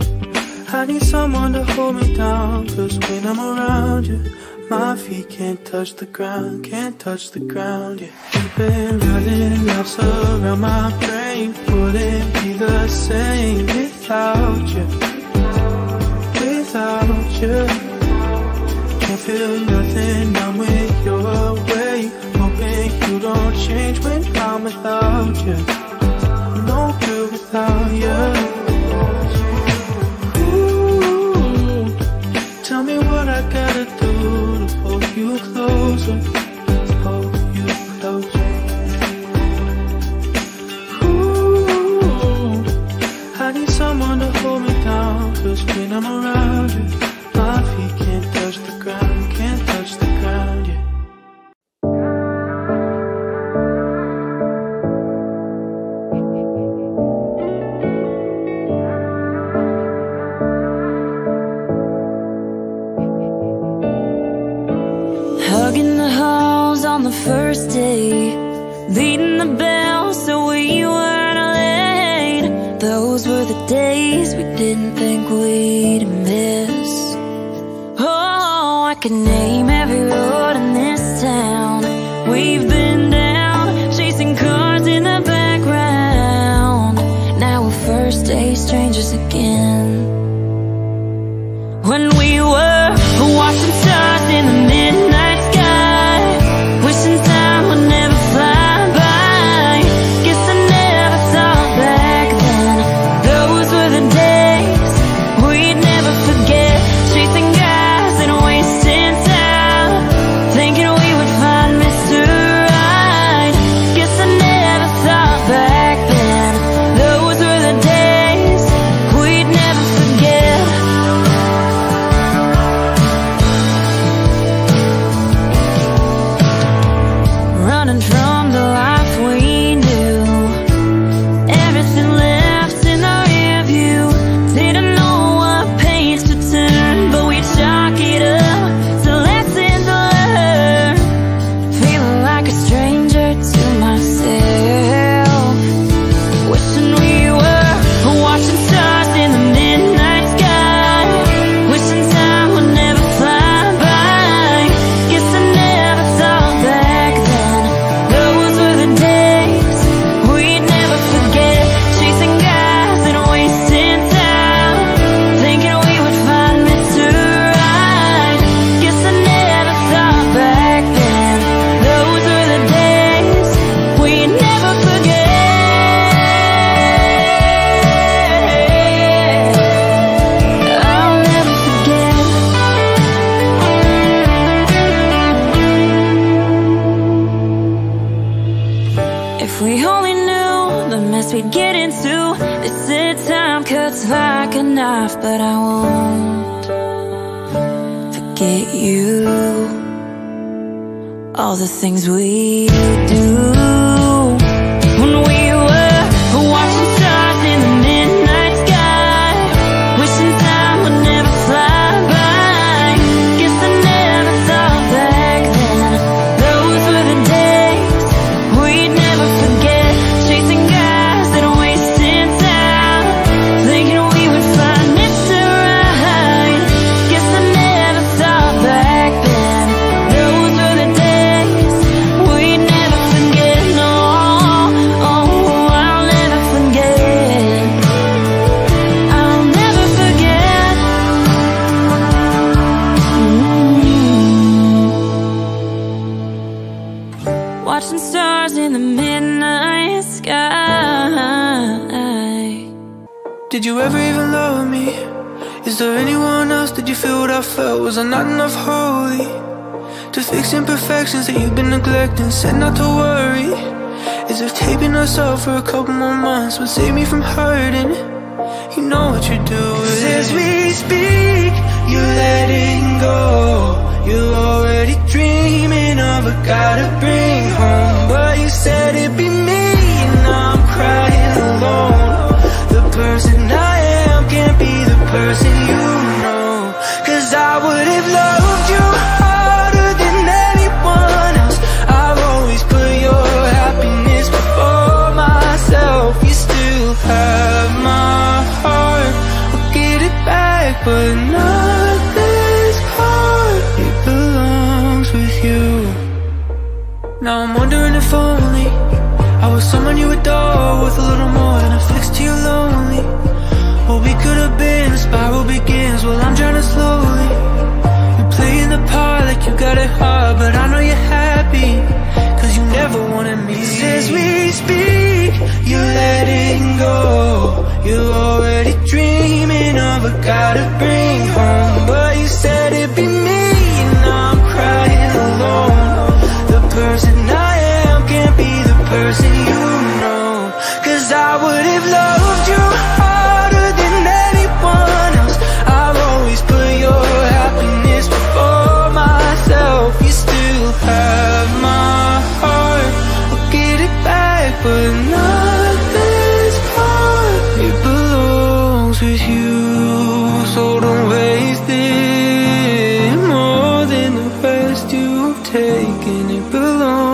I need someone to hold me down, cause when I'm around you my feet can't touch the ground, yeah. You've been running laps around my brain, wouldn't be the same without you, without you. Can't feel nothing now when you're away, hoping you don't change when I'm without you. No good without you. Ooh, tell me what I gotta do. You closer, hold you closer. Ooh, I need someone to hold me down, cause when I'm around you my feet can't touch the ground, yeah. the first day, leading the bell so we weren't late. Those were the days we didn't think we'd miss. Oh, I can name every road in this town we've been down, chasing cars in the background. Now we're first day strangers again. When we were watching stars in the midnight sky, wishing time would never fly by. Guess I never saw back then. Those were the days we'd never forget, chasing guys and wasting time, thinking we would find Mr. Right. Guess I never saw back then. Those were the days we'd never forget. Running from the life we knew, everything left in the rear view. Didn't know what page to turn, but we'd chalk it up to lessons learned. Feeling like a stranger to myself, wishing we were watching stars in the midnight sky, wishing time would never fly by. Guess I never saw back then. Those were the days we'd never forget, chasing guys and wasting time, thinking we would find Mr. Right. Guess I never saw back then. Those were the days we'd never forget. I'll never forget. If we only knew the mess we'd get into. They said time cuts like a knife, but I won't forget you. All the things we do when we were watching stars in the midnight sky, wishing time would never fly by. Guess I never saw back then. Those were the days we'd never forget, chasing guys and wasting time, thinking we would find Mr. Right. Guess I never saw back then. Those were the days we'd never forget. No, oh, I'll never forget. I'll never forget. Watching stars in the midnight sky. Did you ever even love me? Is there anyone else? Did you feel what I felt? Was I not enough holy to fix imperfections that you've been neglecting? Said not to worry, as if taping ourselves for a couple more months would save me from hurting. You know what you're doing. As we speak, you're letting go. You're already dreaming of a guy to bring home, but you said it'd be me, and now I'm crying alone. The person I am can't be the person you know. 'Cause I would have loved you harder than anyone else. I've always put your happiness before myself. You still have my heart, I'll get it back, but not this heart. It belongs with you. Now I'm wondering if only I was someone you adore, with a little more than a fix to your lonely. What we could have been, a spiral begins while I'm drowning slowly. You're playing the part like you got it hard, but I know you're happy, 'cause you never wanted me. 'Cause as we speak, you're letting go. You're already dreaming of a guy to bring home, but you said it'd be me, and now I'm crying alone. The person I am can't be the person you know. 'Cause I would have loved you harder than anyone else. I've always put your happiness before myself. You still have my heart, I'll get it back, but not this part. It belongs with you, so don't waste it more than the rest you've taken. It belongs.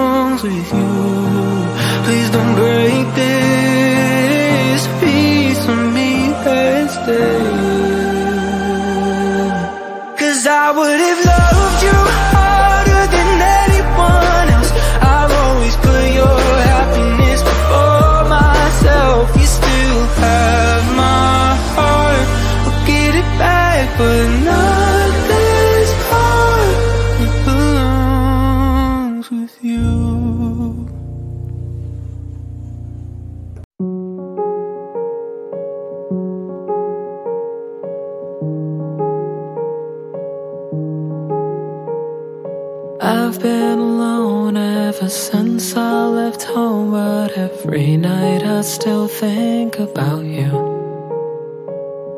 since I left home, but every night I still think about you.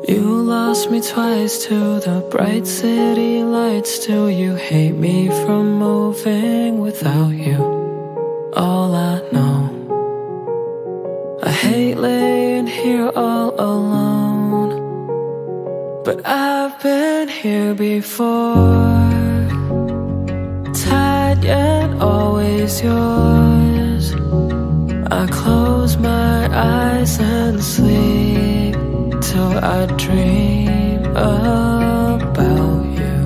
You lost me twice to the bright city lights. Do you hate me from moving without you? All I know, I hate laying here all alone, but I've been here before, tied yet always yours. I close my eyes and sleep till I dream about you.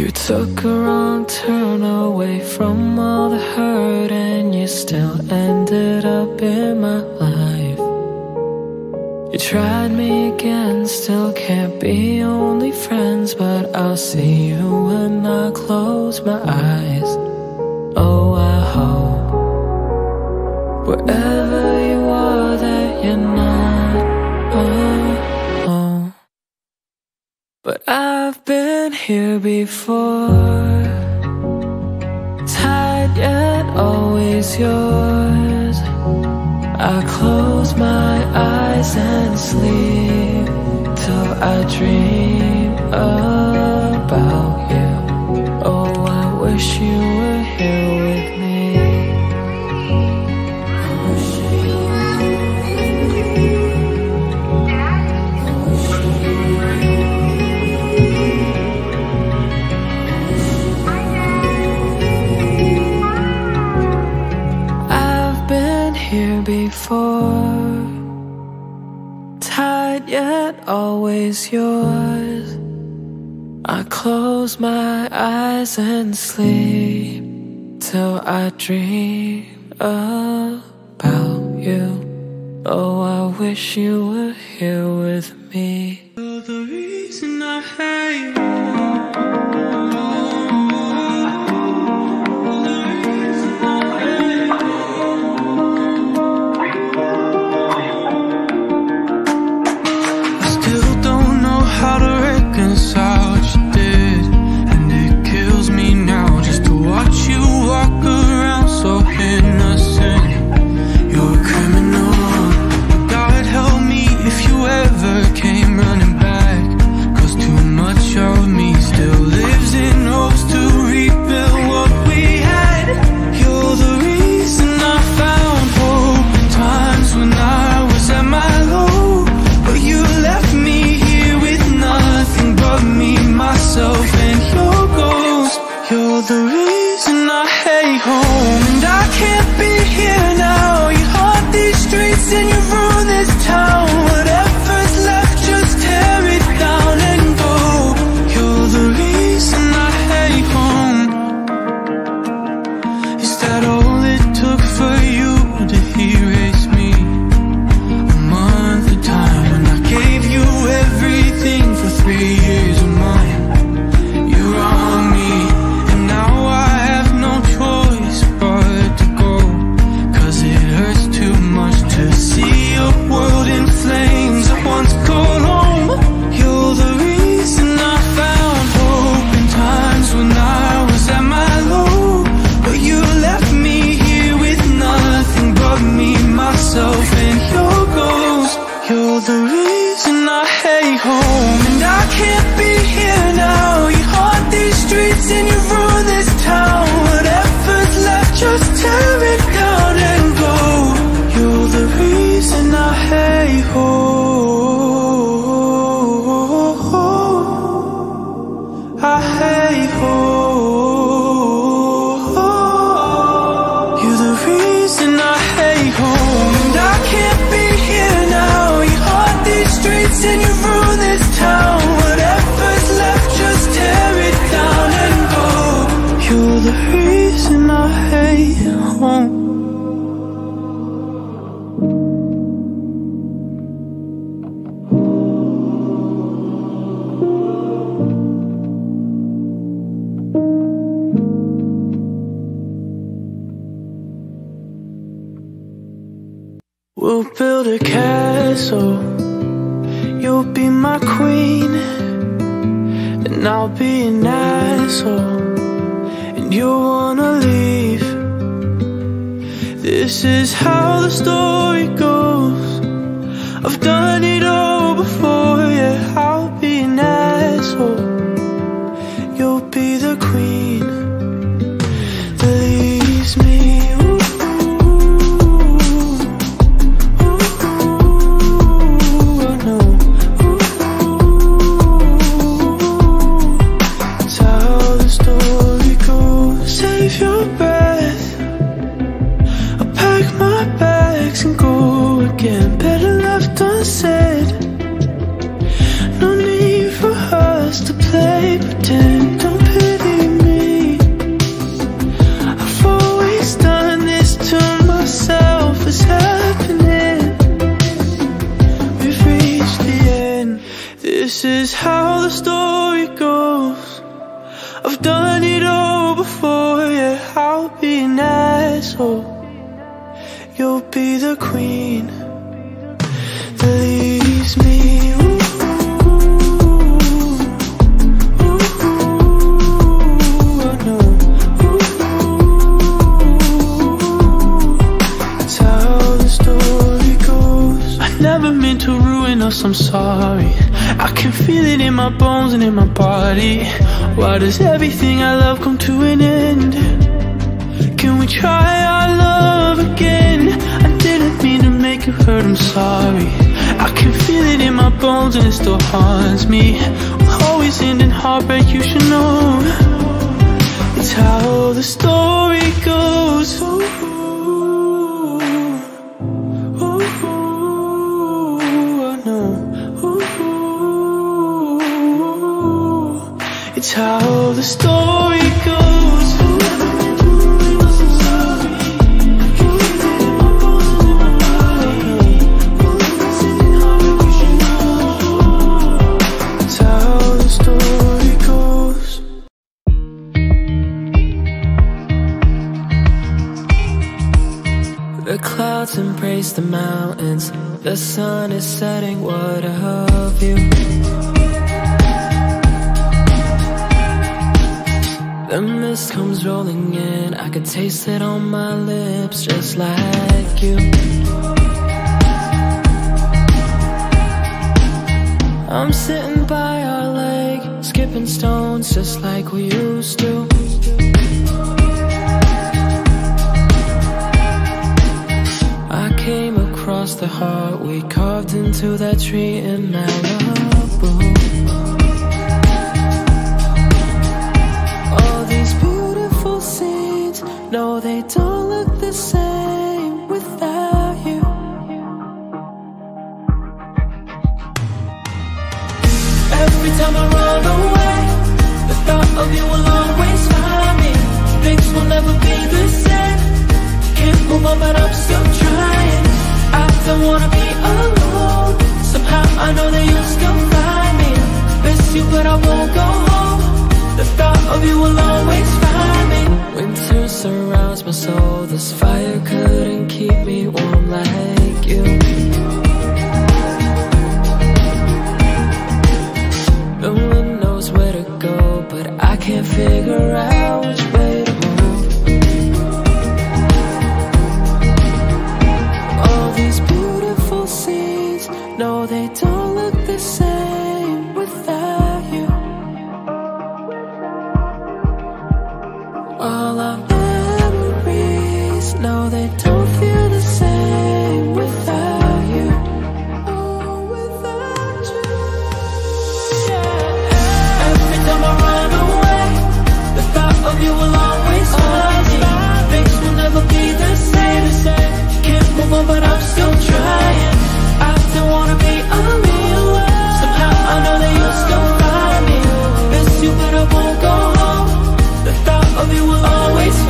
You took a wrong turn away from all the hurt, and you still ended up in my life. You tried me again, still can't be only friends, but I'll see you when I close my eyes. Oh, I hope wherever you are that you're not alone, but I've been here before, tied yet always yours. I close my eyes and sleep till I dream about you. Oh, I wish you were here with me. Before, tied yet always yours. I close my eyes and sleep till I dream about you. Oh, I wish you were here with me. You're the reason I hate you. How to reconcile what you did, and it kills me now just to watch you walk around so innocent. You're a criminal, God help me if you ever came running back, 'cause too much of me still lives in hopes to rebuild what we had. You're the reason I found hope in times when I was at my low, but you left me but me, myself, and your ghost. You're the reason I hate home, and I can't be here now. You haunt these streets and you ruin this town. Whatever's left, just tear it down and go. You're the reason I hate home. Is that all it took for you to erase me? A month of time when I gave you everything for 3 years. We'll build a castle, you'll be my queen, and I'll be an asshole, and you'll wanna leave. This is how the story goes. I've done it all before, yeah. I'll be an asshole, you'll be the queen. This is how the story goes. I've done it all before, yeah. I'll be an asshole, you'll be the queen. That leaves me. That's how the story goes. I never meant to ruin us, I'm sorry. I can feel it in my bones and in my body. Why does everything I love come to an end? Can we try our love again? I didn't mean to make you hurt, I'm sorry. I can feel it in my bones and it still haunts me. We'll always end in heartbreak, you should know. It's how the story goes. Ooh, ooh, ooh, I know. It's how the story goes. It's how the story goes. The clouds embrace the mountains. The sun is setting, what of you? The mist comes rolling in, I can taste it on my lips, just like you. I'm sitting by our lake, skipping stones just like we used to. I came across the heart we carved into that tree in Malibu. No, they don't look the same without you. Every time I run away, the thought of you will always find me. Things will never be the same. Can't move on, but I'm still trying. I don't wanna be alone. Somehow I know that you'll still find me. Miss you, but I won't go home. The thought of you will always find me. Winter surrounds my soul. This fire couldn't keep me warm like you. No one knows where to go, but I can't figure out which way to move. All these beautiful scenes, no, they don't look the same without you. All our memories, no, they don't feel the same without you. Oh, without you, yeah. Every time I run away, the thought of you will always find me. Things will never be the same. Can't move on, but I'm still trying. I don't wanna be alone. Somehow I know that you'll still find me. Miss you, but I won't go home. The thought of you will always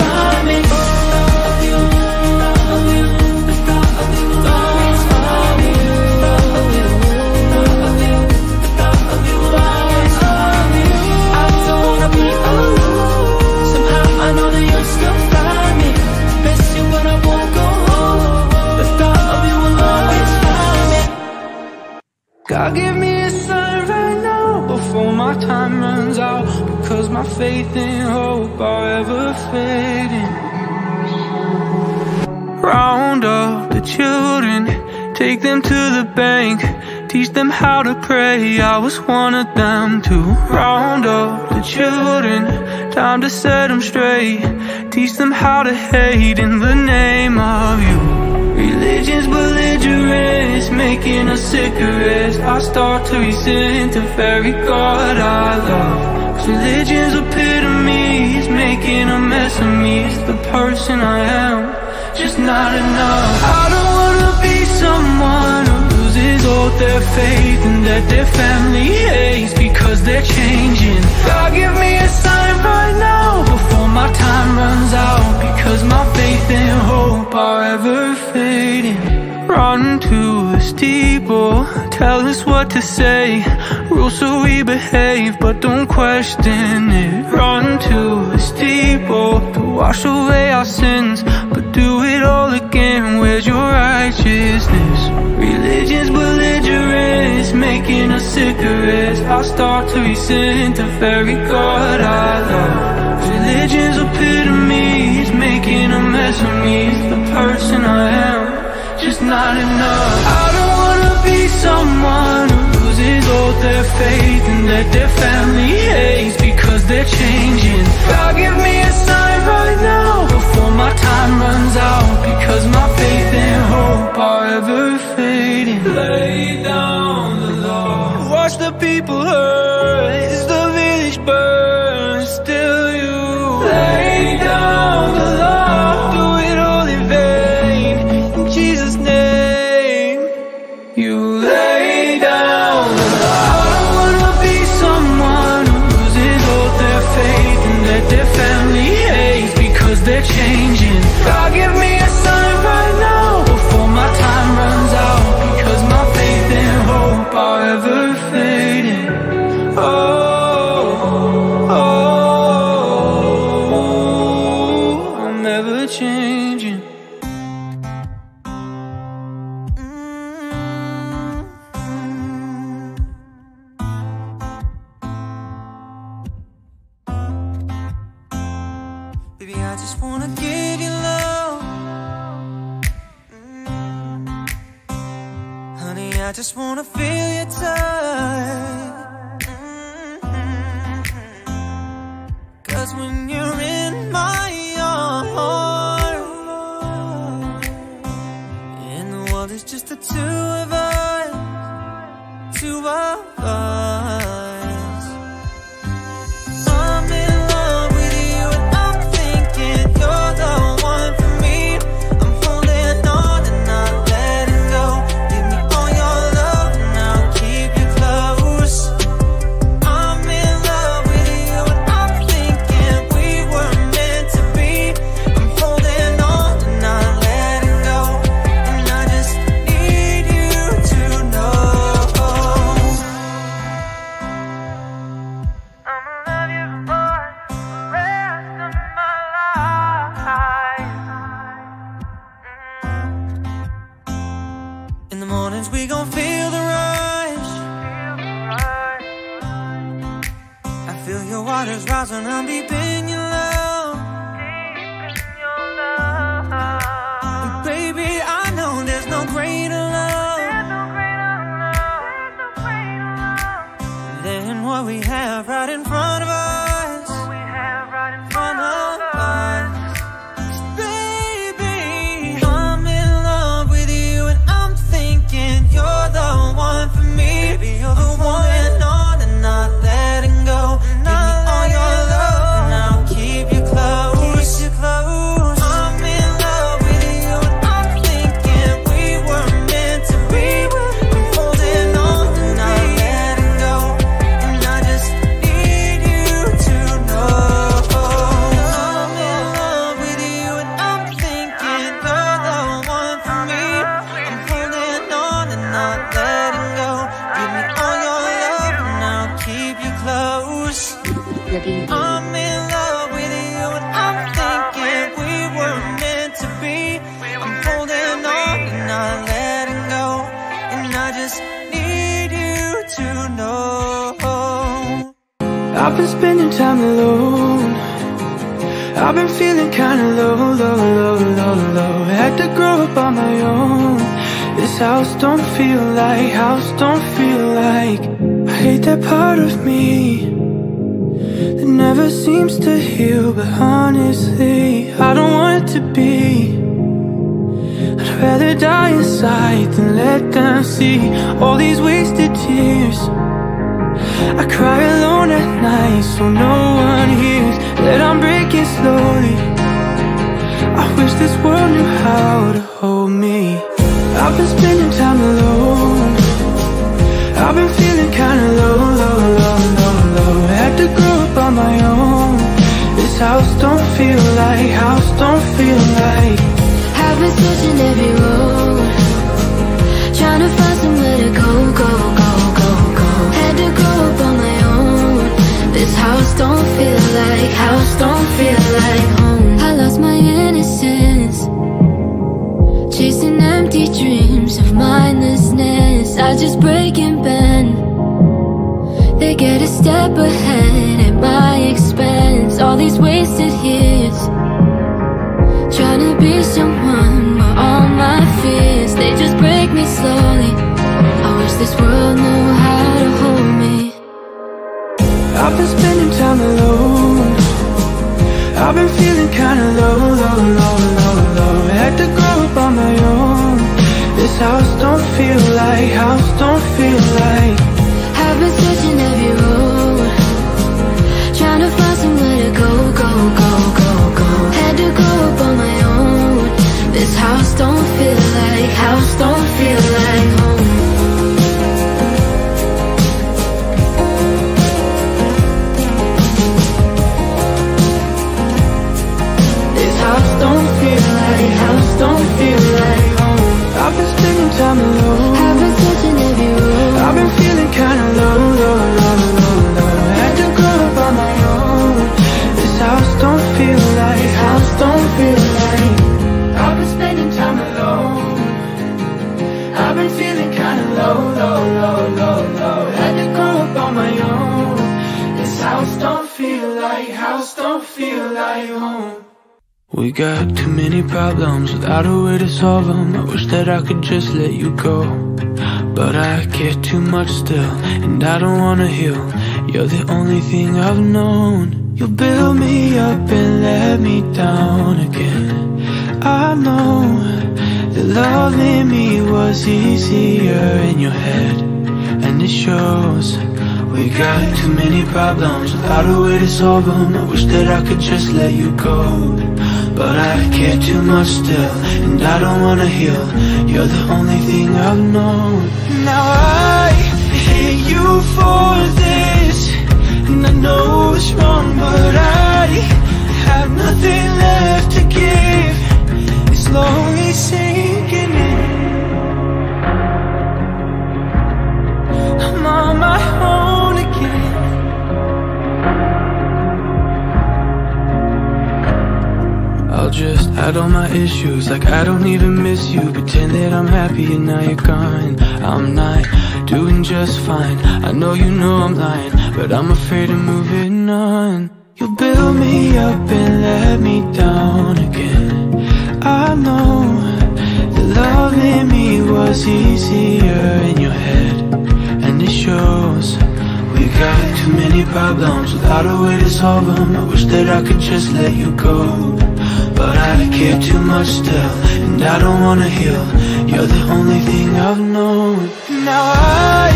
out, because my faith and hope are ever fading. Round up the children, take them to the bank, teach them how to pray, I was one of them too. Round up the children, time to set them straight, teach them how to hate in the name of you. Religion's belligerence, making us sicker as I start to resent the very God I love. 'Cause religion's epitome is making a mess of me, it's the person I am, just not enough. I don't wanna be someone who loses all their faith and that their family hates because they're changing. God, give me a sign right now before my time runs out, because my faith and hope are ever fading. Run to a steeple, tell us what to say, rules so we behave but don't question it. Run to a steeple to wash away our sins, but do it all again, where's your righteousness? Religion's belligerence, making us sicker as I start to resent the very God I love. Religion's epitome is making a mess of me, it's the person I am, just not enough. I don't wanna be someone who loses all their faith and that their family hates because they're changing. God, give me a sign right now before my time runs out, because my faith and hope are ever fading. Lay down the law, watch the people hurt, it's the village burn, still you. Lay down the law, do it all in vain, in Jesus' name, you lay down the law. I don't wanna be someone who loses all their faith and that their family hates because they're changing. God, give me a sign right now before my time runs out, because my faith and hope are ever fading. Oh, oh, I'm ever changing. Baby, I just wanna give you love. Honey, I just wanna feel your touch. 'Cause when you're in my arms, and the world is just the two of us, two of us. You're the one and all, and not letting go. Give me all your love now. spending time alone. I've been feeling kinda low, low, low, low, low. Had to grow up on my own. This house don't feel like, house don't feel like. I hate that part of me that never seems to heal, but honestly, I don't want it to be. I'd rather die inside than let them see all these wasted tears. I cry alone at night so no one hears that I'm breaking slowly. I wish this world knew how to hold me. I've been spending time alone. I've been feeling kinda low, low, low, low, low. Had to grow up on my own. This house don't feel like, house don't feel like. I've been searching every road, trying to find somewhere to go, go, go, go, go. Had to grow up on my own. This house don't feel like, house don't feel like home. I lost my innocence, chasing empty dreams of mindlessness. I just break and bend. They get a step ahead at my expense. All these wasted years, trying to be someone, but all my fears, they just break me slowly. I wish this world knew how to hold me. I've been spending time alone. I've been feeling kinda low, low, low, low, low. Had to grow up on my own. This house don't feel like, house don't feel like. I've been searching every road, trying to find somewhere to go, go, go, go, go. Had to grow up on my own. This house don't feel like, house don't feel like home. House don't feel like home. I've been spending time alone. I've been searching every room. I've been feeling kinda low, low, low, low, low. Had to grow up on my own. This house don't feel like, house don't feel like. I've been spending time alone. I've been feeling kinda low, low, low, low, low. Had to grow up on my own. This house don't feel like, house don't feel like home. We got too many problems without a way to solve them. I wish that I could just let you go, but I care too much still, and I don't wanna heal. You're the only thing I've known. You build me up and let me down again. I know that loving me was easier in your head, and it shows. We got too many problems without a way to solve them. I wish that I could just let you go, but I care too much still, and I don't wanna heal. You're the only thing I've known. Now I hate you for this, and I know it's wrong, but I have nothing left to give. It's slowly sinking in. I'm on my own again. I'll just add all my issues like I don't even miss you. Pretend that I'm happy and now you're gone. I'm not doing just fine. I know you know I'm lying, but I'm afraid of moving on. You build me up and let me down again. I know that loving me was easier in your head, and it shows. We got too many problems without a way to solve them. I wish that I could just let you go, but I care too much still, and I don't wanna heal. You're the only thing I've known. Now I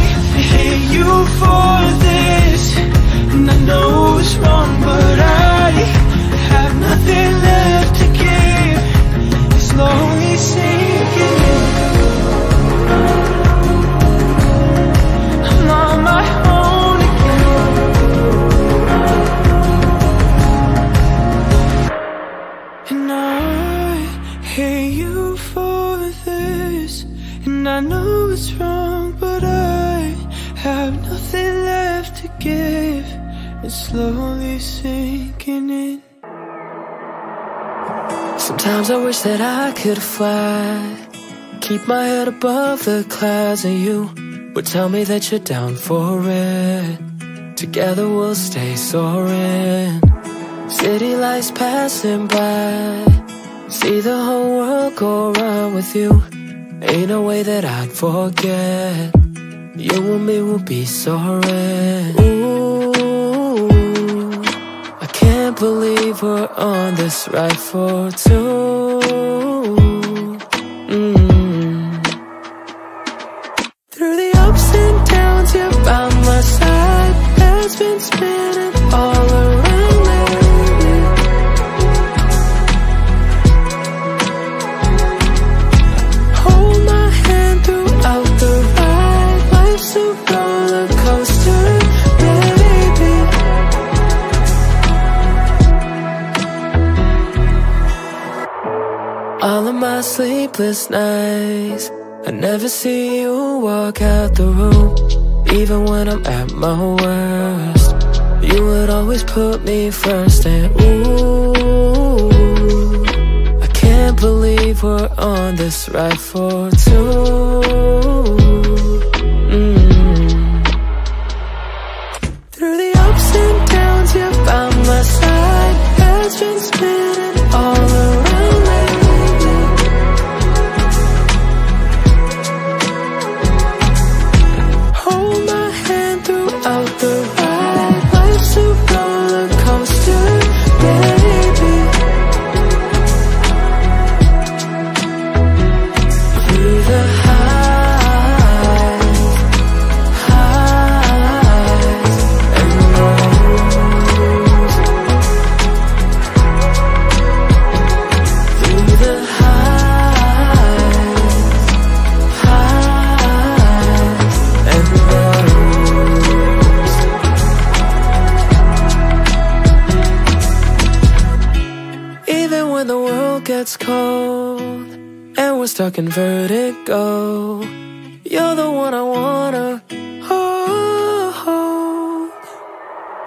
hate you for this, and I know it's wrong, but I have nothing left to give. It's slowly sinking in. I know it's wrong, but I have nothing left to give. It's slowly sinking in. Sometimes I wish that I could fly, keep my head above the clouds, and you would tell me that you're down for it. Together we'll stay soaring. City lights passing by, see the whole world go round with you. Ain't no way that I'd forget. You and me will be soaring. Ooh, I can't believe we're on this ride for two. Through the ups and downs, you're by my side. Has been spinning all around me. Hold my hand throughout the ride. Life's a roller coaster, baby. All of my sleepless nights, I never see you walk out the room. Even when I'm at my worst, you would always put me first. And ooh, I can't believe we're on this ride for two. Through the ups and downs, you're by my side. Has been spinning all around me. Stuck in vertigo, you're the one I wanna hold.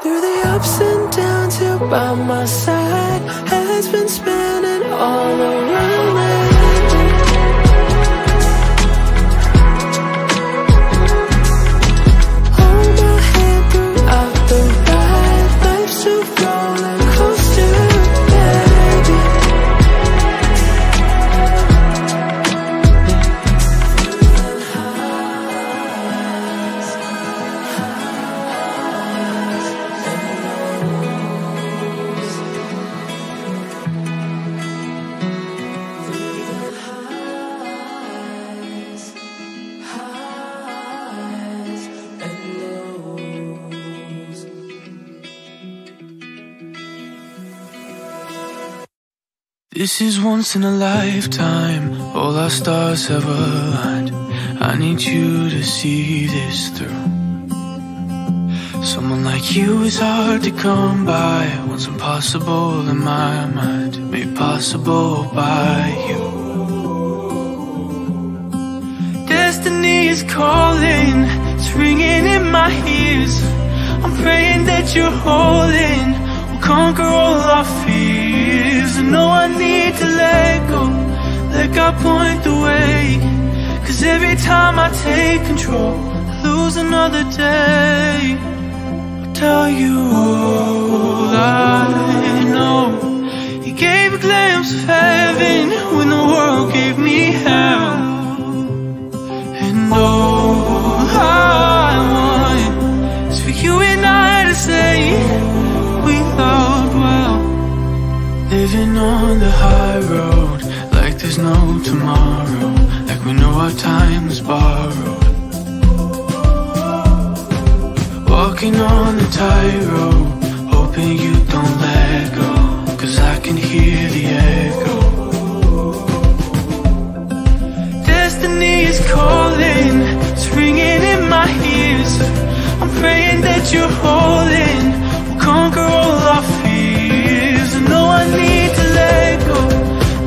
Through the ups and downs, you're by my side. Head's been spinning all around me. Hold my hand throughout the ride. Life's a roller coaster. This is once in a lifetime, all our stars have aligned. I need you to see this through. Someone like you is hard to come by, once impossible in my mind, made possible by you. Destiny is calling, it's ringing in my ears. I'm praying that you're holding, we'll conquer all our fears. I know I need to let go, let God point the way. Cause every time I take control, I lose another day. I'll tell you all I know. You gave a glimpse of heaven when the world gave me hell. And all I want is for you and I to say we loved well. Living on the high road, like there's no tomorrow, like we know our time is borrowed. Walking on the tightrope, hoping you don't let go, cause I can hear the echo. Destiny is calling, it's ringing in my ears. I'm praying that you're holding, we'll conquer all our fears. No, I need to let go,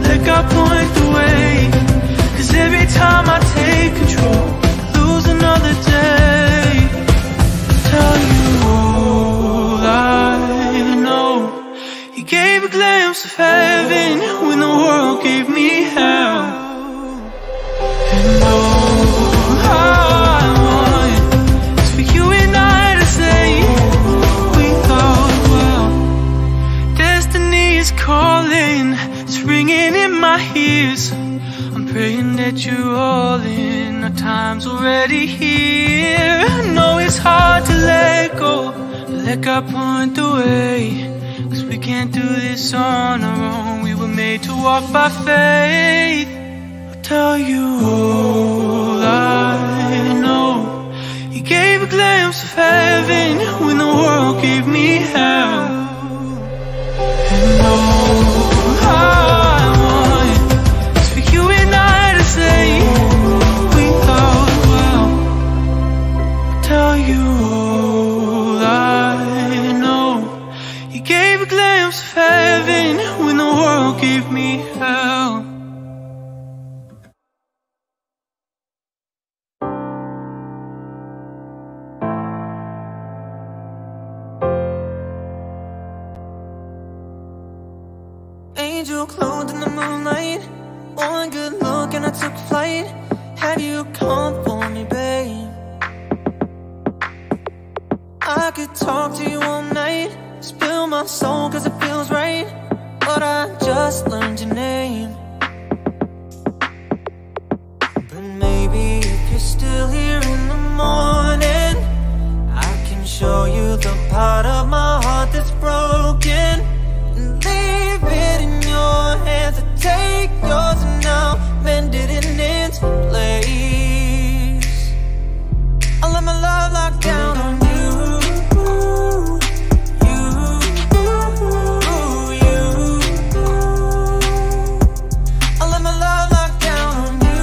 let God point the way. Cause every time I take control, I lose another day. Tell you all I know. You gave a glimpse of heaven when the world gave me hell. And all I want is for you and I to say ears. I'm praying that you're all in. Our time's already here. I know it's hard to let go, but let God point the way, 'cause we can't do this on our own. We were made to walk by faith. I'll tell you all I know. You gave a glimpse of heaven when the world gave me hell. And all I want is for you and I to say we thought well. I'll tell you all I know. You gave a glimpse of heaven when the world gave me hell. Angel clothed in the moonlight, one good look and I took flight. Have you come for me, babe? I could talk to you all night, spill my soul 'cause it feels right, but I just learned your name. But maybe if you're still here in the morning, I can show you the part of my heart that's broken. Hands to take yours and now mend it in its place. I let my love lock down on you. I let my love lock down on you.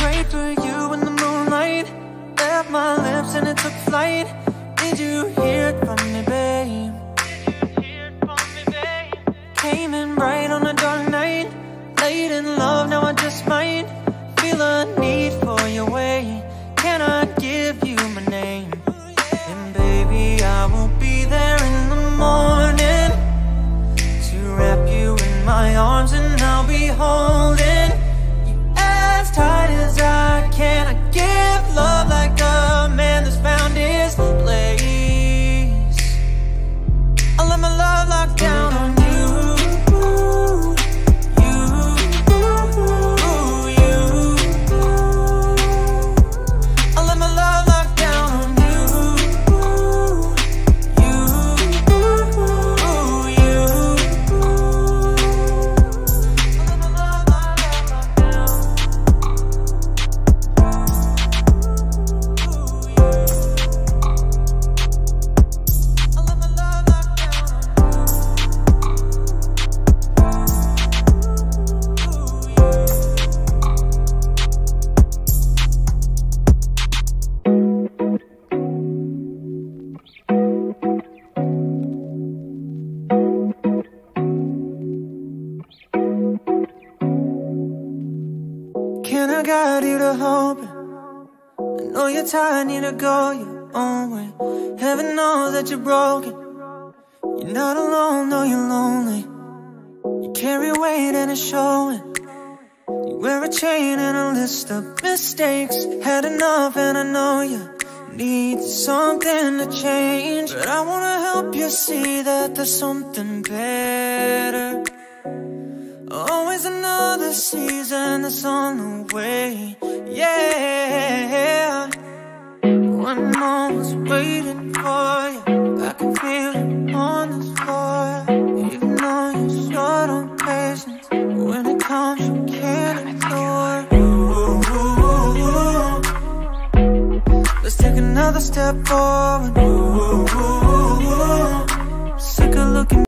Pray for you in the moonlight. Left my lips and it took flight. Did you hear it from me, babe? Did you hear it from me, babe? Came in bright on a dark night, late in love, now I just might feel a need for your way. Can I give you my name? And baby, I will be there in the morning to wrap you in my arms and I'll be holding you as tight as I can. I give love like a man that's found his place. I let my love lock down on you. You, you. I let my love lock down on you. You, you. I let my love lock down. Tired, need to go your own way. Heaven knows that you're broken. You're not alone, though you're lonely. You carry weight and it's showing. You wear a chain and a list of mistakes. Had enough and I know you need something to change, but I wanna help you see that there's something better. Always another season that's on the way. Yeah, one moment's waiting for you. I can feel it on this floor. Even though you're short on patience, when it comes you can't ignore. Let's take another step forward. Ooh, ooh, ooh.